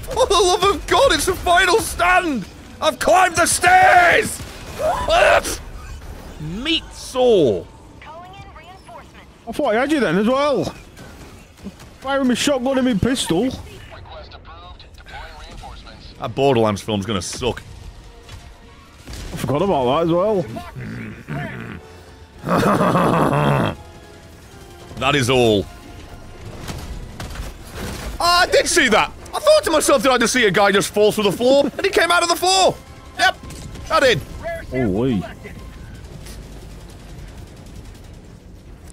For the love of God, it's the final stand! I've climbed the stairs! Meat saw. Calling in reinforcements. I thought I had you then as well. Firing my shotgun and my pistol. Request approved. Deploying reinforcements. That Borderlands film's gonna suck. I forgot about that as well. That is all. I did see that! I thought to myself, did I just see a guy just fall through the floor? And he came out of the floor! Yep, I did. Holy.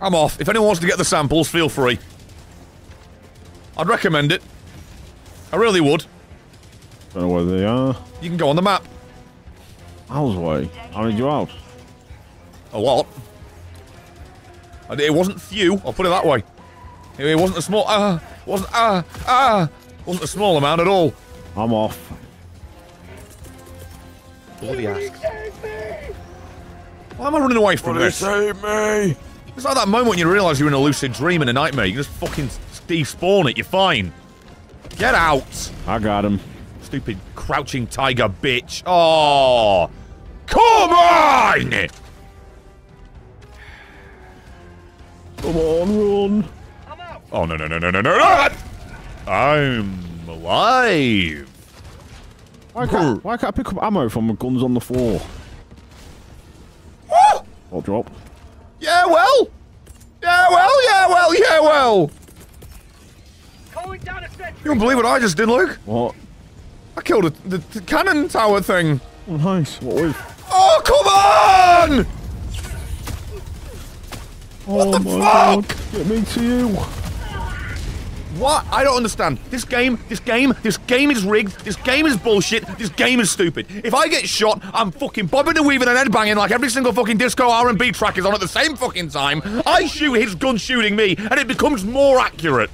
I'm off. If anyone wants to get the samples, feel free. I'd recommend it. I really would. Don't know where they are. You can go on the map. How's way? How did you out? A lot. It wasn't few, I'll put it that way. It wasn't a small, ah, uh, wasn't, ah, uh, ah, uh, wasn't a small amount at all. I'm off. Bloody ass. Why am I running away from Will this? You save me? It's like that moment when you realise you're in a lucid dream and a nightmare. You just fucking despawn it, you're fine. Get out. I got him. Stupid crouching tiger bitch. Oh, come on! Come on, run. Oh, no, no, no, no, no, no! I'm alive! Why can't, why can't I pick up ammo from my guns on the floor? What? I'll drop. Yeah, well! Yeah, well, yeah, well, yeah, well! You don't believe what I just did, Luke? What? I killed a, the, the cannon tower thing. Oh, nice. What was? Oh, come on! What oh the fuck? God. Get me to you. What? I don't understand. This game, this game, this game is rigged, this game is bullshit, this game is stupid. If I get shot, I'm fucking bobbing and weaving and headbanging like every single fucking disco R and B track is on at the same fucking time. I shoot his gun shooting me, and it becomes more accurate.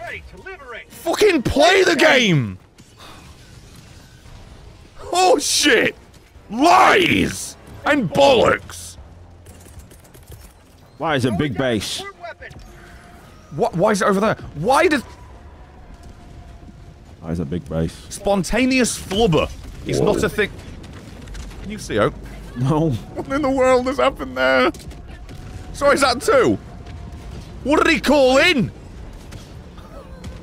Ready to liberate. Fucking play the game! Oh shit! Lies! And bollocks! Why is it big base? What? Why is it over there? Why did? Why is a big base? Spontaneous flubber is not a thing. Can you see, Oak? No. What in the world has happened there? So is that two? What did he call in?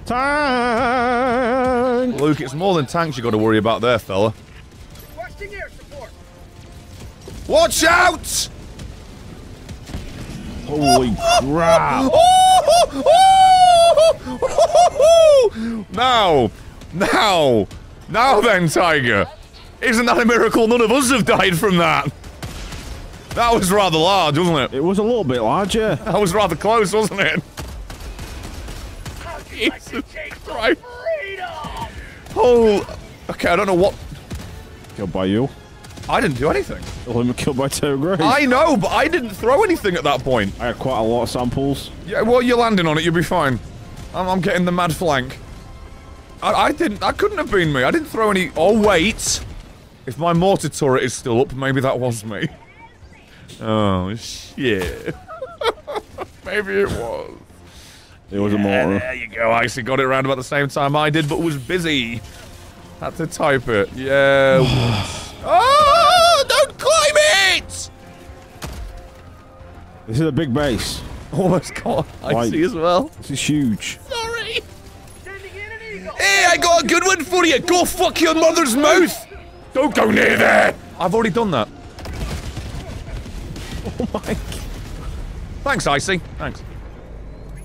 Tank. Luke, it's more than tanks you got to worry about there, fella. Requesting air support. Watch out! Holy crap! Now, now, now then, Tiger. Isn't that a miracle? None of us have died from that. That was rather large, wasn't it? It was a little bit large, yeah. That was rather close, wasn't it? Jesus Christ. Oh, okay, I don't know what... Killed by you. I didn't do anything. I'm killed by Terrible Grace. I know, but I didn't throw anything at that point. I had quite a lot of samples. Yeah, well, you're landing on it. You'll be fine. I'm, I'm getting the mad flank. I, I didn't. That couldn't have been me. I didn't throw any. Oh wait, if my mortar turret is still up, maybe that was me. Oh shit. Maybe it was. It was yeah, a mortar. There you go. I actually got it around about the same time I did, but was busy. Had to type it. Yeah. Oh, don't climb it! This is a big base. Oh, it's got I like, see as well. This is huge. Sorry. Hey, I got a good one for you. Go fuck your mother's mouth. Don't go near there. I've already done that. Oh my God. Thanks, Icy. Thanks.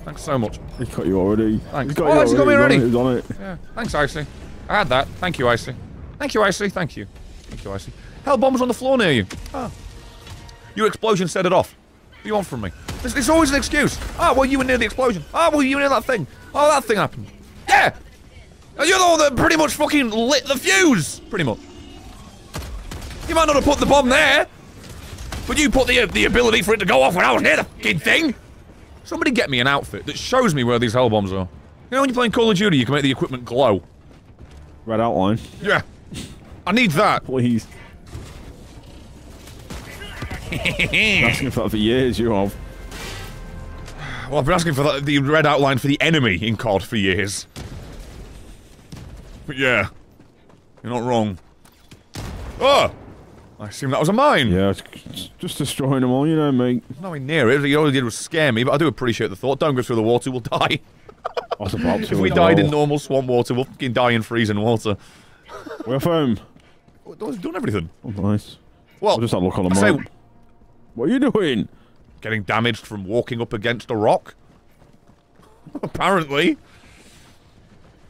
Thanks so much. He got you already. Thanks. He got, oh, you got me already. It, on it. Yeah. Thanks, Icy. I had that. Thank you, Icy. Thank you, Icy. Thank you. Thank you, Icy. Hell, bomb's on the floor near you. Ah. Your explosion set it off. What do you want from me? It's, it's always an excuse. Ah, well, you were near the explosion. Ah, well, you were near that thing. Oh, that thing happened. Yeah! You're the one that pretty much fucking lit the fuse! Pretty much. You might not have put the bomb there, but you put the, uh, the ability for it to go off when I was near the fucking thing. Somebody get me an outfit that shows me where these hell bombs are. You know when you're playing Call of Duty, you can make the equipment glow. Red outline. Yeah. I need that. Please. I've been asking for that for years, you have. Well, I've been asking for that, the red outline for the enemy in C O D for years. But yeah. You're not wrong. Oh! I assume that was a mine. Yeah, it's just destroying them all, you know, mate. Nothing near it. All he did was scare me, but I do appreciate the thought. Don't go through the water, we'll die. I was about to. If we died in normal swamp water, we'll fucking die in freezing water. We're off home. I've done everything. Oh, nice. Well, I'll just have a look on the map. Say, what are you doing? Getting damaged from walking up against a rock? Apparently.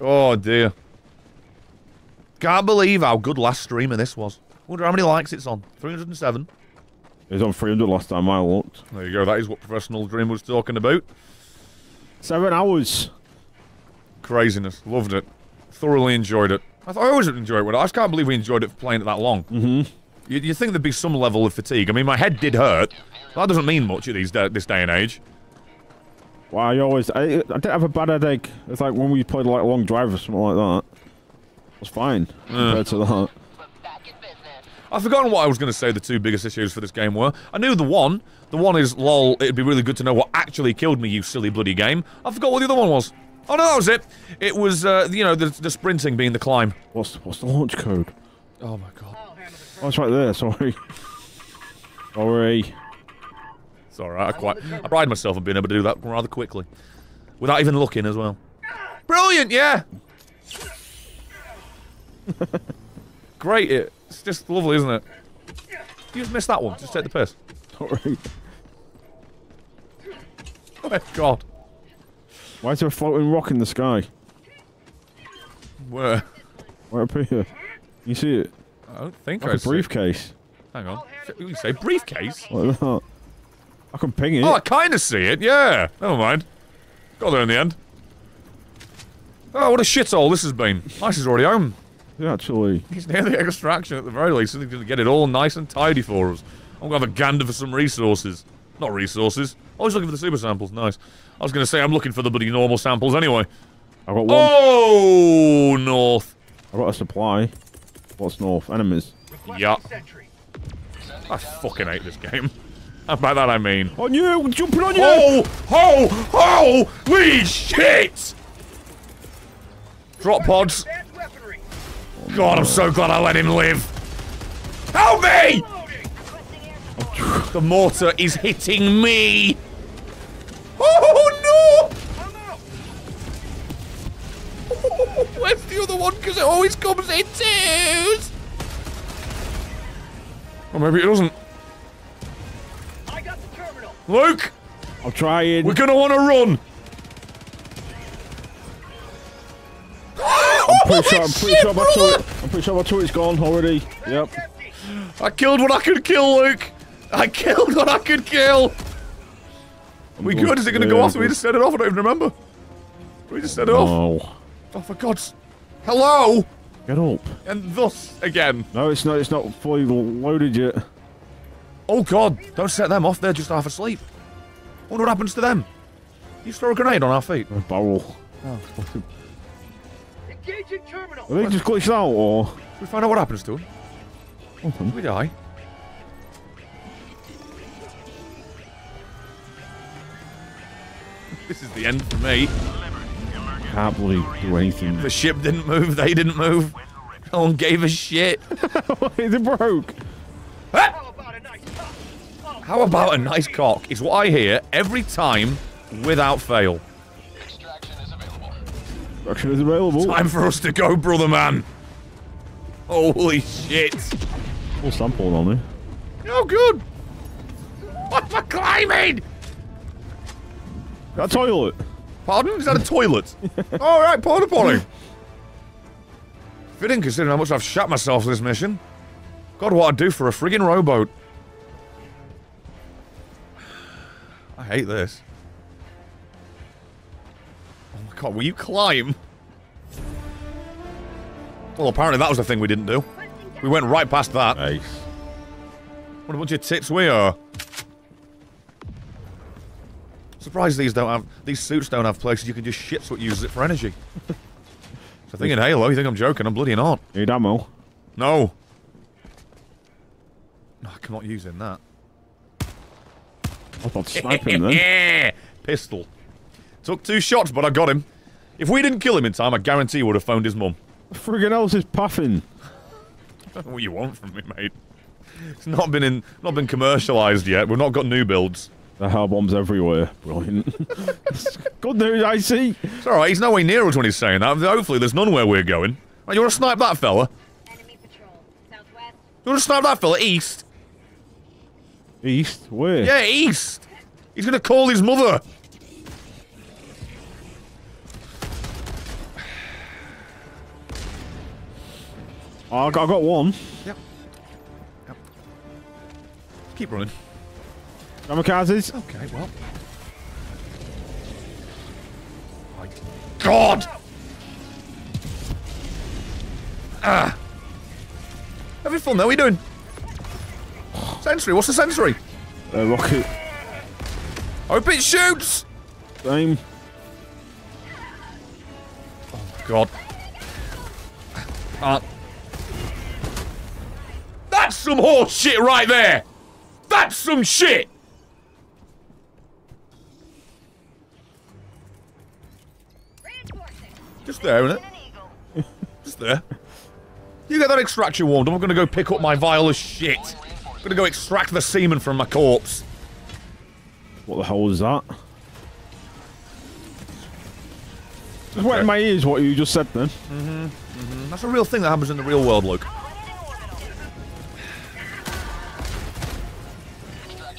Oh, dear. Can't believe how good last stream of this was. Wonder how many likes it's on. three hundred and seven. It was on three hundred last time I looked. There you go. That is what Professional Dream was talking about. Seven hours. Craziness. Loved it. Thoroughly enjoyed it. I, thought I always enjoyed it. I just can't believe we enjoyed it for playing it that long. Mm-hmm. You, you think there'd be some level of fatigue. I mean, my head did hurt. That doesn't mean much at these this day and age. Wow, you always... I, I didn't have a bad headache. It's like when we played like a long drive or something like that. It was fine compared yeah. to that. I've forgotten what I was going to say the two biggest issues for this game were. I knew the one. The one is, lol, it'd be really good to know what actually killed me, you silly bloody game. I forgot what the other one was. Oh no, that was it. It was, uh, you know, the, the sprinting being the climb. What's, what's the launch code? Oh my god. Oh, it's right there, sorry. Sorry. It's alright, I quite... I pride myself on being able to do that rather quickly. Without even looking as well. Brilliant, yeah! Great, it. It's just lovely, isn't it? You just missed that one, just take the piss. Sorry. Oh my god. Why is there a floating rock in the sky? Where? Right up here. You see it? I don't think like I a see. briefcase. Hang on. You say briefcase? Like that. I can ping it. Oh, I kind of see it, yeah. Never mind. Got there in the end. Oh, what a shithole this has been. Nice is already home. Yeah, actually. He's near the extraction at the very least, so he's going to get it all nice and tidy for us. I'm going to have a gander for some resources. Not resources. I was looking for the super samples, nice. I was going to say I'm looking for the bloody normal samples anyway. I got one. Oh, north. I got a supply. What's north? Enemies. Yeah. I fucking hate this game. By that I mean. On you! Jumping on you! Oh! Oh! Oh! Holy shit! Drop pods. God, I'm so glad I let him live. Help me! The mortar is hitting me! Oh no! Oh, where's the other one? Because it always comes in twos! Or maybe it doesn't. I got the terminal. Luke! I'm trying. We're gonna want to run! I'm pretty sure, I'm pretty shit, sure my turret, I'm pretty sure my turret's gone already. Yep. I killed what I could kill, Luke! I killed what I could kill! Are we good? Is it going to go off? We just set it off? I don't even remember. We just set it off. No. Oh, for God's... Hello! Get up. And thus, again. No, it's not, it's not fully loaded yet. Oh, God. Don't set them off. They're just half asleep. I wonder what happens to them. You throw a grenade on our feet. A barrel. Oh. Engaging terminal. Are they just glitched out, or...? Should we find out what happens to them? Should we die? This is the end for me. Can't believe do anything. The ship didn't move, they didn't move. No one gave a shit. It broke. How about a nice cock? How about a nice cock is what I hear every time without fail. Extraction is available. Extraction is available. Time for us to go, brother man. Holy shit. Full sample on me. Oh, good. What for climbing? A toilet. Pardon? Is that a toilet? Alright, porta potty. Fitting considering how much I've shat myself this mission. God, what I'd do for a friggin' rowboat. I hate this. Oh my god, will you climb? Well, apparently that was the thing we didn't do. We went right past that. Nice. What a bunch of tits we are. Surprised these don't have these suits don't have places you can just shit so it uses it for energy. So I think in Halo, you think I'm joking? I'm bloody not. Need ammo? No. No, I cannot use in that. I thought sniping then. Yeah, pistol. Took two shots, but I got him. If we didn't kill him in time, I guarantee he would have phoned his mum. Friggin' else is puffing. I don't know what you want from me, mate. It's not been in, not been commercialised yet. We've not got new builds. There are bombs everywhere. Brilliant. Good news, I see. It's alright, he's nowhere near us when he's saying that. Hopefully there's none where we're going. Right, you want to snipe that fella? Enemy patrol, southwest. You want to snipe that fella? East? East? Where? Yeah, east! He's going to call his mother! Oh, I got, I got one. Yep. Yep. Keep running. Kamikazes. Okay, well. My God! Ah! Having fun though, what are you doing? sensory? What's the sensory? A rocket. Hope it shoots! Same. Oh, God. Uh, that's some horse shit right there! That's some shit! Just there, isn't it? Just there. You get that extraction warmed up, I'm gonna go pick up my vial of shit. I'm gonna go extract the semen from my corpse. What the hell is that? Just wet in my ears what you just said then. Mm-hmm. Mm-hmm. That's a real thing that happens in the real world, Luke.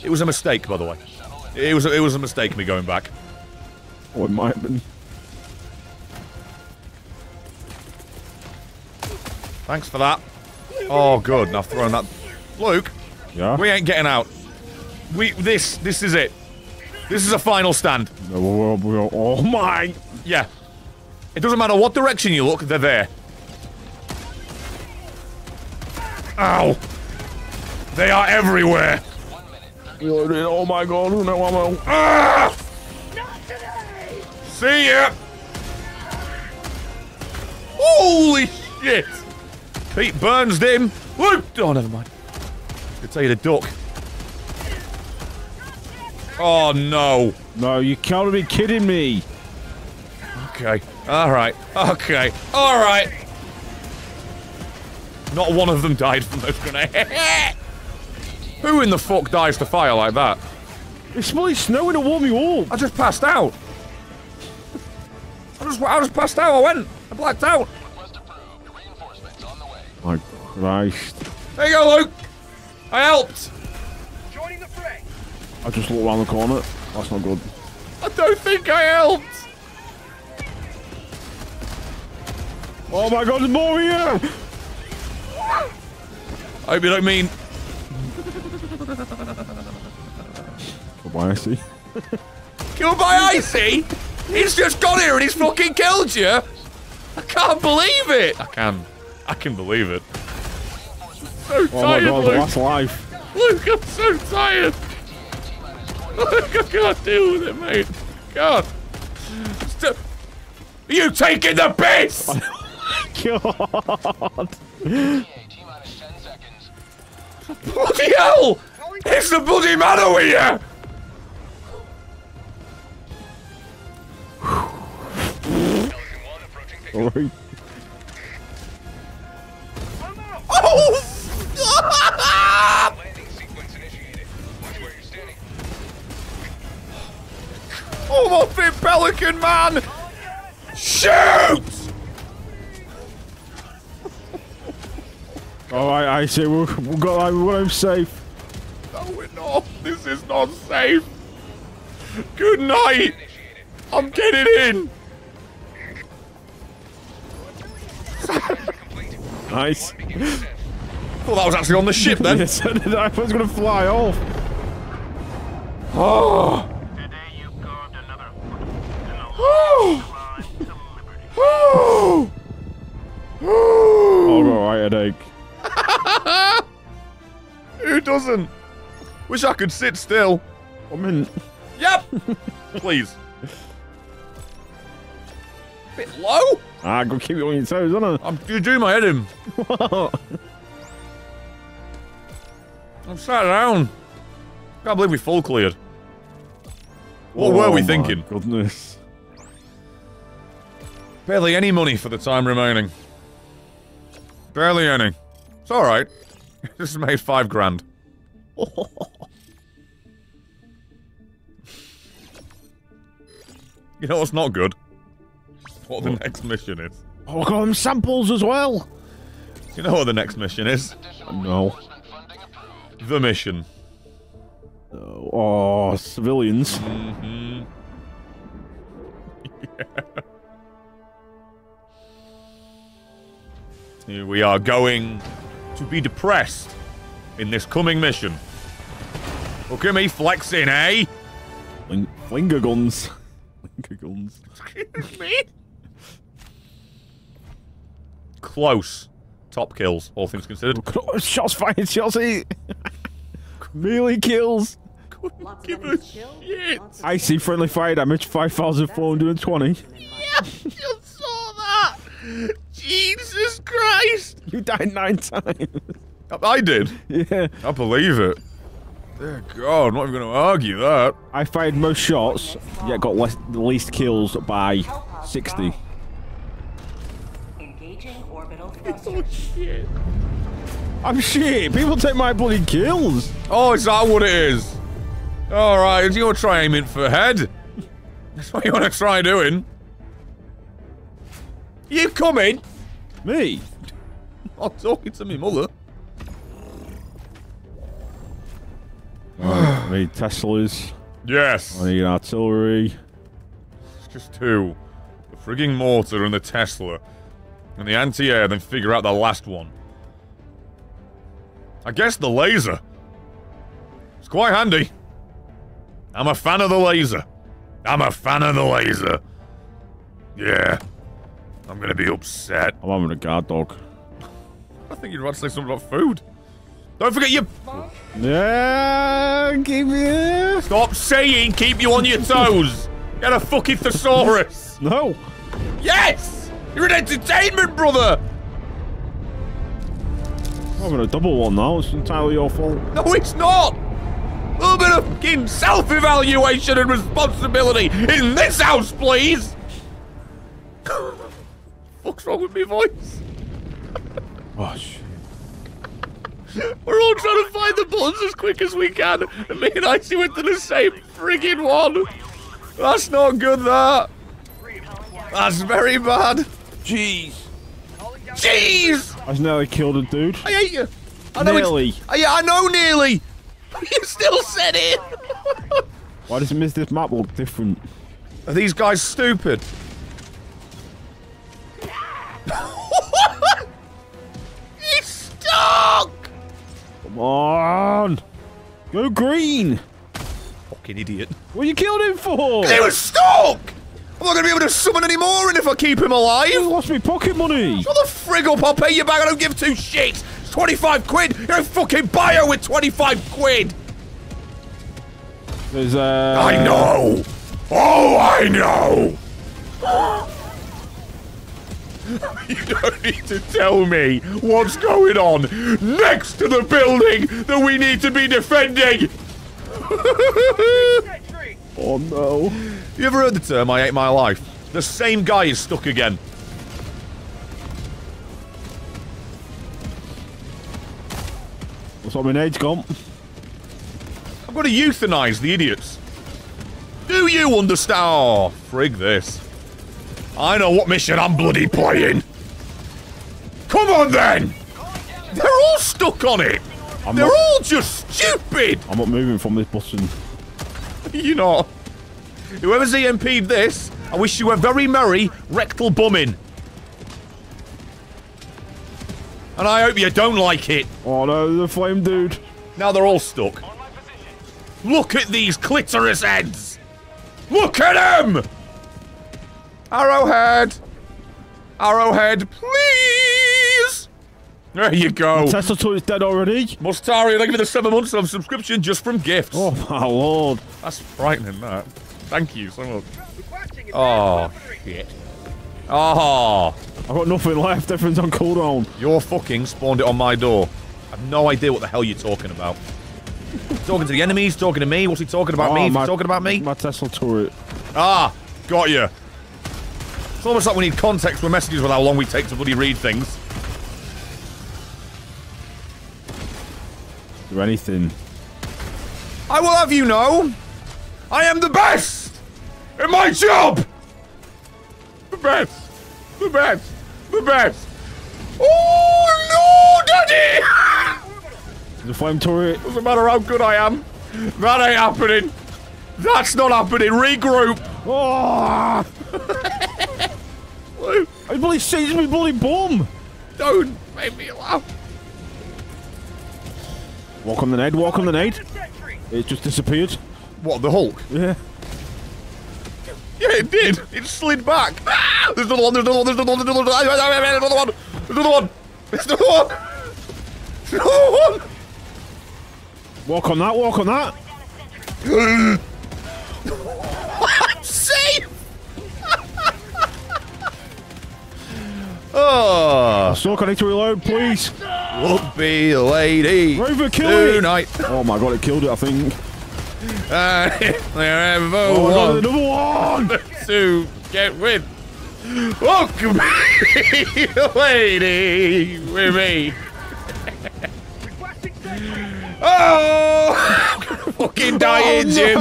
It was a mistake, by the way. It was a, it was a mistake me going back. Oh, it might have been. Thanks for that. Oh, good. Now I've thrown that. Luke. Yeah. We ain't getting out. We this this is it. This is a final stand. Oh my. Yeah. It doesn't matter what direction you look. They're there. Ow. They are everywhere. Oh my God. No, no, no. Ah! Not today. See ya. Holy shit. Pete burns him. Whoop! Oh, never mind. I could tell you to duck. Oh, no. No, you can't be kidding me. Okay. All right. Okay. All right. Not one of them died from those grenades. Who in the fuck dies to fire like that? It's bloody snowing to warm you up. I just passed out. I just, I just passed out. I went. I blacked out. My Christ. There you go, Luke! I helped! Joining the fray. I just looked around the corner. That's not good. I don't think I helped! Oh my God, there's more of you! I hope you don't mean... Killed by Icy. Killed by Icy? He's just got here and he's fucking killed you! I can't believe it! I can. I can believe it. I'm so tired, oh my God, Luke. Last life. Luke, I'm so tired. Luke, I can't deal with it, mate. God. St Are you taking the piss? God. Bloody hell! It's the bloody matter with you. Sorry. Oh! Come off it, Pelican Man! Shoot! Alright, I see. We've we'll, we'll got we're we'll safe. No, we're not. This is not safe. Good night. I'm getting in. Nice. Well, that was actually on the ship then. Yes, I thought it was going to fly off. Oh. Today you carved another oh. Oh. Oh. All right, headache. Who doesn't? Wish I could sit still. I'm in. Yep. Please. Bit low. Ah, gotta keep it on your toes, don't I? I'm, you do my head in. What? I'm sat down. Can't believe we full cleared. What oh, were we thinking? Goodness. Barely any money for the time remaining. Barely any. It's all right. Just made five grand. You know what's not good? What the next mission is. Oh, got them samples as well! You know what the next mission is? No. The mission. Oh, oh civilians. Mm-hmm. Yeah. Here we are going to be depressed in this coming mission. Look at me flexing, eh? Fling flinger guns. Flinger guns. Excuse me? Close. Top kills, all things considered. Shots fired, shots eat. Melee kills. Lots give a shit. I see friendly fire damage five thousand four hundred twenty. Yeah, you saw that. Jesus Christ. You died nine times. I did. Yeah. I believe it. Dear God, I'm not even going to argue that. I fired most shots, yet got less, the least kills by sixty. Engaging orbital thrusters. Oh shit. I'm shit. People take my bloody kills. Oh, is that what it is? All right, you want to try aiming for head? That's what you want to try doing. You coming? Me? I'm talking to me mother. I need Teslas. Yes. I need artillery. It's just two. The frigging mortar and the Tesla. And the anti-air, then figure out the last one. I guess the laser. It's quite handy. I'm a fan of the laser. I'm a fan of the laser. Yeah. I'm gonna be upset. I'm having a guard dog. I think you'd rather say something about food. Don't forget your. Yeah, keep you. Stop saying keep you on your toes. Get a fucking thesaurus. No. Yes. You're an entertainment, brother. I'm having a double one now. It's entirely your fault. No, it's not. A little bit of fucking self-evaluation and responsibility in this house, please. What's wrong with me voice? Oh shit. We're all trying to find the buttons as quick as we can, and me and Icy went to the same friggin' one. That's not good, that. That's very bad. Jeez. Jeez! I nearly killed a dude. I hate you. I know nearly. Yeah, I know nearly. You still said it. Why does miss this map look different? Are these guys stupid? He's stuck! Come on! Go green! Fucking idiot. What you killed him for? He was stuck! I'm not gonna be able to summon any more if I keep him alive! You lost me pocket money! Shut the frig up, I'll pay you back, I don't give two shits! It's twenty-five quid! You're a fucking buyer with twenty-five quid! There's a... Uh... I know! Oh, I know! You don't need to tell me what's going on next to the building that we need to be defending! Oh no. You ever heard the term, I hate my life? The same guy is stuck again. What's up, my nade's gone? I'm gonna euthanize the idiots. Do you understand? Oh, frig this. I know what mission I'm bloody playing. Come on then! They're all stuck on it! I'm They're not, all just stupid! I'm not moving from this button. You're not. Whoever's E M P'd this, I wish you were very merry rectal bumming. And I hope you don't like it. Oh no, the flame dude. Now they're all stuck. Look at these clitoris heads! Look at them! Arrowhead! Arrowhead, please! There you go. Tesla two is dead already. Mustari, they give me the seven months of subscription just from gifts. Oh my lord. That's frightening, that. Thank you so much. Oh, shit. Oh. I've got nothing left, everything's on cooldown. Your fucking spawned it on my door. I've no idea what the hell you're talking about. Talking to the enemies, talking to me, what's he talking about oh, me? My, talking about me? My Tesla turret. Ah, got you. It's almost like we need context for messages with how long we take to bloody read things. Do anything. I will have you know, I am the best in my job! The best! The best! The best! Oh no, daddy! The flame turret. Doesn't matter how good I am. That ain't happening. That's not happening. Regroup. Oh. I bloody seized me bloody bum! Don't make me laugh. Walk on the nade, walk on the nade. It just disappeared. What, the Hulk? Yeah. Yeah, it did. It slid back. Ah! There's another one, there's another one, there's another one, there's another one. There's another one. There's another one. There's another one. Walk on that, walk on that! I'm safe! Oh! Snork, I need to reload, please! Whoopee lady! Rover, kill tonight. It! Oh my god, it killed it, I think. Uh, there ever oh, one. God, another one! Two, get with! Welcome lady with me! Oh! I'm gonna fucking die oh, here, no. Jim!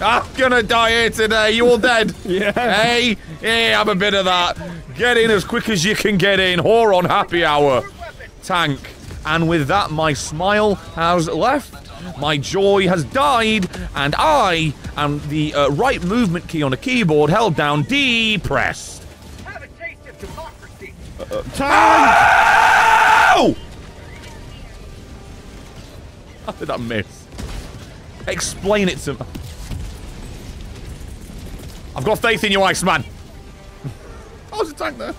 I'm gonna die here today, you all dead! Yeah! Hey! Hey, have a bit of that! Get in as quick as you can get in, whore on happy hour! Tank. And with that, my smile has left, my joy has died, and I am the uh, right movement key on a keyboard held down D-pressed. Have a taste of democracy! Uh, uh, Tank! Oh! How did I miss? Explain it to me. I've got faith in you, Iceman. Oh, there's a tank there.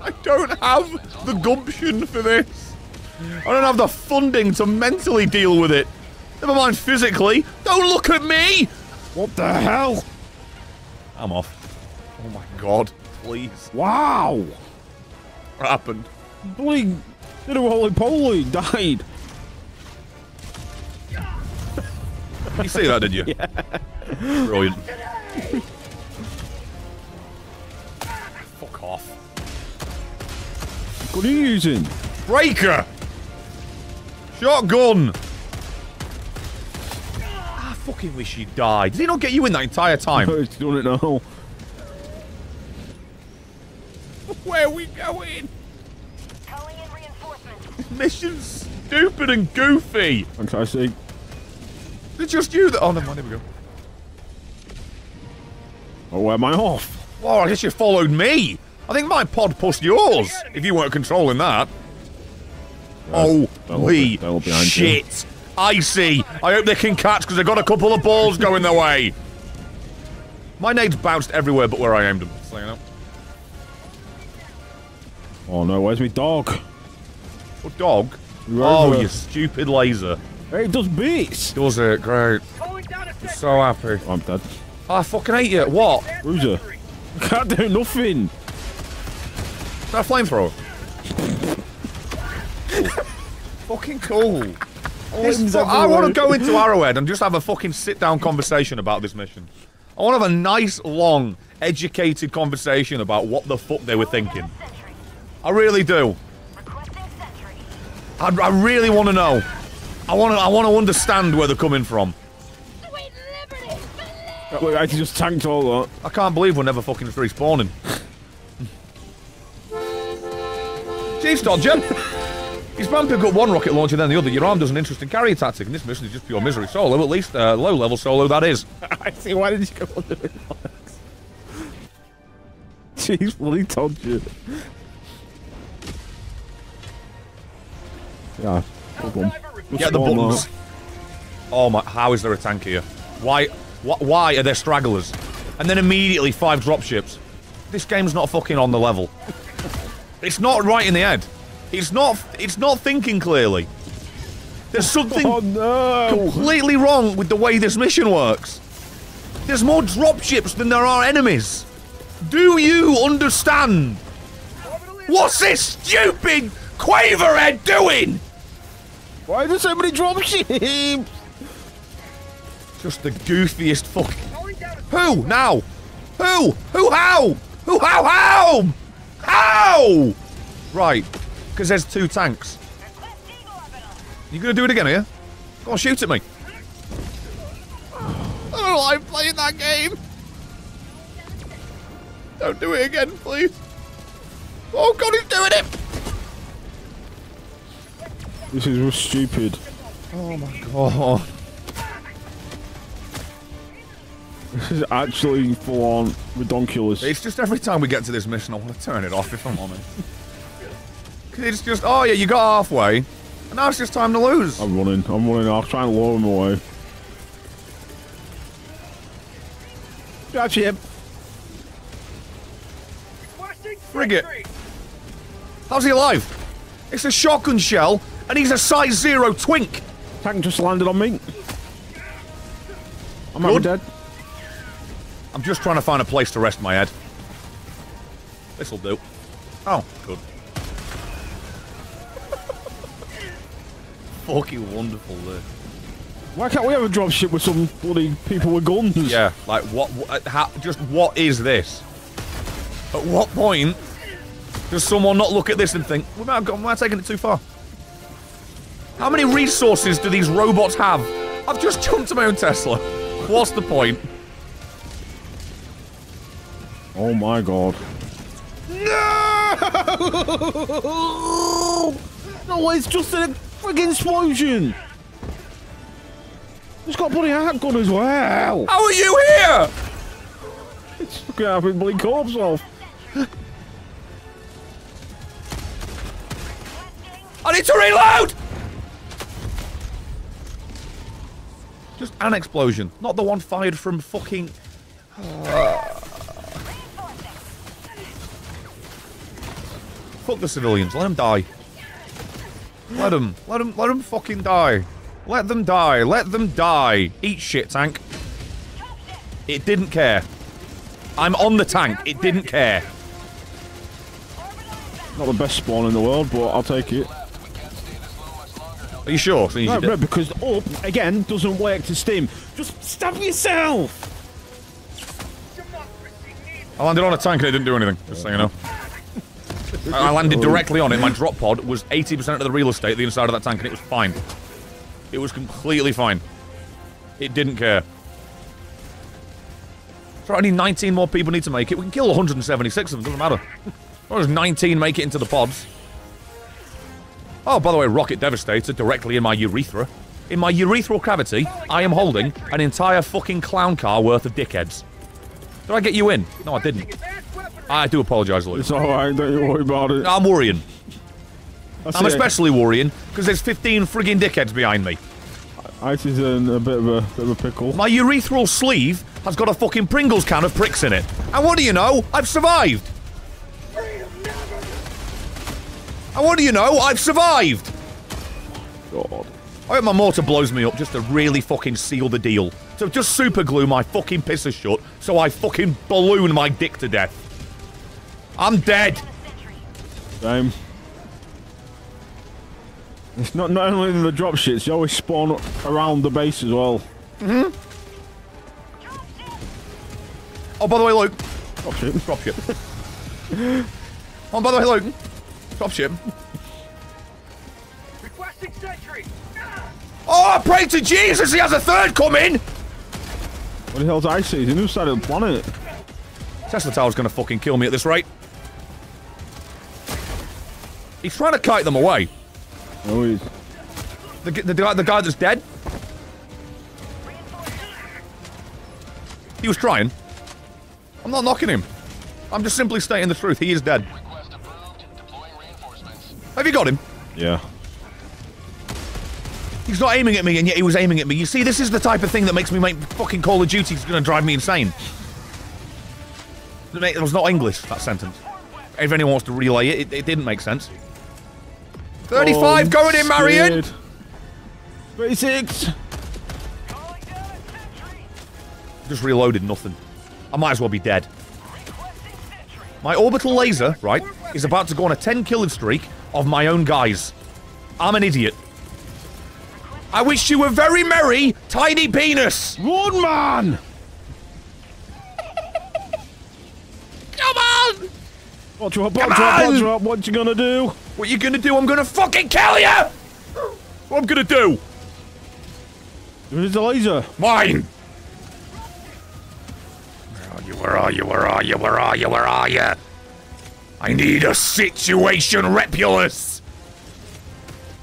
I don't have the gumption for this. I don't have the funding to mentally deal with it. Never mind physically. Don't look at me! What the hell? I'm off. Oh my god, please. Wow! What happened? Bling. Little holy poly died. You see that, did you? Yeah. Brilliant. Fuck off. What are you using? Breaker! Shotgun! I fucking wish he died. Did he not get you in that entire time? No, he's done it now. Where are we going? Mission's stupid and goofy. Okay, I see. It's just you that. Oh, never mind. Here we go. Oh, am I off? Well, I guess you followed me. I think my pod pushed yours. If you weren't controlling that. Yeah, holy shit! You. Icy. I hope they can catch because they got a couple of balls going their way. My nades bounced everywhere but where I aimed them. Out. Oh no! Where's my dog? Oh, dog? Rover. Oh, you stupid laser. Hey, it does beats. Does it? Great. I'm so happy. I'm dead. Oh, I fucking hate you. What? Loser. Can't do nothing. Is that a flamethrower? Fucking cool. This, I want to go into Arrowhead and just have a fucking sit-down conversation about this mission. I want to have a nice, long, educated conversation about what the fuck they were thinking. I really do. I, I really want to know. I want to. I want to understand where they're coming from. Sweet liberty, liberty. I just tanked all that. I can't believe we're never fucking respawning. Chief's dodging. He's man picked up one rocket launcher, then the other. Your arm does an interesting carrier tactic, and this mission is just pure misery solo. At least uh, low-level solo that is. I see. Why did you go under the box? Chief's bloody dodging. Yeah, get the buttons. Out. Oh my, how is there a tank here? Why, wh why are there stragglers? And then immediately five dropships. This game's not fucking on the level. It's not right in the head. It's not, it's not thinking clearly. There's something oh, no. completely wrong with the way this mission works. There's more dropships than there are enemies. Do you understand? What's this stupid Quaverhead doing? Why are there so many dropships? Just the goofiest fuck. Who? Now? Who? Who? How? Who? How? How? How? Right. Because there's two tanks. You gonna do it again here? Go on, shoot at me. Oh, I'm playing that game. Don't do it again, please. Oh god, he's doing it. This is real stupid. Oh my god. This is actually full on redonkulous. It's just every time we get to this mission, I want to turn it off if I'm honest. Because it's just, oh yeah, you got halfway, and now it's just time to lose. I'm running, I'm running, I'll try and lure him away. That's him. Frigate. How's he alive? It's a shotgun shell. and he's a size zero twink. Tank just landed on me. I'm over dead. I'm just trying to find a place to rest my head. This'll do. Oh, good. Fucking wonderful, dude. Why can't we have a dropship with some bloody people with guns? Yeah, like, what, what how, just what is this? At what point does someone not look at this and think, we might have gone, we might have taken it too far? How many resources do these robots have? I've just jumped to my own Tesla. What's the point? Oh my god. No! No, it's just a friggin' explosion! It's got a bloody handgun as well! How are you here? It's gonna have a bloody corpse off. I need to reload! Just an explosion, not the one fired from fucking... Fuck the civilians, let them die. Let them, let them, let them fucking die. Let them die, let them die. Eat shit, tank. It didn't care. I'm on the tank, it didn't care. Not the best spawn in the world, but I'll take it. Are you sure? So you no, right, because up, again, doesn't work to Steam. Just stab yourself! I landed on a tank and it didn't do anything, just so you know. I landed directly on it, my drop pod was eighty percent of the real estate the inside of that tank and it was fine. It was completely fine. It didn't care. So only nineteen more people need to make it, we can kill one hundred seventy-six of them, doesn't matter. As long as nineteen make it into the pods. Oh, by the way, Rocket Devastator directly in my urethra. In my urethral cavity, I am holding an entire fucking clown car worth of dickheads. Did I get you in? No, I didn't. I do apologise, Luke. It's alright, don't you worry about it. I'm worrying. I'm especially worrying, because there's fifteen friggin' dickheads behind me. Ice is in a bit of a, bit of a pickle. My urethral sleeve has got a fucking Pringles can of pricks in it. And what do you know? I've survived! And what do you know? I've survived! God. I hope my mortar blows me up just to really fucking seal the deal. So just super glue my fucking pisser shut so I fucking balloon my dick to death. I'm dead! Same. It's not, not only the drop shits, you always spawn around the base as well. Mm-hmm. Oh, by the way, Luke. Drop ship. Drop ship. Oh, by the way, Luke. Drop ship. Requesting sentry. Oh, I pray to Jesus he has a third coming! What the hell's Ice? He's on the other side of the planet. Tesla Tower's gonna fucking kill me at this rate. He's trying to kite them away. Oh, he's... The, the, the, the guy that's dead? He was trying. I'm not knocking him. I'm just simply stating the truth. He is dead. Have you got him? Yeah. He's not aiming at me, and yet he was aiming at me. You see, this is the type of thing that makes me make fucking Call of Duty. It's going to drive me insane. It was not English, that sentence. If anyone wants to relay it, it, it didn't make sense. thirty-five oh, going in, Marion! thirty-six! Just reloaded nothing. I might as well be dead. My orbital laser, right, is about to go on a ten killing streak of my own guys. I'm an idiot. I wish you a very merry, tiny penis! Run, man! Come on! What you, what, Come what, on! What, what, what you gonna do? What you gonna do? I'm gonna fucking kill you! What I'm gonna do? Where's the laser? Mine! Where are you? Where are you? Where are you? Where are you? Where are you? I need a situation repulous!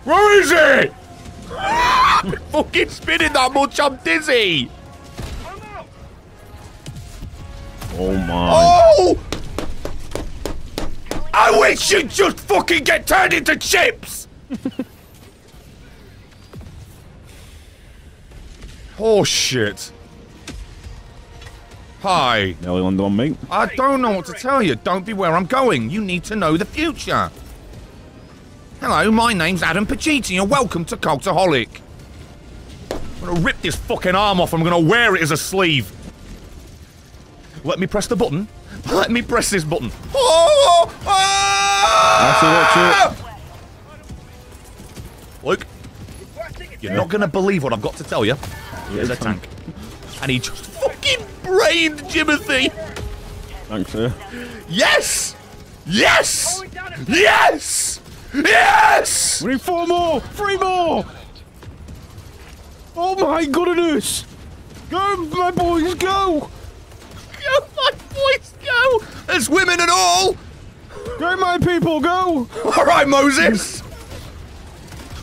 Where is it? I'm fucking spinning that much, I'm dizzy! Oh my. Oh! I wish you'd just fucking get turned into chips! Oh shit. Hi. Nearly landed on me. I don't know what to tell you. Don't be where I'm going. You need to know the future. Hello, my name's Adam Pachiti, and welcome to Cultaholic. I'm gonna rip this fucking arm off, I'm gonna wear it as a sleeve. Let me press the button. Let me press this button. Oh! Oh! Oh! Luke, you're not gonna believe what I've got to tell you. There's a tank. And he just fucking brained Jimothy! Thanks, sir. Yes! Yes! Yes! Yes! We need four more! Three more! Oh my goodness! Go, my boys, go! Go, my boys, go! There's women and all! Go, my people, go! Alright, Moses!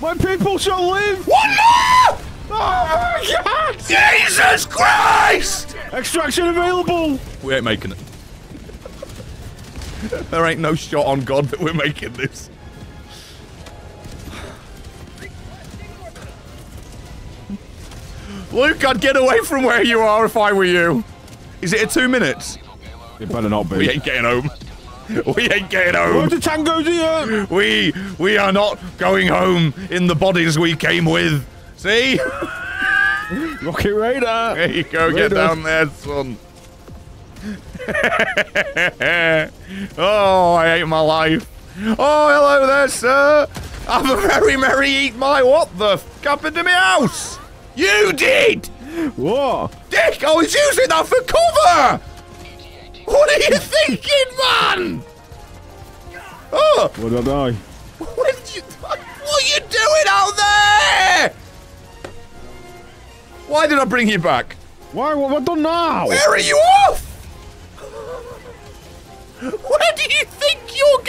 My people shall live! One more! Oh my God! Jesus Christ! Extraction available! We ain't making it. There ain't no shot on God that we're making this. Luke, I'd get away from where you are if I were you. Is it a two minutes? It better not be. We ain't getting home. We ain't getting home. The tango's here. We we are not going home in the bodies we came with. See? Rocket Raider. There you go. Raider. Get down there, son. Oh, I hate my life. Oh, hello there, sir. I'm a very merry eat my what the f happened to me house. You did! What? Dick, I was using that for cover! What are you thinking, man? Oh! What did I? What are you, what are you doing out there? Why did I bring you back? Why? What have I done now? Where are you off? Where do you think you're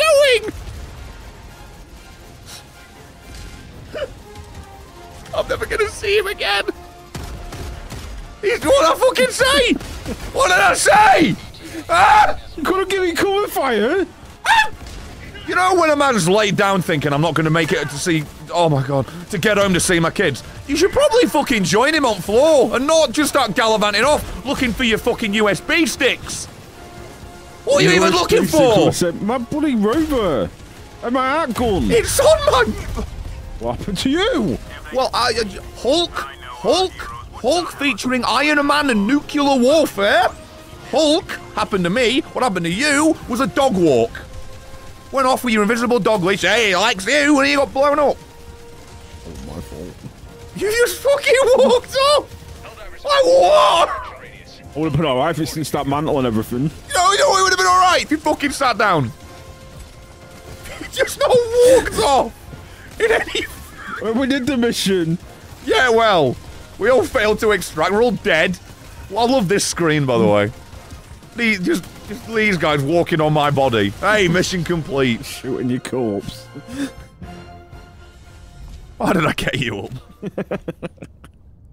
going? I'm never gonna see him again. He's what I fucking say. What did I say? Ah! You couldn't give me cover fire. Ah! You know when a man's laid down thinking I'm not gonna make it to see. Oh my God, to get home to see my kids. You should probably fucking join him on floor and not just start gallivanting off looking for your fucking U S B sticks. What are you even looking for? My bloody rover and my art gun. It's on my. What happened to you? Well, I, uh, Hulk, Hulk, Hulk featuring Iron Man and nuclear warfare. Hulk happened to me. What happened to you was a dog walk. Went off with your invisible dog leash. Hey, he likes you, and he got blown up. It was my fault. You just fucking walked up. Like what? I would have been alright if it didn't start mantle and everything. No, no, it would have been alright if you fucking sat down. You just not walked off in any. We did the mission. Yeah, well, we all failed to extract. We're all dead. Well, I love this screen, by the way. These, just, just these guys walking on my body. Hey, mission complete. Shooting your corpse. Why did I get you up?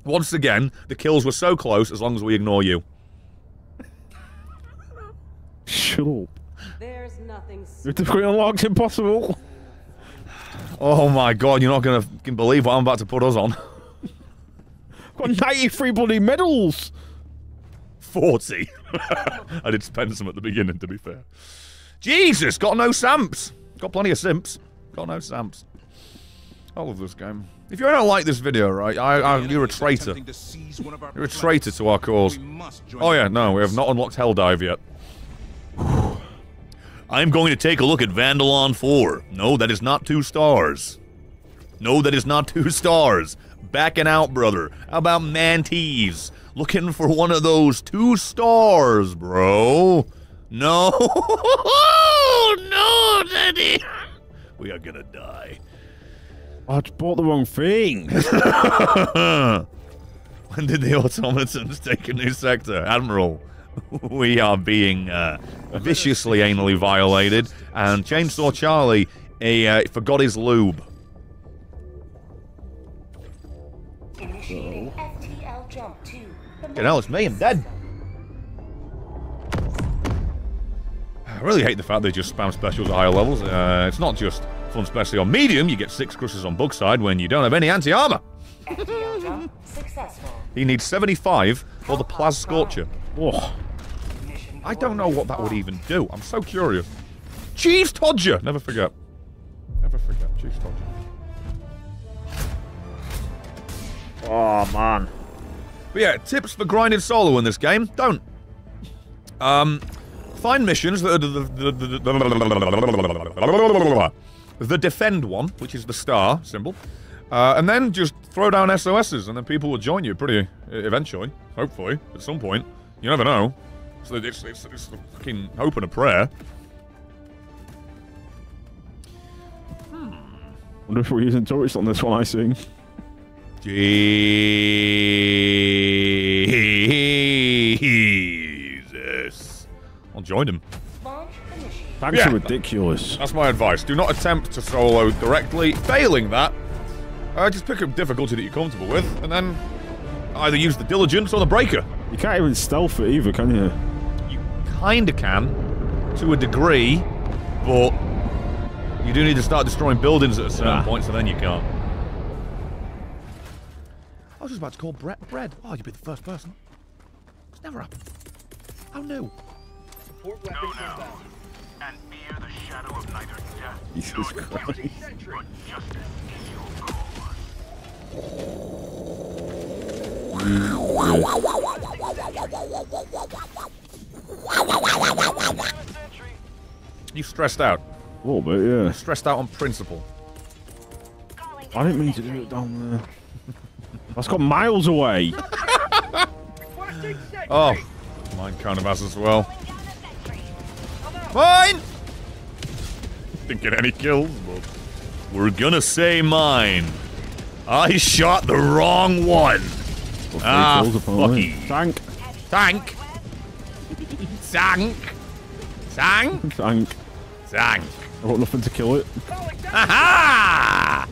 Once again, the kills were so close as long as we ignore you. Sure. There's nothing. With the screen unlocked, impossible. Oh my God, you're not going to believe what I'm about to put us on. Got ninety-three bloody medals! forty. I did spend some at the beginning, to be fair. Jesus, got no samps. Got plenty of simps. Got no samps. I love this game. If you don't like this video, right, I, I, you're a traitor. You're a traitor to our cause. Oh yeah, no, we have not unlocked Helldive yet. I'm going to take a look at Vandalon four. No, that is not two stars. No, that is not two stars. Backing out, brother. How about Mantis? Looking for one of those two stars, bro. No. No, Daddy. We are gonna die. I bought the wrong thing. When did the automatons take a new sector? Admiral. We are being uh, viciously anally violated, and Chainsaw Charlie he, uh, forgot his lube. Initiating F T L jump to the you know, it's me, I'm dead. I really hate the fact they just spam specials at higher levels. Uh, it's not just fun specially on medium, you get six crushes on bug side when you don't have any anti-armor. F T L jump successful. He needs seventy-five for the Plaz Scorcher. Oh. I don't know what that would even do. I'm so curious. Cheese Todger! Never forget. Never forget. Too stodgy. Oh, man. But yeah, tips for grinding solo in this game. Don't. Um, find missions that are the... the defend one, which is the star symbol. Uh, and then just throw down S O Ss, and then people will join you pretty eventually. Hopefully, at some point. You never know. So it's, it's, it's a fucking hope and a prayer. Hmm. Wonder if we're using torches on this one, I see. Jesus. I'll join him. Tanks yeah. are ridiculous. That's my advice. Do not attempt to solo directly. Failing that, uh, just pick a difficulty that you're comfortable with, and then either use the diligence or the breaker. You can't even stealth it either, can you? You kinda can, to a degree, but you do need to start destroying buildings at a certain yeah. point, so then you can't. I was just about to call Brett Bread. Oh, you'd be the first person. It's never happened. Oh no. Support weapons no, no. And fear the shadow of neither death Jesus nor Christ. But justice is your cause. You stressed out. A little bit, yeah. You're stressed out on principle. I didn't mean to do it down there. That's got miles away. Oh, mine kind of has as well. Mine! Didn't get any kills, but we're gonna say mine. I shot the wrong one. Ah, fucky. Tank. Tank. Tank. Tank. Tank. Tank. I've got nothing to kill it. Aha!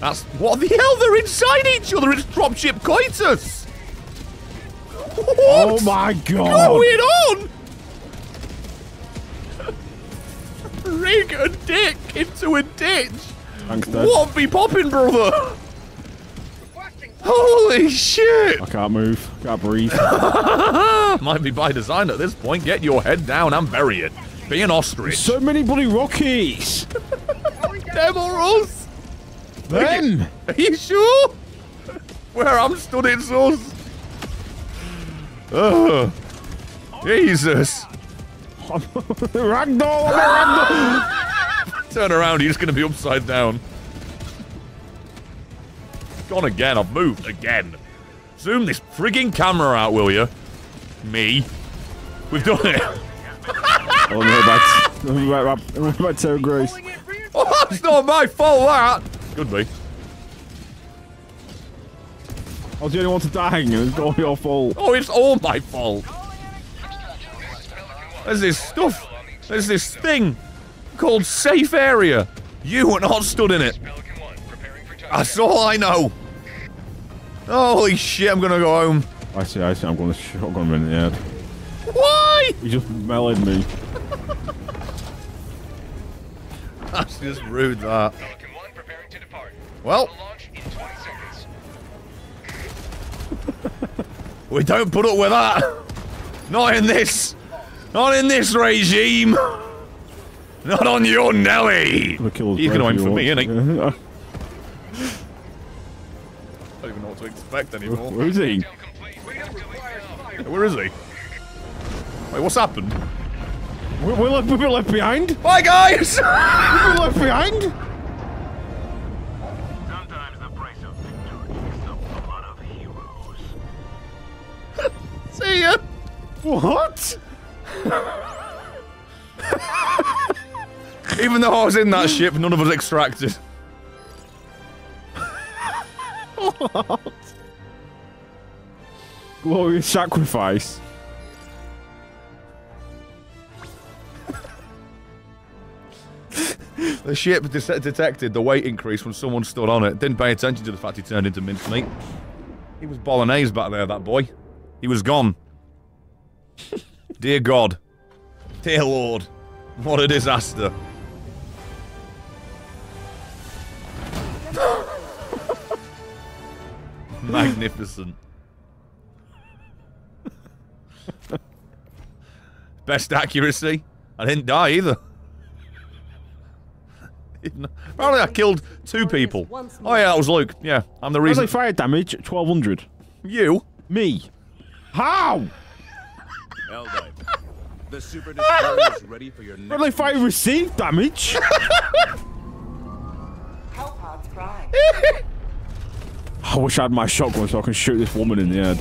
That's what the hell? They're inside each other. It's dropship coitus. What? Oh my god! Going on? Rig a dick into a ditch. Thanks, Dad. What be popping, brother? Holy shit! I can't move. I can't breathe. Might be by design at this point. Get your head down and bury it. Be an ostrich. So many bloody rockies. Devil rules. Them? Are you sure? Where I'm stood in sauce. Oh, Jesus. Ragdoll, ragdoll. Turn around, you're just going to be upside down. Gone again, I've moved again. Zoom this frigging camera out, will you? Me. We've done it. Oh, no, that's... We're about, about Terrible of Grace. Oh, it's not my fault, that. Could be. I was the only one to die, and it's all your fault. Oh, it's all my fault. There's this stuff. There's this thing called safe area. You were not stood in it. That's all I know. Holy shit, I'm gonna go home. I see, I see, I'm gonna shotgun him in the head. Why? He just mellowed me. That's just rude, that. Well, we don't put up with that. Not in this. Not in this regime. Not on your Nelly. You can aim for me, innit? Yeah. I don't even know what to expect anymore. Where is he? Where is he? Wait, what's happened? We're, we're, left, we're left behind. Bye, guys. We're left behind. See ya! What? Even though I was in that ship, none of us extracted. What? Glorious sacrifice. The ship de detected the weight increase when someone stood on it. Didn't pay attention to the fact he turned into minced meat. He was bolognese back there, that boy. He was gone. Dear God. Dear Lord. What a disaster. Magnificent. Best accuracy. I didn't die either. Apparently I killed two people. Oh yeah, that was Luke. Yeah, I'm the reason. I was like fire damage, twelve hundred. You? Me. How? Well done. The super destroyer is ready for your next Apparently fire received damage. I wish I had my shotgun so I can shoot this woman in the head.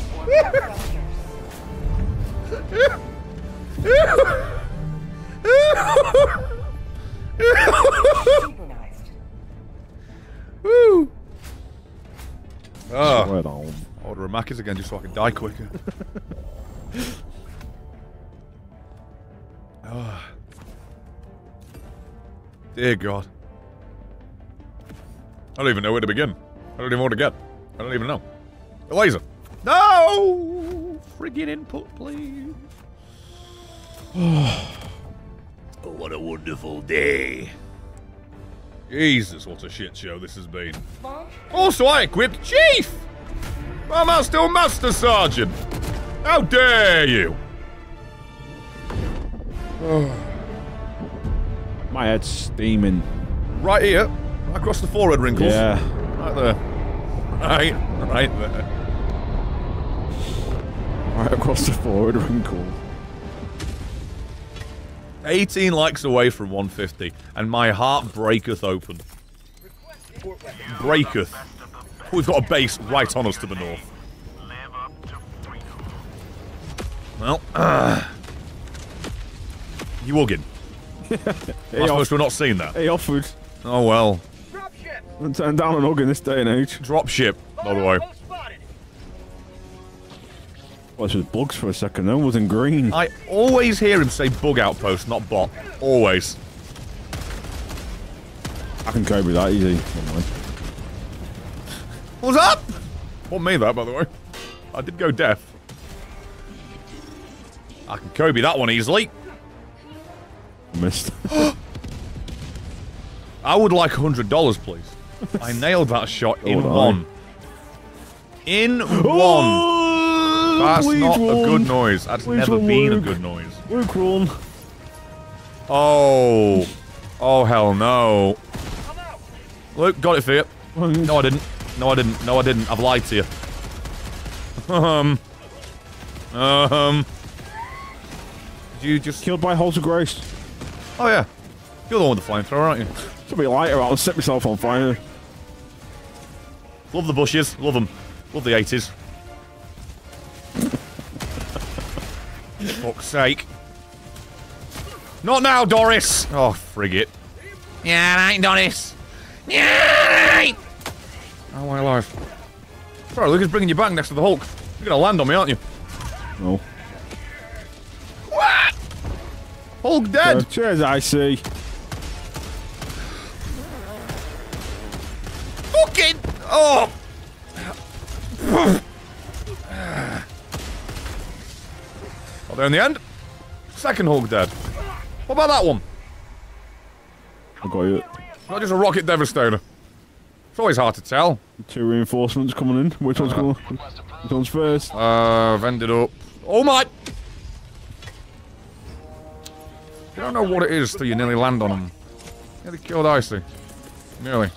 Woo. Oh, order a Macca's again just so I can die quicker. Oh. Dear God. I don't even know where to begin. I don't even know what to get. I don't even know. The laser. No! Friggin' input, please. Oh, what a wonderful day. Jesus, what a shit show this has been. Also, I equipped Chief! I'm out still Master Sergeant! How dare you! Oh. My head's steaming. Right here. Right across the forehead wrinkles. Yeah. Right there. Right, right there. Right across the forehead wrinkles. eighteen likes away from one fifty, and my heart breaketh open. Breaketh. We've got a base right on us to the north. Well, uh, you woggin. I suppose we're not seeing that. He offered. Oh well. I'm turning down an hug in this day and age. Dropship, by the way. Well, it was bugs for a second, though. It was in green. I always hear him say bug outpost, not bot. Always. I can cope with that easy. What's up? What made that, by the way? I did go deaf. I can Kobe that one easily. Missed. I would like one hundred dollars, please. I nailed that shot in oh, one. I. In one. That's Please not run. a good noise. That's Please never been Luke. a good noise. Luke, run. Oh. Oh, hell no. Luke, got it for you. No, I didn't. No, I didn't. No, I didn't. I've lied to you. Um. Um. Did you just... Killed by Hulls of Grace. Oh, yeah. You're the one with the flamethrower, aren't you? Should be lighter. I'll set myself on fire. Love the bushes. Love them. Love the eighties. Fuck's sake. Not now, Doris! Oh, frig it. Yeah, that ain't Doris. Yeah, ain't. Oh, my life. Bro, Luke is bringing you back next to the Hulk. You're gonna land on me, aren't you? No. What? Hulk dead! So, cheers, I see. Fucking. Oh! Oh, there in the end. Second Hulk dead. What about that one? I got it. Not just a rocket devastator. It's always hard to tell. Two reinforcements coming in. Which one's going? Which one's first? Uh, I've ended up. Oh my! I don't know what it is till you nearly land on him. Nearly killed Icy. Nearly.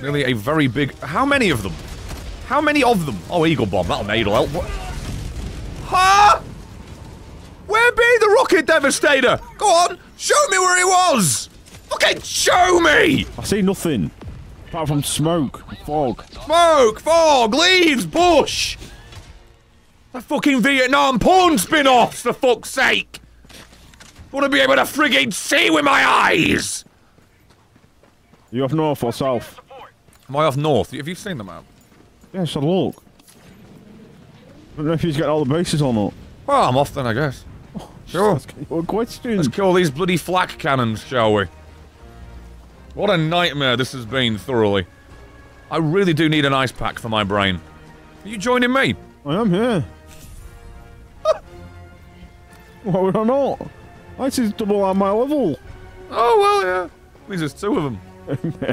Nearly a very big. How many of them? How many of them? Oh, Eagle Bomb. That'll needle help. What? Huh? Where be the rocket devastator? Go on, show me where he was! Fucking show me! I see nothing. Apart from smoke, fog. Smoke, fog, leaves, bush! The fucking Vietnam porn spin-offs, for fuck's sake! I wanna be able to friggin' see with my eyes! Are you off north or south? Am I off north? Have you seen the map? Yes, I look. I don't know if he's got all the bases or not. Well, I'm off then, I guess. Oh, sure. What question? Let's kill these bloody flak cannons, shall we? What a nightmare this has been, thoroughly. I really do need an ice pack for my brain. Are you joining me? I am, yeah. Why would I not? Ice is double on my level. Oh, well, yeah. It means there's two of them.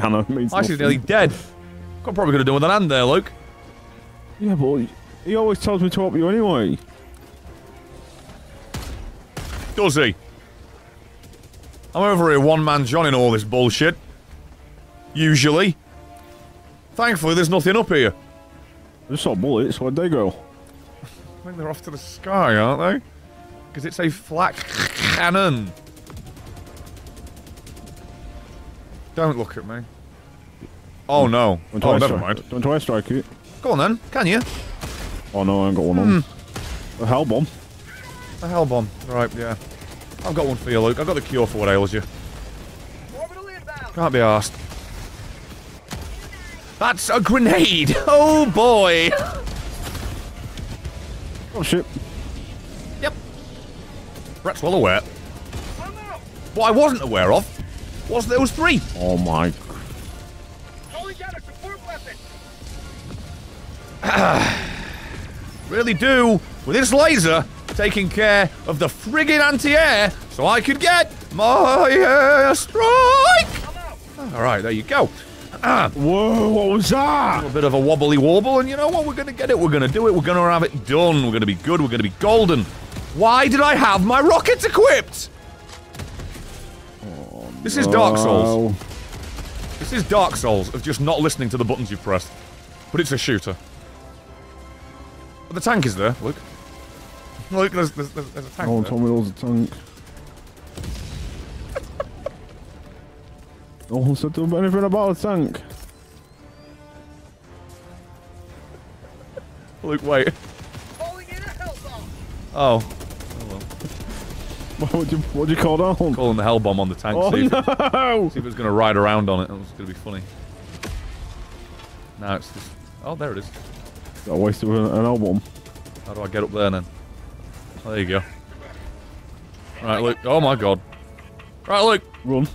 I know, it means Ice nothing. is nearly dead. I'm probably going to do with an hand there, Luke. Yeah, boy. He always tells me to up you anyway. Does he? I'm over here one-man John in all this bullshit. Usually. Thankfully, there's nothing up here. There's some bullets. Where'd they go? I think they're off to the sky, aren't they? Because it's a flak cannon. Don't look at me. Oh, no. Don't oh, never mind. Don't try to strike it. Go on, then. Can you? Oh, no, I ain't got one on. Mm. A hell bomb. A hell bomb. Right, yeah. I've got one for you, Luke. I've got the cure for what ails you. Can't be arsed. That's a grenade! Oh, boy! Oh, shit. Yep. Brett's well aware. What I wasn't aware of was there was three. Oh, my God. Really do, with this laser, taking care of the friggin' anti-air so I could get my air strike! Alright, there you go. Ah. Whoa, what was that? A bit of a wobbly wobble, and you know what? We're gonna get it, we're gonna do it, we're gonna have it done, we're gonna be good, we're gonna be golden. Why did I have my rockets equipped? Oh, this no. is Dark Souls. This is Dark Souls of just not listening to the buttons you've pressed. But it's a shooter. But the tank is there, Luke. Luke, there's, there's, there's a tank oh, there. Tommy, there's a tank. No one said anything about a tank. Luke, wait. Oh. What do you, you call that? Calling the hell bomb on the tank. Oh, see, no. if, see if it was going to ride around on it. It was going to be funny. Now it's just... Oh, there it is. I wasted an album. How do I get up there then? Oh, there you go. Right, Luke. Oh my God. Right, Luke. Run.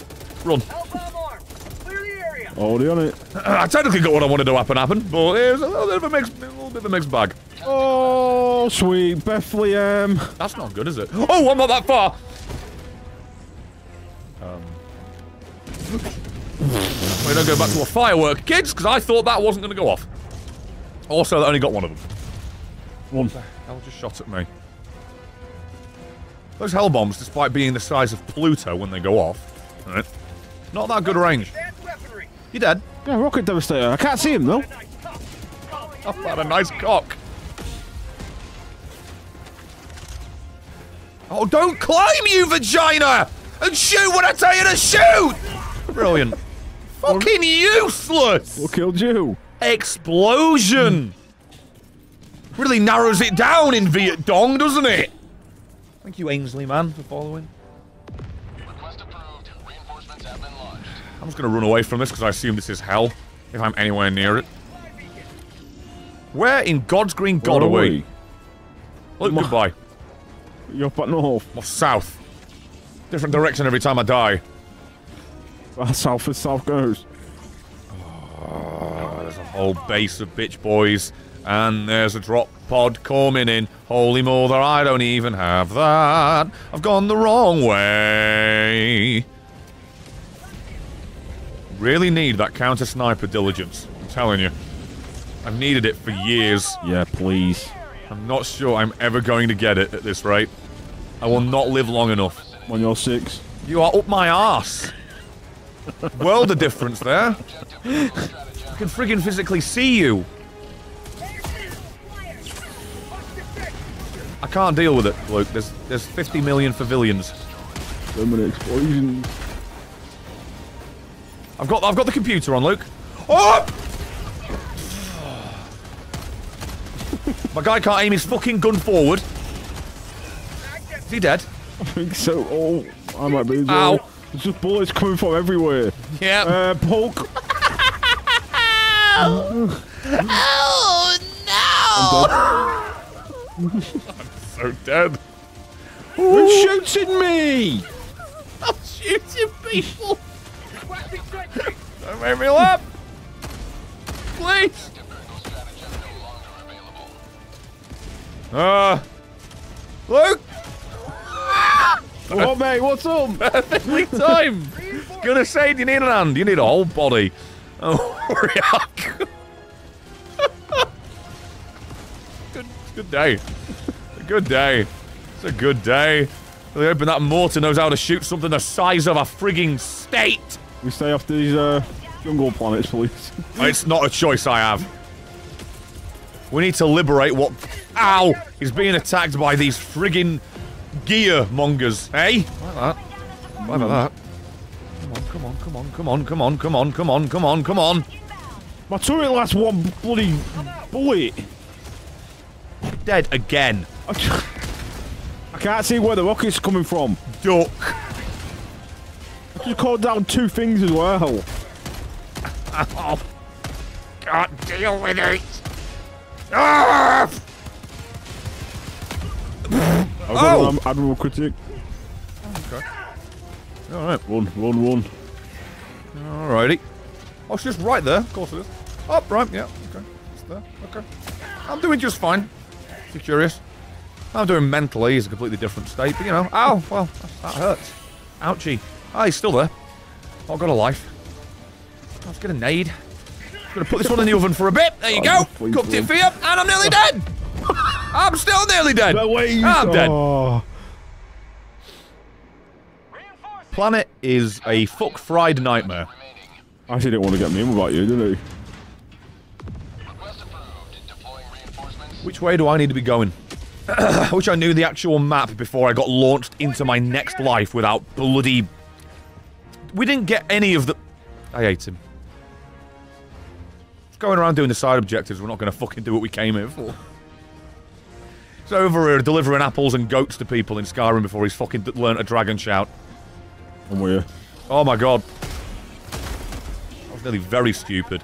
Run. Already on it. I technically got what I wanted to happen happen, but it was a little bit of a mixed, a little bit of a mixed bag. Oh, sweet Bethlehem. That's not good, is it? Oh, I'm not that far. Um. We don't go back to a firework, kids, because I thought that wasn't going to go off. Also, I only got one of them. One. What the hell just shot at me? Those hell bombs, despite being the size of Pluto when they go off, right? Not that good range. You dead? Yeah, rocket devastator. I can't see him though. I've had a nice cock. Oh, don't climb, you vagina! And shoot when I tell you to shoot! Brilliant. Fucking useless! What killed you? Explosion! Mm. Really narrows it down in Viet Dong, doesn't it? Thank you, Ainsley man, for following. Request approved. Reinforcements have been launched. I'm just gonna run away from this because I assume this is hell if I'm anywhere near it. Where in God's green God are we? Look, My, goodbye. You're up north. Or south. Different direction every time I die. Well, south as south goes. Oh, there's a whole base of bitch boys, and there's a drop pod coming in. Holy mother, I don't even have that. I've gone the wrong way. Really need that counter sniper diligence, I'm telling you. I've needed it for years. Yeah, please. I'm not sure I'm ever going to get it at this rate. I will not live long enough. When you're six. You are up my arse. World of difference there. I can friggin' physically see you. I can't deal with it, Luke. There's there's fifty million pavilions. So many explosions. I've got I've got the computer on, Luke. Oh! My guy can't aim his fucking gun forward. Is he dead? I think so. Oh, I might be. Ow. Well. There's just bullets coming from everywhere. Yeah. Uh, poke. Oh no! I'm, I'm so dead. Who's shooting me? I'm shooting people. Don't make me laugh. Please. Ah, uh, Luke. What, mate? What's up? Perfectly timed. Gonna say, do you need an hand? You need a whole body. Oh, worry. Good, good day. It's a good day. It's a good day. Really hoping that mortar knows how to shoot something the size of a frigging state. We stay off these uh, jungle planets, please. It's not a choice I have. We need to liberate what... Ow! He's being attacked by these frigging gear mongers, eh? Like that. Like that. Come on, come on, come on, come on, come on, come on, come on, come on. My turret lasts one bloody bullet. Dead again. I can't, I can't see where the rocket's coming from. Duck. I just called down two things as well. Oh, can't deal with it. Ah! Oh! An admirable critic. Okay. Alright, run, run, run. Alrighty. Oh, it's just right there. Of course it is. Up, oh, right, yeah. Okay. It's there. Okay. I'm doing just fine. If you're curious. I'm doing mentally is a completely different state, but you know. Ow, well, that hurts. Ouchie. Ah, oh, he's still there. Oh, I've got a life. I was gonna nade. I'm gonna put this one in the oven for a bit. There you go. Cooked it for you, and I'm nearly dead. I'm still nearly dead. No way. I'm oh. dead. Planet is a fuck-fried nightmare. I actually didn't want to get me in without you, did he? Which way do I need to be going? I wish I knew the actual map before I got launched into my next life without bloody... We didn't get any of the... I hate him. Just going around doing the side objectives, we're not going to fucking do what we came here for. He's over here delivering apples and goats to people in Skyrim before he's fucking learnt a dragon shout. I'm with you. Oh my god. That was nearly very stupid.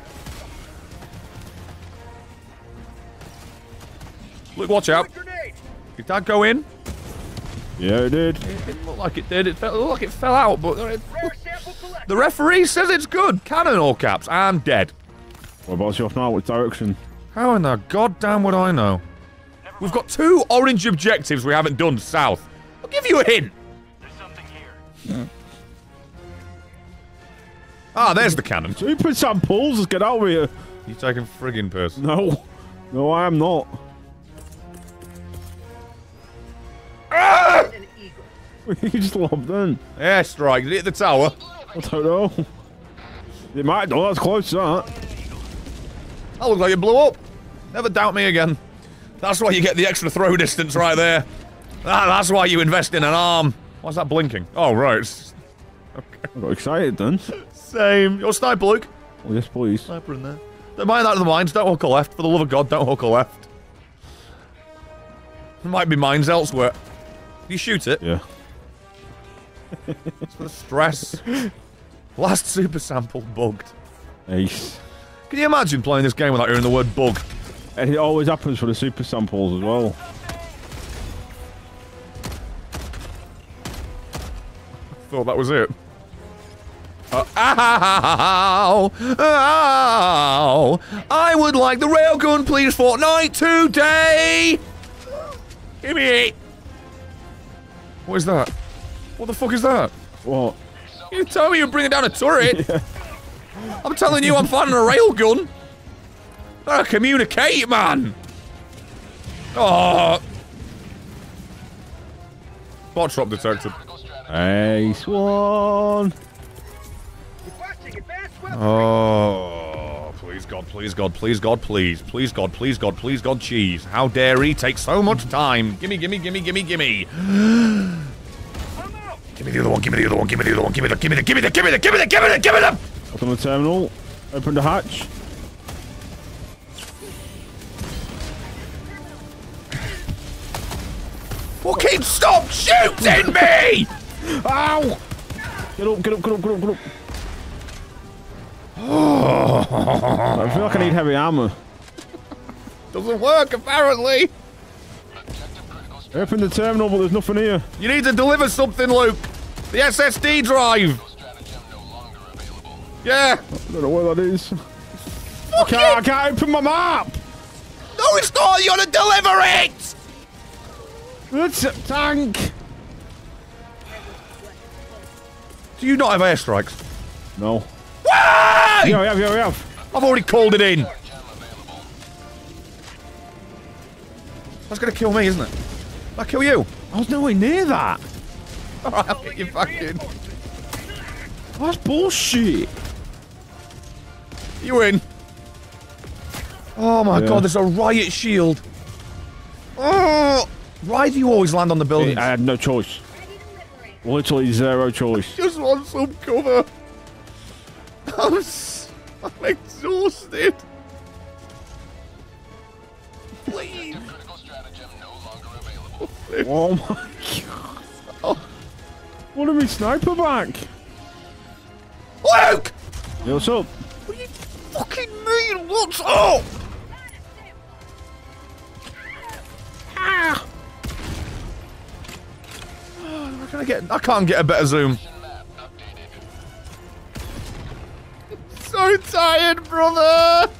Look, watch out. Did that go in? Yeah, it did. It didn't look like it did. It felt, looked like it fell out, but... It, the referee says it's good. Cannon all caps. I'm dead. What about you off now? What direction? How in the goddamn would I know? We've got two orange objectives we haven't done south. I'll give you a hint. There's something here. Yeah. Ah, there's the cannon. Stupid Sam Pools, let's get out of here. You taking friggin' piss? No. No, I am not. Ah! You just lobbed in. Yeah, strike. Did it hit the tower? I don't know. It might do. That's close, that. That looks like it blew up. Never doubt me again. That's why you get the extra throw distance right there. Ah, that's why you invest in an arm. Why's that blinking? Oh, right. Okay. I got excited then. Same. You're a sniper, Luke. Oh, yes, please. Sniper in there. Don't mind that to the mines. Don't hook a left. For the love of God, don't hook a left. There might be mines elsewhere. You shoot it? Yeah. It's for the stress. Last super sample bugged. Ace. Can you imagine playing this game without hearing the word bug? And it always happens for the super samples as well. I thought that was it. Uh, ow! Ow! I would like the railgun, please, Fortnite, today! Give me it! What is that? What the fuck is that? What? You tell me you're bringing down a turret! Yeah. I'm telling you I'm finding a railgun! Gotta communicate, man! Oh! Bot drop detected. Ace one! Oh! Please God, please God, please God, please. Please God, please God, please God, cheese. How dare he take so much time? Gimme, gimme, gimme, gimme, gimme! Gimme the other one, gimme the other one, gimme the other one, gimme the, gimme the, gimme the, gimme the, gimme the, gimme the, gimme the! Open the terminal, open the hatch. Fucking stop shooting me! Ow! Get up, get up, get up, get up, get up. I feel like I need heavy armor. Doesn't work, apparently. Open the terminal, but there's nothing here. You need to deliver something, Luke. The S S D drive. Yeah. I don't know where that is. I can't, I can't open my map. No, it's not. You got to deliver it. It's a tank. Do you not have airstrikes? No. Why? Yeah, we have, yeah, we have. I've already called it in. That's going to kill me, isn't it? That'll kill you. I was nowhere near that. Alright, get your fucking... That's bullshit. You win. Oh my yeah. god, there's a riot shield. Oh, why do you always land on the building? I had no choice. Literally zero choice. I just want some cover. I'm, so, I'm exhausted. Please. Oh my god. Oh. What are we sniper back? Luke! Yo, what's up? What do you fucking mean? What's up? Ah! How can I get? I can't get a better zoom. So tired, brother.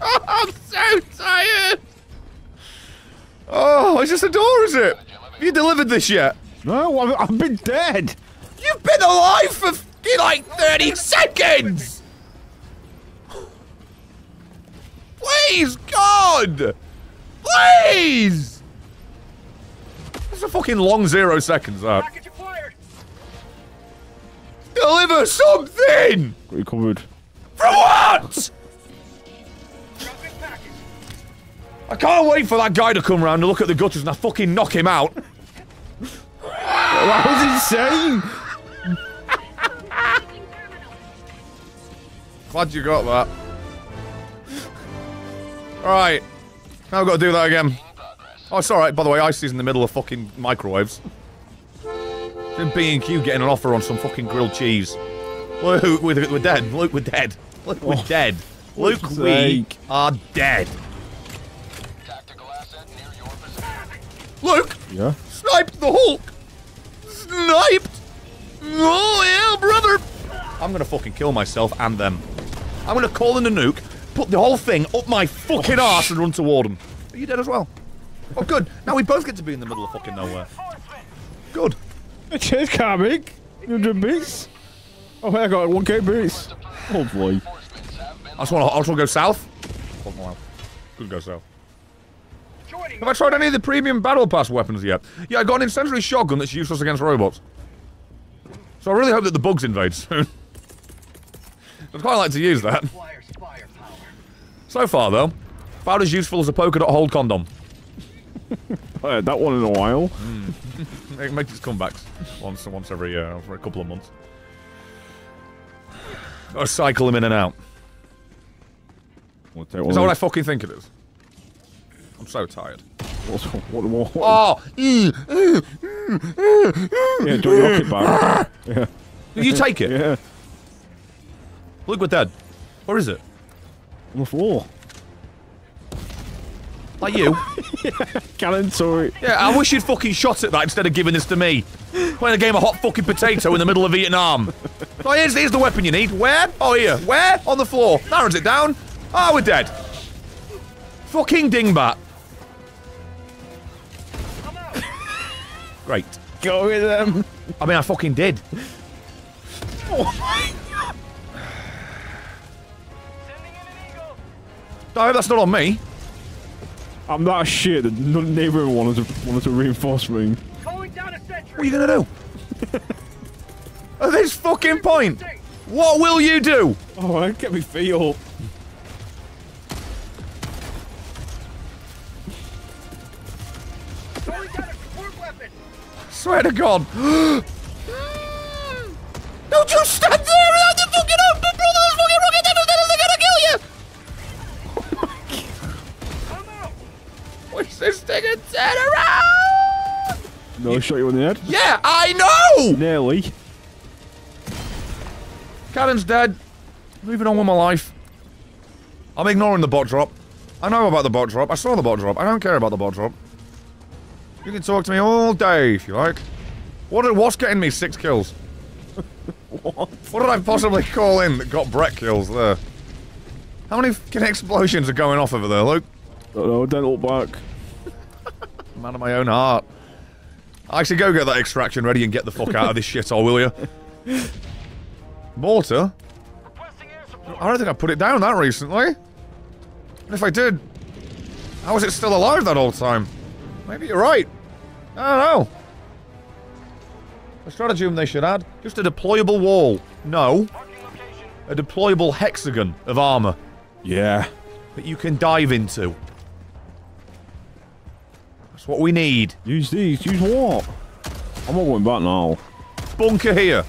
Oh, I'm so tired. Oh, is this a door? Is it? Have you delivered this yet? No, I've, I've been dead. You've been alive for. In like thirty seconds! Please, God! Please! That's a fucking long zero seconds, that. Deliver something! Recovered. From what?! I can't wait for that guy to come round and look at the gutters and I fucking knock him out. That was insane! Glad you got that. Alright. Now I've got to do that again. Oh, it's alright. By the way, Icy's in the middle of fucking microwaves. Then B and Q getting an offer on some fucking grilled cheese. Luke, we're, we're dead. Luke, we're dead. Luke, we're oh, dead. Luke, we sake. are dead. Tactical asset near your position. Luke! Yeah? Sniped the Hulk! Sniped! Oh, yeah, brother! I'm gonna fucking kill myself and them. I'm going to call in a nuke, put the whole thing up my fucking oh, arse and run toward them. Are you dead as well? Oh, good. Now we both get to be in the middle of fucking nowhere. Good. Cheers, Carmick. one hundred beats. Oh, I got one K beats. Oh, boy. I just want to go south. Fuck my life. Couldn't go south. Have I tried any of the premium battle pass weapons yet? Yeah, I got an incendiary shotgun that's useless against robots. So I really hope that the bugs invade soon. I'd quite like to use that. So far, though, about as useful as a polka dot hold condom. I had that one in a while. Mm. It makes its comebacks once, once every uh, for a couple of months. Gotta cycle them in and out. Is that what I fucking think it is? I'm so tired. What's, what more? Oh! Yeah, don't knock it back. Yeah. You take it? Yeah. Look with that. Where is it? On the floor. Like you? Yeah, cannon, sorry. Yeah, I wish you'd fucking shot at that instead of giving this to me. Playing a game of hot fucking potato in the middle of Vietnam. Oh, here's, here's the weapon you need. Where? Oh, here. Where? On the floor. Narrows it down. Oh, we're dead. Fucking dingbat. Great. Go with them. I mean, I fucking did. Oh, my God. No, that's not on me. I'm that shit that no neighbour wanted to wanted to reinforce me. What are you gonna do? At this fucking point, what will you do? Oh, I get me feet up. Swear to God. Don't you stand there without the fucking open, brother! Those fucking rocket defenders are gonna kill you! What's this thing and turn around? No, I shot you in the head. Yeah, I know! Nearly. Cannon's dead. Moving on with my life. I'm ignoring the bot drop. I know about the bot drop. I saw the bot drop. I don't care about the bot drop. You can talk to me all day if you like. What, what's getting me six kills? What? What did I possibly call in that got Brett kills there? How many fucking explosions are going off over there, Luke? Oh, no, don't look back. Man of my own heart. Actually, go get that extraction ready and get the fuck out of this shit, or will you? Mortar? I don't think I put it down that recently. And if I did, how was it still alive that whole time? Maybe you're right. I don't know. A stratagem they should add. Just a deployable wall. No. A deployable hexagon of armor. Yeah. That you can dive into. That's what we need. Use these. Use what? I'm not going back now. Bunker here.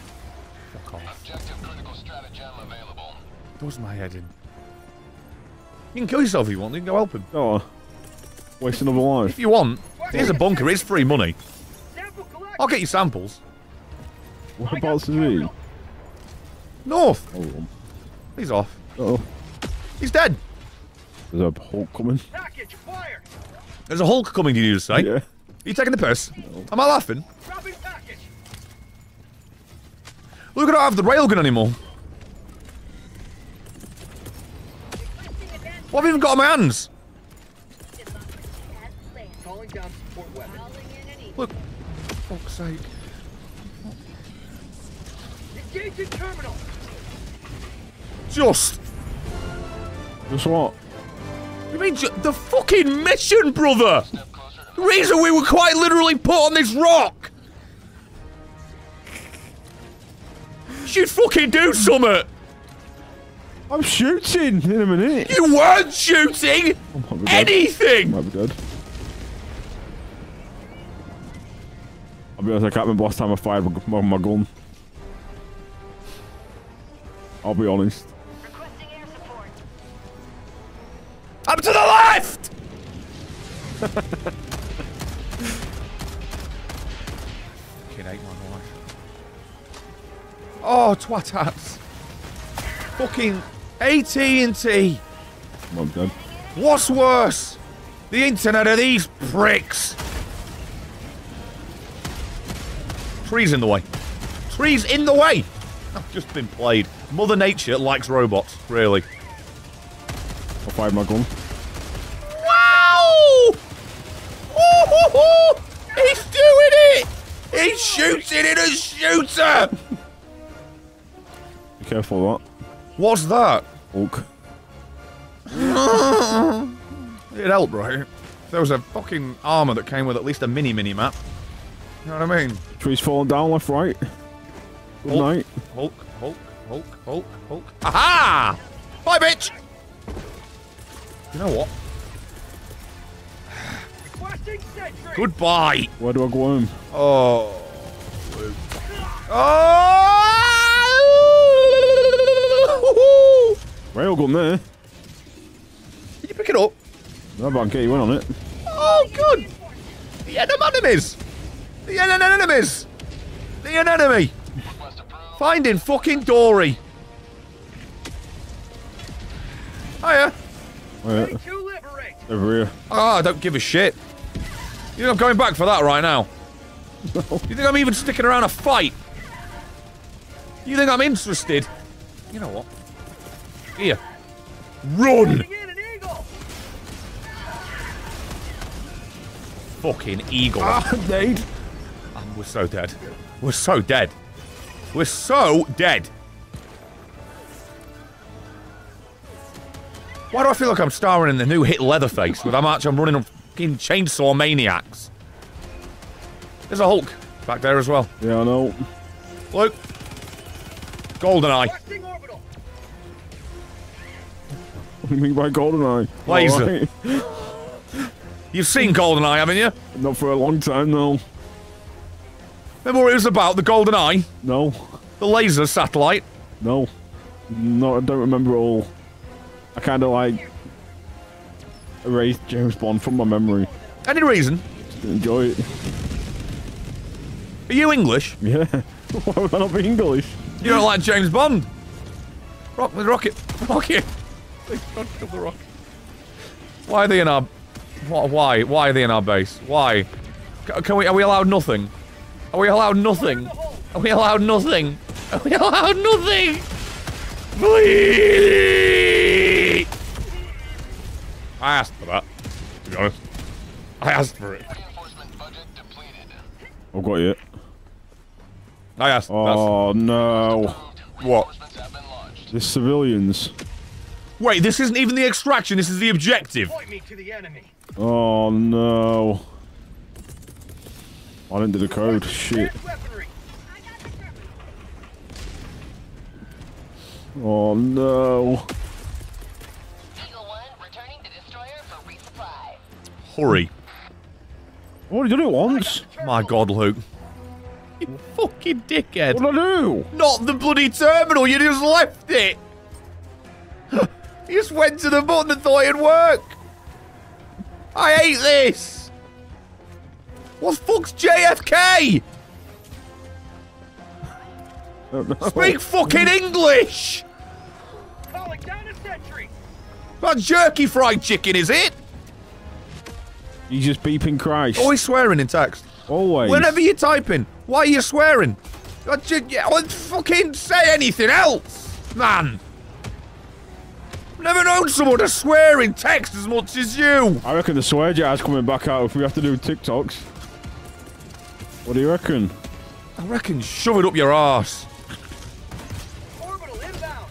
Fuck off. Objective critical stratagem available. Does my head in. You can kill yourself if you want. You can go help him. Oh. Waste another life. If you want. Here's a bunker. It's free money. I'll get you samples. Whereabouts is he? North. Hold on. He's off. Uh oh. He's dead. There's a Hulk coming. Package, fire. There's a Hulk coming, did you just say? Yeah. Are you taking the piss? No. Am I laughing? Look, I don't have the railgun anymore. What have I even got on my hands? Look. Fuck's sake. Engaging terminal. Just. Just what? You mean ju the fucking mission, brother? The reason we were quite literally put on this rock. You'd fucking do something. I'm shooting in a minute. You weren't shooting anything. Might be dead. I'll be honest, I can't remember last time I fired my, my gun. I'll be honest. Requesting air support. I'm to the left! I fucking hate my life. Oh, twat hats. Fucking A T and T. I'm done. What's worse? The internet of these pricks. Trees in the way. Trees in the way! I've just been played. Mother Nature likes robots, really. I'll fire my gun. Wow! Ooh-hoo-hoo! He's doing it! He's shooting in a shooter! Be careful of that. What's that? Hulk. It'd help, right? If there was a fucking armor that came with at least a mini-mini map. You know what I mean? Trees falling down left, right. Good Hulk, night. Hulk, Hulk, Hulk, Hulk, Hulk. Aha! Bye, bitch! You know what? Goodbye! Where do I go home? Oh. Oh! Railgun there. Did you pick it up? No, but I can get you in on it. Oh, good! Yeah, the enemies! The enemies! The enemy! Finding fucking Dory! Hiya! Hiya. Over here. Ah, oh, I don't give a shit. You think I'm going back for that right now? No. You think I'm even sticking around a fight? You think I'm interested? You know what? Here. Run! Fucking eagle. Ah, Nate! We're so dead. We're so dead. We're so dead. Why do I feel like I'm starring in the new hit Leatherface with how much I'm running on fucking chainsaw maniacs? There's a Hulk back there as well. Yeah, I know. Look. GoldenEye. What do you mean by GoldenEye? Laser. Right. You've seen GoldenEye, haven't you? Not for a long time, no. Remember what it was about? The GoldenEye? No. The laser satellite? No. No, I don't remember at all. I kind of like erased James Bond from my memory. Any reason? Just enjoy it. Are you English? Yeah. Why would I not be English? You don't like James Bond? Rock the rocket. Rocket. Please don't kill the rocket. Why are they in our... Why? Why are they in our base? Why? Can we... Are we allowed nothing? Are we allowed nothing? Are we allowed nothing? Are we allowed nothing? Please! I asked for that, to be honest. I asked for it. I've got it. I asked for that. Oh, no. What? The civilians. Wait, this isn't even the extraction, this is the objective. Point me to the enemy. Oh, no. I didn't do the code. Shit. Oh no. Eagle one returning to destroyer for resupply. Hurry. What did you do once? My god, Luke. You fucking dickhead. What did I do? Not the bloody terminal, you just left it. You just went to the button and thought it'd work. I hate this. What the fuck's J F K? Oh, no. Speak fucking English! Calling down a sentry. That jerky fried chicken, is it? He's just beeping Christ. Always swearing in text. Always. Whenever you're typing, why are you swearing? I just, I wouldn't fucking say anything else, man. I've never known someone to swear in text as much as you. I reckon the swear jar's coming back out if we have to do TikToks. What do you reckon? I reckon shove it up your arse. Orbital inbound.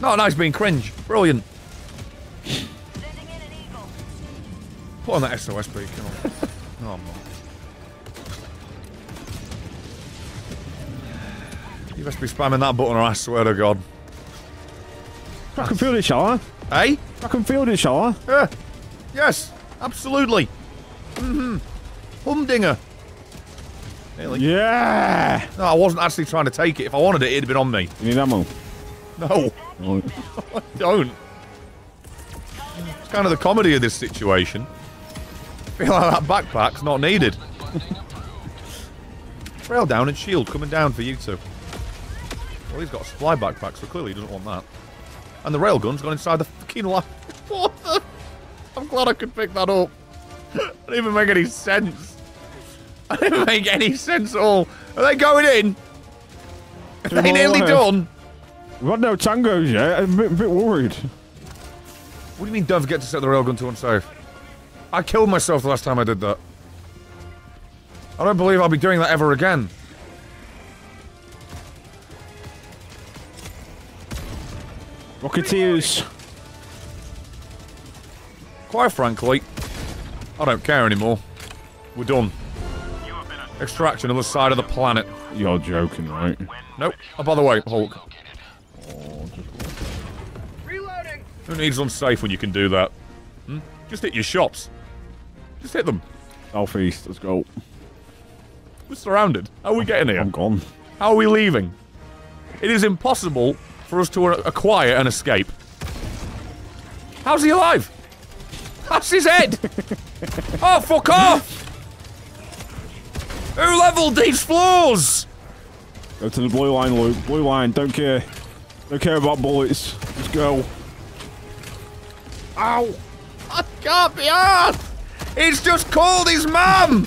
Not nice being cringe. Brilliant. Sending in an eagle. Put on that S O S beacon. Oh, man. You best be spamming that button or I swear to God. Track and field it, shall I? Eh? Track and field it, shall I? Yeah. Yes, absolutely. Mm-hmm. Humdinger. Really? Yeah! No, I wasn't actually trying to take it. If I wanted it, it'd have been on me. You need ammo? No. No. I don't. It's kind of the comedy of this situation. I feel like that backpack's not needed. Trail down and shield coming down for you two. Well, he's got a supply backpack, so clearly he doesn't want that. And the railgun's gone inside the fucking lap. What the? I'm glad I could pick that up. That didn't even make any sense. That didn't make any sense at all. Are they going in? Are they nearly done? We've had no tangos yet. I'm a bit, a bit worried. What do you mean don't forget to set the railgun to unsafe? I killed myself the last time I did that. I don't believe I'll be doing that ever again. Rocketeers. Quite frankly, I don't care anymore. We're done. Extraction on the side of the planet. You're joking, right? Nope. Oh, by the way, Hulk. Oh, reloading. Who needs unsafe when you can do that? Hmm? Just hit your shops. Just hit them. Southeast, let's go. We're surrounded. How are we getting here? I'm gone. How are we leaving? It is impossible for us to acquire and escape. How's he alive? That's his head! Oh, fuck off! Who leveled these floors? Go to the blue line, Luke. Blue line, don't care. Don't care about bullets. Just go. Ow! I can't be arsed! He's just called his mum!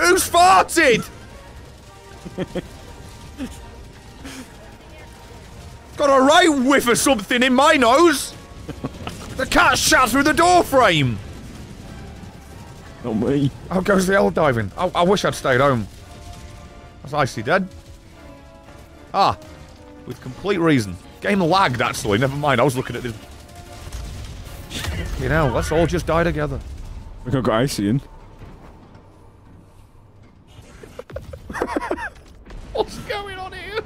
Who's farted? Got a right whiff of something in my nose! The cat shot through the door frame! Not me. How goes the Helldiving? I, I wish I'd stayed home. I was icy dead. Ah. With complete reason. Game lagged, actually. Never mind, I was looking at this. You know, let's all just die together. We could have got icy in. What's going on here?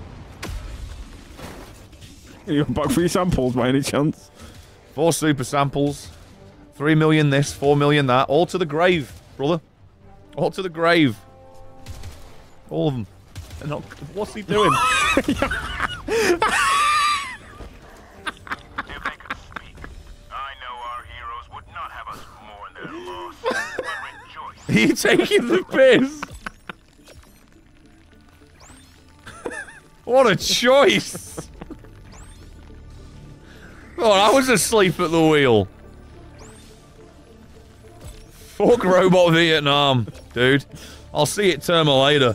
You back three samples by any chance? Four super samples. Three million this, four million that. All to the grave, brother. All to the grave. All of them. And not, what's he doing? If they could speak, I know our heroes would not have us mourn their loss, but rejoice. Are you taking the piss? What a choice! Oh, I was asleep at the wheel. Fuck Robot Vietnam, dude. I'll see it Terma later.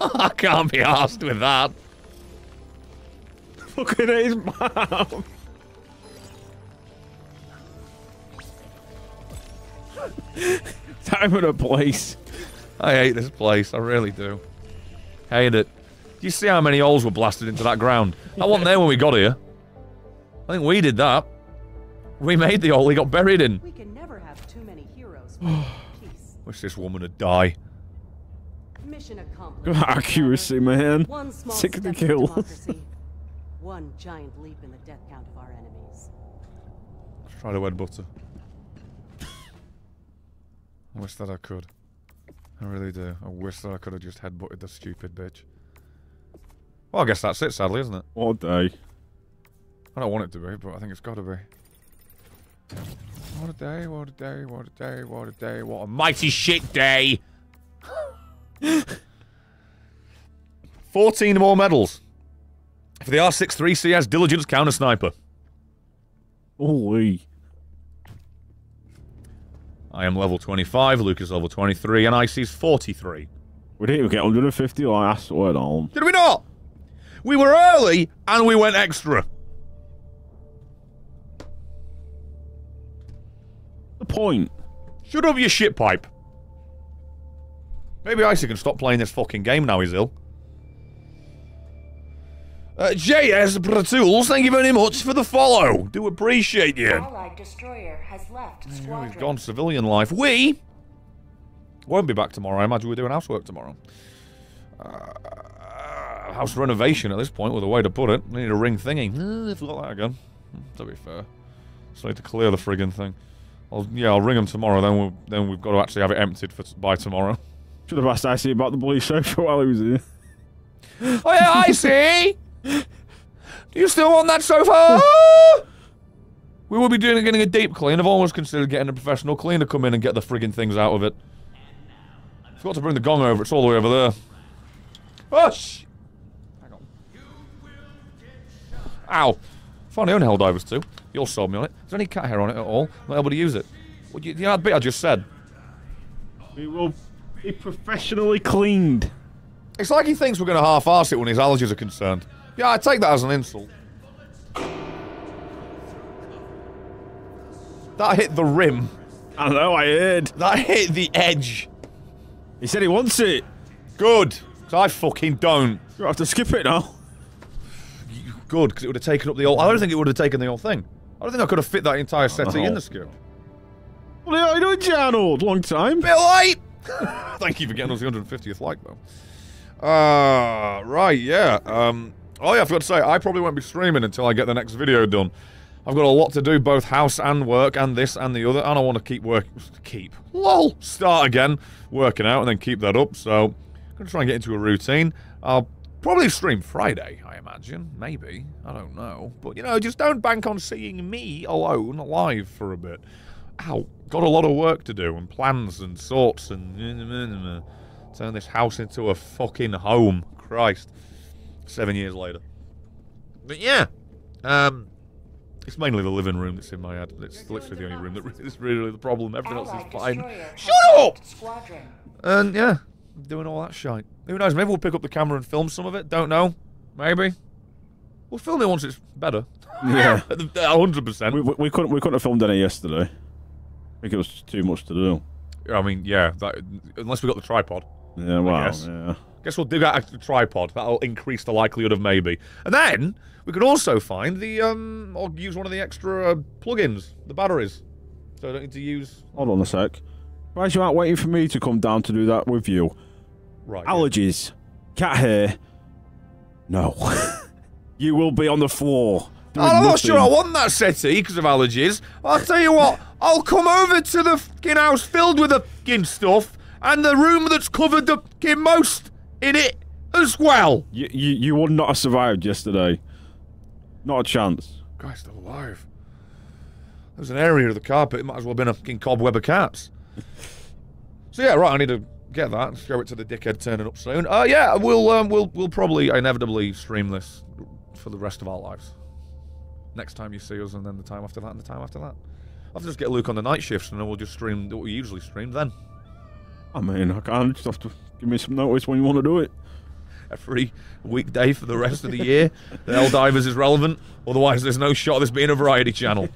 I can't be arsed with that. Look at his mouth. Time and a place. I hate this place. I really do. Hate it. Do you see how many holes were blasted into that ground? That wasn't there when we got here. I think we did that. We made the hole he got buried in. We can never have too many heroes. Peace. Wish this woman would die. Mission accomplished. Accuracy, man. Six kills. One giant leap in the death count of our enemies. Let's try the red butter. I wish that I could. I really do. I wish that I could have just headbutted the stupid bitch. Well, I guess that's it, sadly, isn't it? What a day. I don't want it to be, but I think it's got to be. What a day, what a day, what a day, what a day, what a mighty shit day! fourteen more medals. For the R sixty-three C S Diligence Counter Sniper. Holy. I am level twenty-five, Luke is level twenty-three, and Ice is forty-three. We didn't even get one hundred fifty last word on. Did we not? We were early, and we went extra. The point. Shut up your shit pipe. Maybe Icy can stop playing this fucking game now he's ill. Uh, J S Bratools, thank you very much for the follow. Do appreciate you. Allied destroyer has left squadron. We've gone civilian life. We won't be back tomorrow. I imagine we're doing housework tomorrow. Uh, house renovation at this point, with a way to put it. We need a ring thingy. Uh, if we got that again, to be fair, just need to clear the friggin' thing. I'll, yeah, I'll ring them tomorrow. Then we'll, then we've got to actually have it emptied for by tomorrow. Should have asked Icy about the bloody sofa while he was here. Oh yeah, Icy. Do you still want that sofa? We will be doing getting a deep clean. I've almost considered getting a professional cleaner come in and get the friggin' things out of it. Forgot to bring the gong over. It's all the way over there. Oh sh! Hang on. Ow! Finally own Helldivers two. You all sold me on it. Is there any cat hair on it at all? Not able to use it. Well, you, the hard bit I just said. We will be professionally cleaned. It's like he thinks we're going to half-arse it when his allergies are concerned. Yeah, I take that as an insult. That hit the rim. I know, I heard. That hit the edge. He said he wants it. Good. Because I fucking don't. You'll have to skip it now. Good, because it would have taken up the whole... I don't think it would have taken the whole thing. I don't think I could have fit that entire setting in the scoop. What are you doing, Janald? Long time. Bit late! Thank you for getting us the one hundred fiftieth like, though. Uh, right, yeah. Um, oh, yeah, I forgot to say, I probably won't be streaming until I get the next video done. I've got a lot to do, both house and work, and this and the other, and I want to keep work... Keep. LOL! Start again, working out, and then keep that up, so... I'm going to try and get into a routine. I'll probably stream Friday, I imagine. Maybe. I don't know. But, you know, just don't bank on seeing me alone live for a bit. Ow. Got a lot of work to do, and plans, and sorts, and... Turn this house into a fucking home. Christ. Seven years later. But yeah. Um, it's mainly the living room that's in my head. It's literally the only room that is really the problem. Everything else is fine. Shut up! And yeah. Doing all that shite. Who knows? Maybe we'll pick up the camera and film some of it. Don't know. Maybe. We'll film it once it's better. Yeah. one hundred percent. We, we, we, couldn't, we couldn't have filmed any yesterday. I think it was too much to do. I mean, yeah. That, unless we got the tripod. Yeah, well, I guess. yeah. Guess we'll dig out a tripod. That'll increase the likelihood of maybe. And then, we could also find the, um, or use one of the extra uh, plugins, the batteries. So I don't need to use... Hold on a sec. Why are you out waiting for me to come down to do that with you? Right. Allergies. Yeah. Cat hair. No. You will be on the floor. I'm not sure I want that settee because of allergies. I'll tell you what, I'll come over to the fucking house filled with the fucking stuff. And the room that's covered the fucking most in it as well. You, you, you would not have survived yesterday. Not a chance. Christ alive. There's an area of the carpet. It might as well have been a fucking cobweb of cats. So yeah, right. I need to get that and show it to the dickhead turning up soon. Uh, yeah, we'll um, we'll we'll probably inevitably stream this for the rest of our lives. Next time you see us, and then the time after that, and the time after that. I'll just get Luke on the night shifts, and then we'll just stream what we usually stream then. I mean, I can't. Just have to give me some notice when you want to do it. Every weekday for the rest of the year, the Helldivers is relevant. Otherwise, there's no shot of this being a variety channel.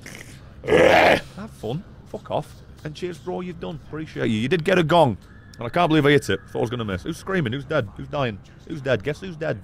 Have fun. Fuck off. And cheers for all you've done. Appreciate you. You did get a gong. And I can't believe I hit it. Thought I was going to miss. Who's screaming? Who's dead? Who's dying? Who's dead? Guess who's dead?